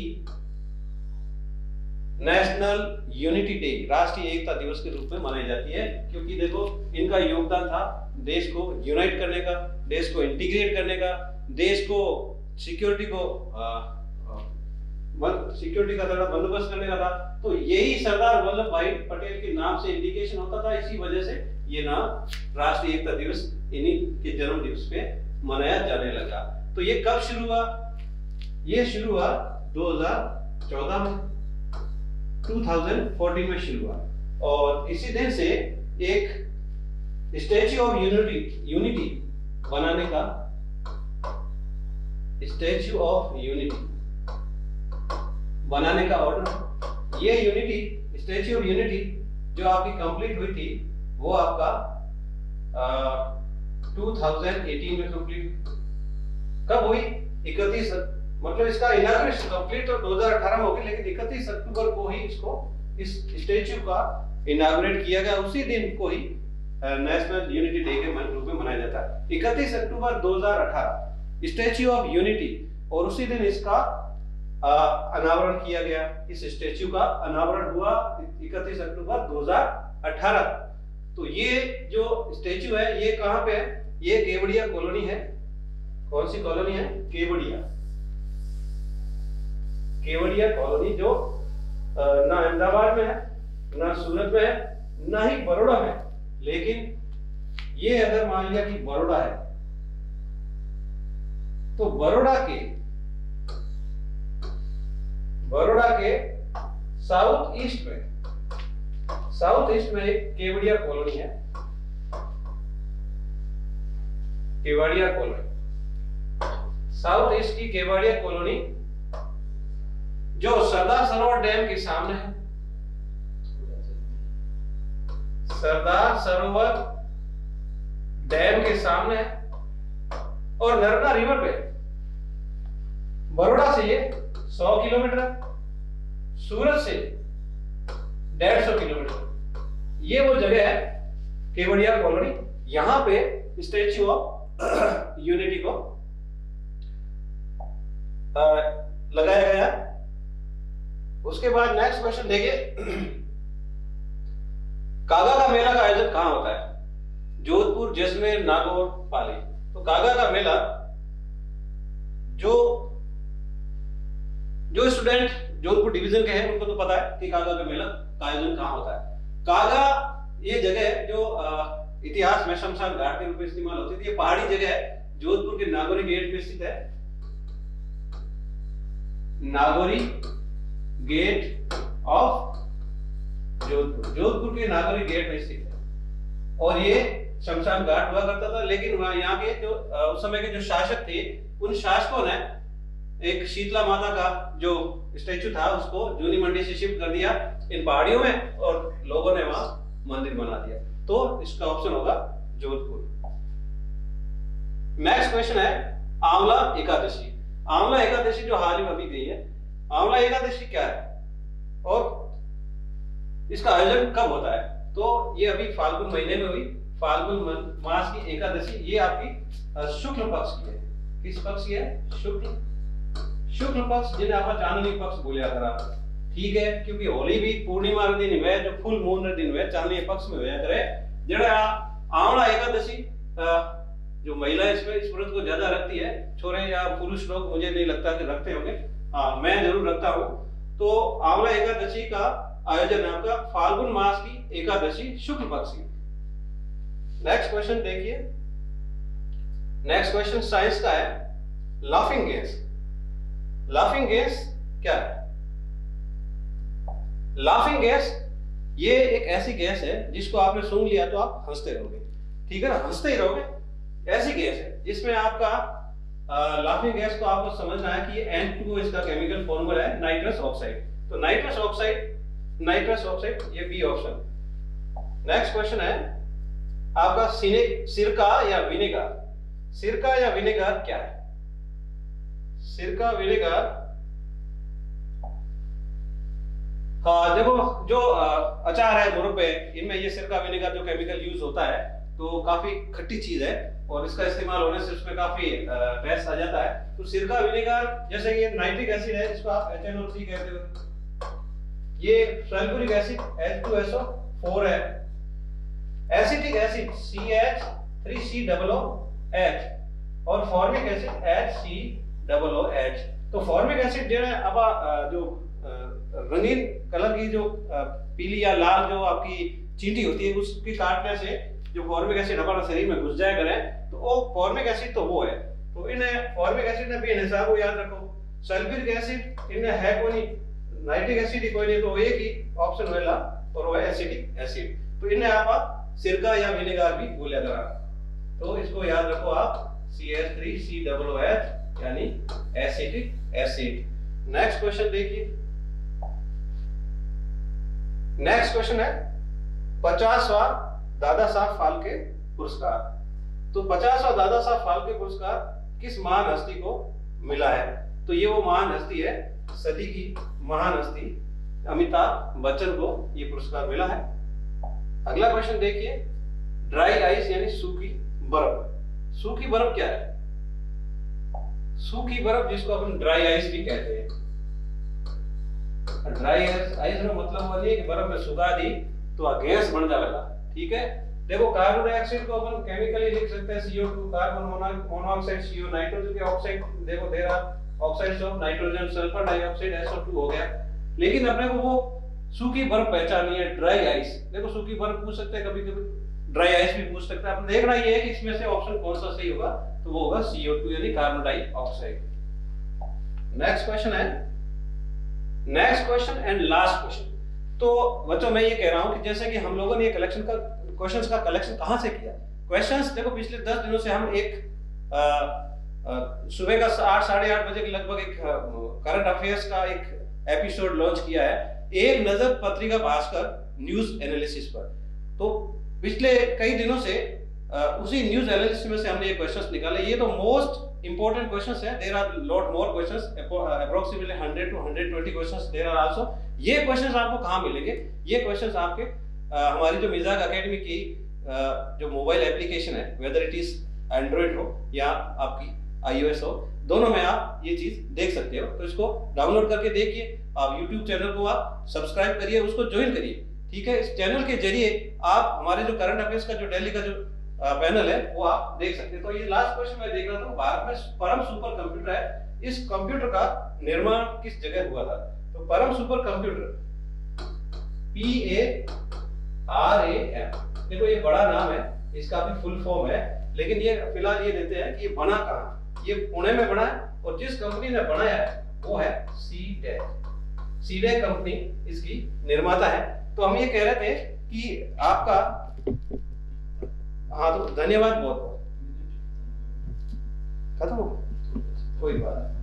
नेशनल यूनिटी डे, राष्ट्रीय एकता दिवस के रूप में मनाई जाती है। क्योंकि देखो इनका योगदान था देश को यूनाइट करने का, देश को इंटीग्रेट करने का, देश को सिक्योरिटी का बंदोबस्त करने का था। तो यही सरदार वल्लभ भाई पटेल के नाम से इंडिकेशन होता था, इसी वजह से ये नाम राष्ट्रीय एकता दिवस इन्हीं के जन्म दिवस पे मनाया जाने लगा। तो ये कब शुरू हुआ? ये शुरू हुआ 2014 में, 2014 में शुरू हुआ, और इसी दिन से एक स्टैच्यू ऑफ यूनिटी बनाने का, स्टैच्यू ऑफ यूनिटी बनाने का ऑर्डर। ये यूनिटी, स्टैच्यू ऑफ यूनिटी जो आपकी कंप्लीट हुई थी वो आपका 2018 में कंप्लीट कब हुई? 31, मतलब इसका इनॉग्रेशन कंप्लीट तो 2018 में हो गया, लेकिन 31 अक्टूबर को ही इसको, इस स्टैच्यू का इनॉग्रेट किया गया। उसी दिन को ही नेशनल यूनिटी डे के रूप में मनाया जाता है। 31 अक्टूबर 2018 स्टैच्यू ऑफ यूनिटी, और उसी दिन इसका अनावरण किया गया, इस स्टैच्यू का अनावरण हुआ 31 अक्टूबर 2018। तो ये जो स्टैच्यू है ये कहाँ पे है? ये केवड़िया कॉलोनी है। कौन सी कॉलोनी है? केवड़िया, केवड़िया कॉलोनी, जो ना अहमदाबाद में है, ना सूरत में है, ना ही बड़ौदा में। लेकिन ये अगर मान लिया कि बड़ौदा है, तो बड़ौदा के साउथ ईस्ट में एक केवड़िया कॉलोनी है, केवड़िया कॉलोनी, साउथ ईस्ट की केवड़िया कॉलोनी, जो सरदार सरोवर डैम के सामने है। सरदार सरोवर डैम के सामने है और नर्मदा रिवर पे। बड़ौदा से ये 100 किलोमीटर, सूरत से 150 किलोमीटर। ये वो जगह है केवड़िया कॉलोनी, यहां पे स्टैच्यू ऑफ यूनिटी को लगाया गया। उसके बाद नेक्स्ट क्वेश्चन देखिए, कागा का मेला का आयोजन कहाँ होता है? जोधपुर, जैसमेर, नागौर, पाली। तो कागा का मेला जो स्टूडेंट जोधपुर डिवीजन के हैं उनको तो पता है कि कागा का मेला का आयोजन कहाँ होता है। कागा ये जगह है जो इतिहास में शमशान घाट के रूप में इस्तेमाल होती थी। ये पहाड़ी जगह है, जोधपुर के नागौरी गेट में स्थित है। नागौरी गेट ऑफ जोधपुर, जोधपुर के नागौरी गेट में स्थित है। और ये शमशान घाट हुआ करता था, लेकिन वहां यहाँ के जो उस समय के जो शासक थे, उन शासकों ने एक शीतला माता का जो स्टैचू था उसको जूनी मंडी से शिफ्ट कर दिया इन पहाड़ियों में, और लोगों ने वहां मंदिर बना दिया। तो इसका ऑप्शन होगा जोधपुर। नेक्स्ट क्वेश्चन है आंवला एकादशी। आंवला एकादशी जो हाल ही में अभी गई है, आंवला एकादशी क्या है और इसका आयोजन कब होता है? तो ये अभी फाल्गुन महीने में हुई, फाल्गुन मास की एकादशी। ये आपकी शुक्ल पक्ष की है। किस पक्ष की है? शुक्ल पक्ष, जिन्हें आप चांदनी पक्ष बोलिया करा, ठीक है, क्योंकि होली भी पूर्णिमा के दिन हुए, जो फुल मून के दिन हुए चांदनी पक्ष में हुआ करे। जड़ा आंवला एकादशी जो महिला इसमें इस व्रत को ज्यादा रखती है, छोरे या पुरुष लोग मुझे नहीं लगता कि रखते होंगे, हाँ मैं जरूर रखता हूँ। तो आंवला एकादशी का आयोजन आपका फाल्गुन मास की एकादशी शुक्ल पक्ष की। नेक्स्ट क्वेश्चन देखिए, नेक्स्ट क्वेश्चन साइंस का है, लाफिंग गैस। लाफिंग गैस क्या है? लाफिंग गैस ये एक ऐसी गैस है जिसको आपने सूंघ लिया तो आप हंसते रहोगे, ठीक है ना, हंसते ही रहोगे, ऐसी गैस है जिसमें आपका लाफिंग गैस को आपको समझना है कि ये N2O इसका केमिकल फॉर्मूला है, नाइट्रस ऑक्साइड। तो नाइट्रस ऑक्साइड, नाइट्रस ऑक्साइड, ये बी ऑप्शन। नेक्स्ट क्वेश्चन है आपका सिरका या विनेगर। सिरका या विनेगर क्या है? सिरका विनेगर हाँ, देखो जो अचार है, मुरब्बे, इनमें ये सिरका विनेगर जो केमिकल यूज होता है, तो काफी खट्टी चीज है और इसका इस्तेमाल होने से उसमें काफी टेस्ट आ जाता है। तो सिरका विनेगर, जैसे ये नाइट्रिक एसिड है जिसको आप HNO3 कहते हो, ये सल्फ्यूरिक एसिड H2SO4 है, एसिटिक एसिड CH3COOH और फॉर्मिक एसिड HCOOH। तो फॉर्मिक एसिड जो है, अब जो रंगीन कलर की जो पीली या लाल जो आपकी चींटी होती है, उसकी काटने से जो फॉर्मिक एसिड हमारे शरीर में घुस जाया करें, तो वो फॉर्मिक एसिड तो वो है। तो इन्हें फॉर्मिक एसिड ने भी हिसाब को याद रखो। सल्फ्यूरिक एसिड इन्हें है कोई, नाइट्रिक एसिड कोई नहीं, तो एक ही ऑप्शन होगा और वो है एसिटिक एसिड। तो इन्हें आप सिरका या विनेगर भी बोला करा, तो इसको याद रखो आप CH3COOH यानी एसिटिक एसिड। नेक्स्ट क्वेश्चन देखिए, नेक्स्ट क्वेश्चन है 50वां दादा साहब फाल्के पुरस्कार। तो 50वां दादा साहब फाल्के पुरस्कार किस महान हस्ती को मिला है? तो ये वो महान हस्ती है, सदी की महान हस्ती अमिताभ बच्चन को ये पुरस्कार मिला है। अगला क्वेश्चन देखिए, ड्राई आइस यानी सूखी बर्फ। सूखी बर्फ क्या है? सूखी बर्फ जिसको अपन ड्राई आइस भी कहते हैं। ड्राई आइस का मतलब वो नहीं कि बर्फ में सुखा दी तो गैस बन जाएगा, ठीक है। देखो कार्बन डाइऑक्साइड को अपन केमिकली लिख सकते हैं CO2, carbon monoxide CO, nitrogen के ऑक्साइड, देखो दे रहा oxides of nitrogen, sulphur dioxide SO2 हो गया। लेकिन अपने को वो सूखी बर्फ पहचानी है, ड्राई आइस। देखो सूखी बर्फ पूछ सकते हैं, कभी कभी ड्राई आइस भी पूछ सकते हैं, अपन देखना ये है कि इसमें से ऑप्शन कौन सा सही होगा। तो वो होगा CO2 यानी कार्बन डाइऑक्साइड। नेक्स्ट क्वेश्चन है, next question and last question. तो बच्चों मैं ये कह रहा हूं कि जैसे कि हम लोगों ने ये कलेक्शन का क्वेश्चंस का कलेक्शन कहां से किया? क्वेश्चंस देखो पिछले 10 दिनों से हम एक सुबह का 8-8:30 बजे के लगभग एक करंट अफेयर्स का एक एपिसोड लॉन्च किया है, एक नजर पत्रिका भास्कर न्यूज एनालिसिस पर। तो पिछले कई दिनों से उसी न्यूज एनालिसिस में से हमने ये क्वेश्चंस निकाले। ये तो मोस्ट इंपॉर्टेंट क्वेश्चंस है, there are lot more questions, approximately 100 to 120 questions there are also. ये क्वेश्चंस आपको कहां मिलेंगे? ये क्वेश्चंस आपके हमारी जो मिजाज एकेडमी की जो मोबाइल एप्लीकेशन है, वेदर इट इज एंड्रॉइड हो या आपकी iOS हो, दोनों में आप ये चीज देख सकते हो। तो इसको डाउनलोड करके देखिए, आप YouTube चैनल को आप सब्सक्राइब करिए, उसको ज्वाइन करिए, ठीक है। इस चैनल के जरिए आप हमारे जो करंट अफेयर्स का जो डेली का जो पैनल है वो आप देख सकते हैं। तो ये लास्ट क्वेश्चन मैं देख रहा था, भारत में परम सुपर कंप्यूटर है, इस कंप्यूटर का निर्माण किस जगह हुआ था? तो परम सुपर कंप्यूटर PARAM, देखो ये बड़ा नाम है, इसका भी फुल फॉर्म है, लेकिन ये फिलहाल ये देते हैं कि ये बना कहाँ, ये पुणे में बना है और जिस कंपनी ने बनाया है वो है सीडे कंपनी, इसकी निर्माता है। तो हम ये कह रहे थे कि आपका हाँ तो धन्यवाद बहुत बहुत, खत्म हो कोई बात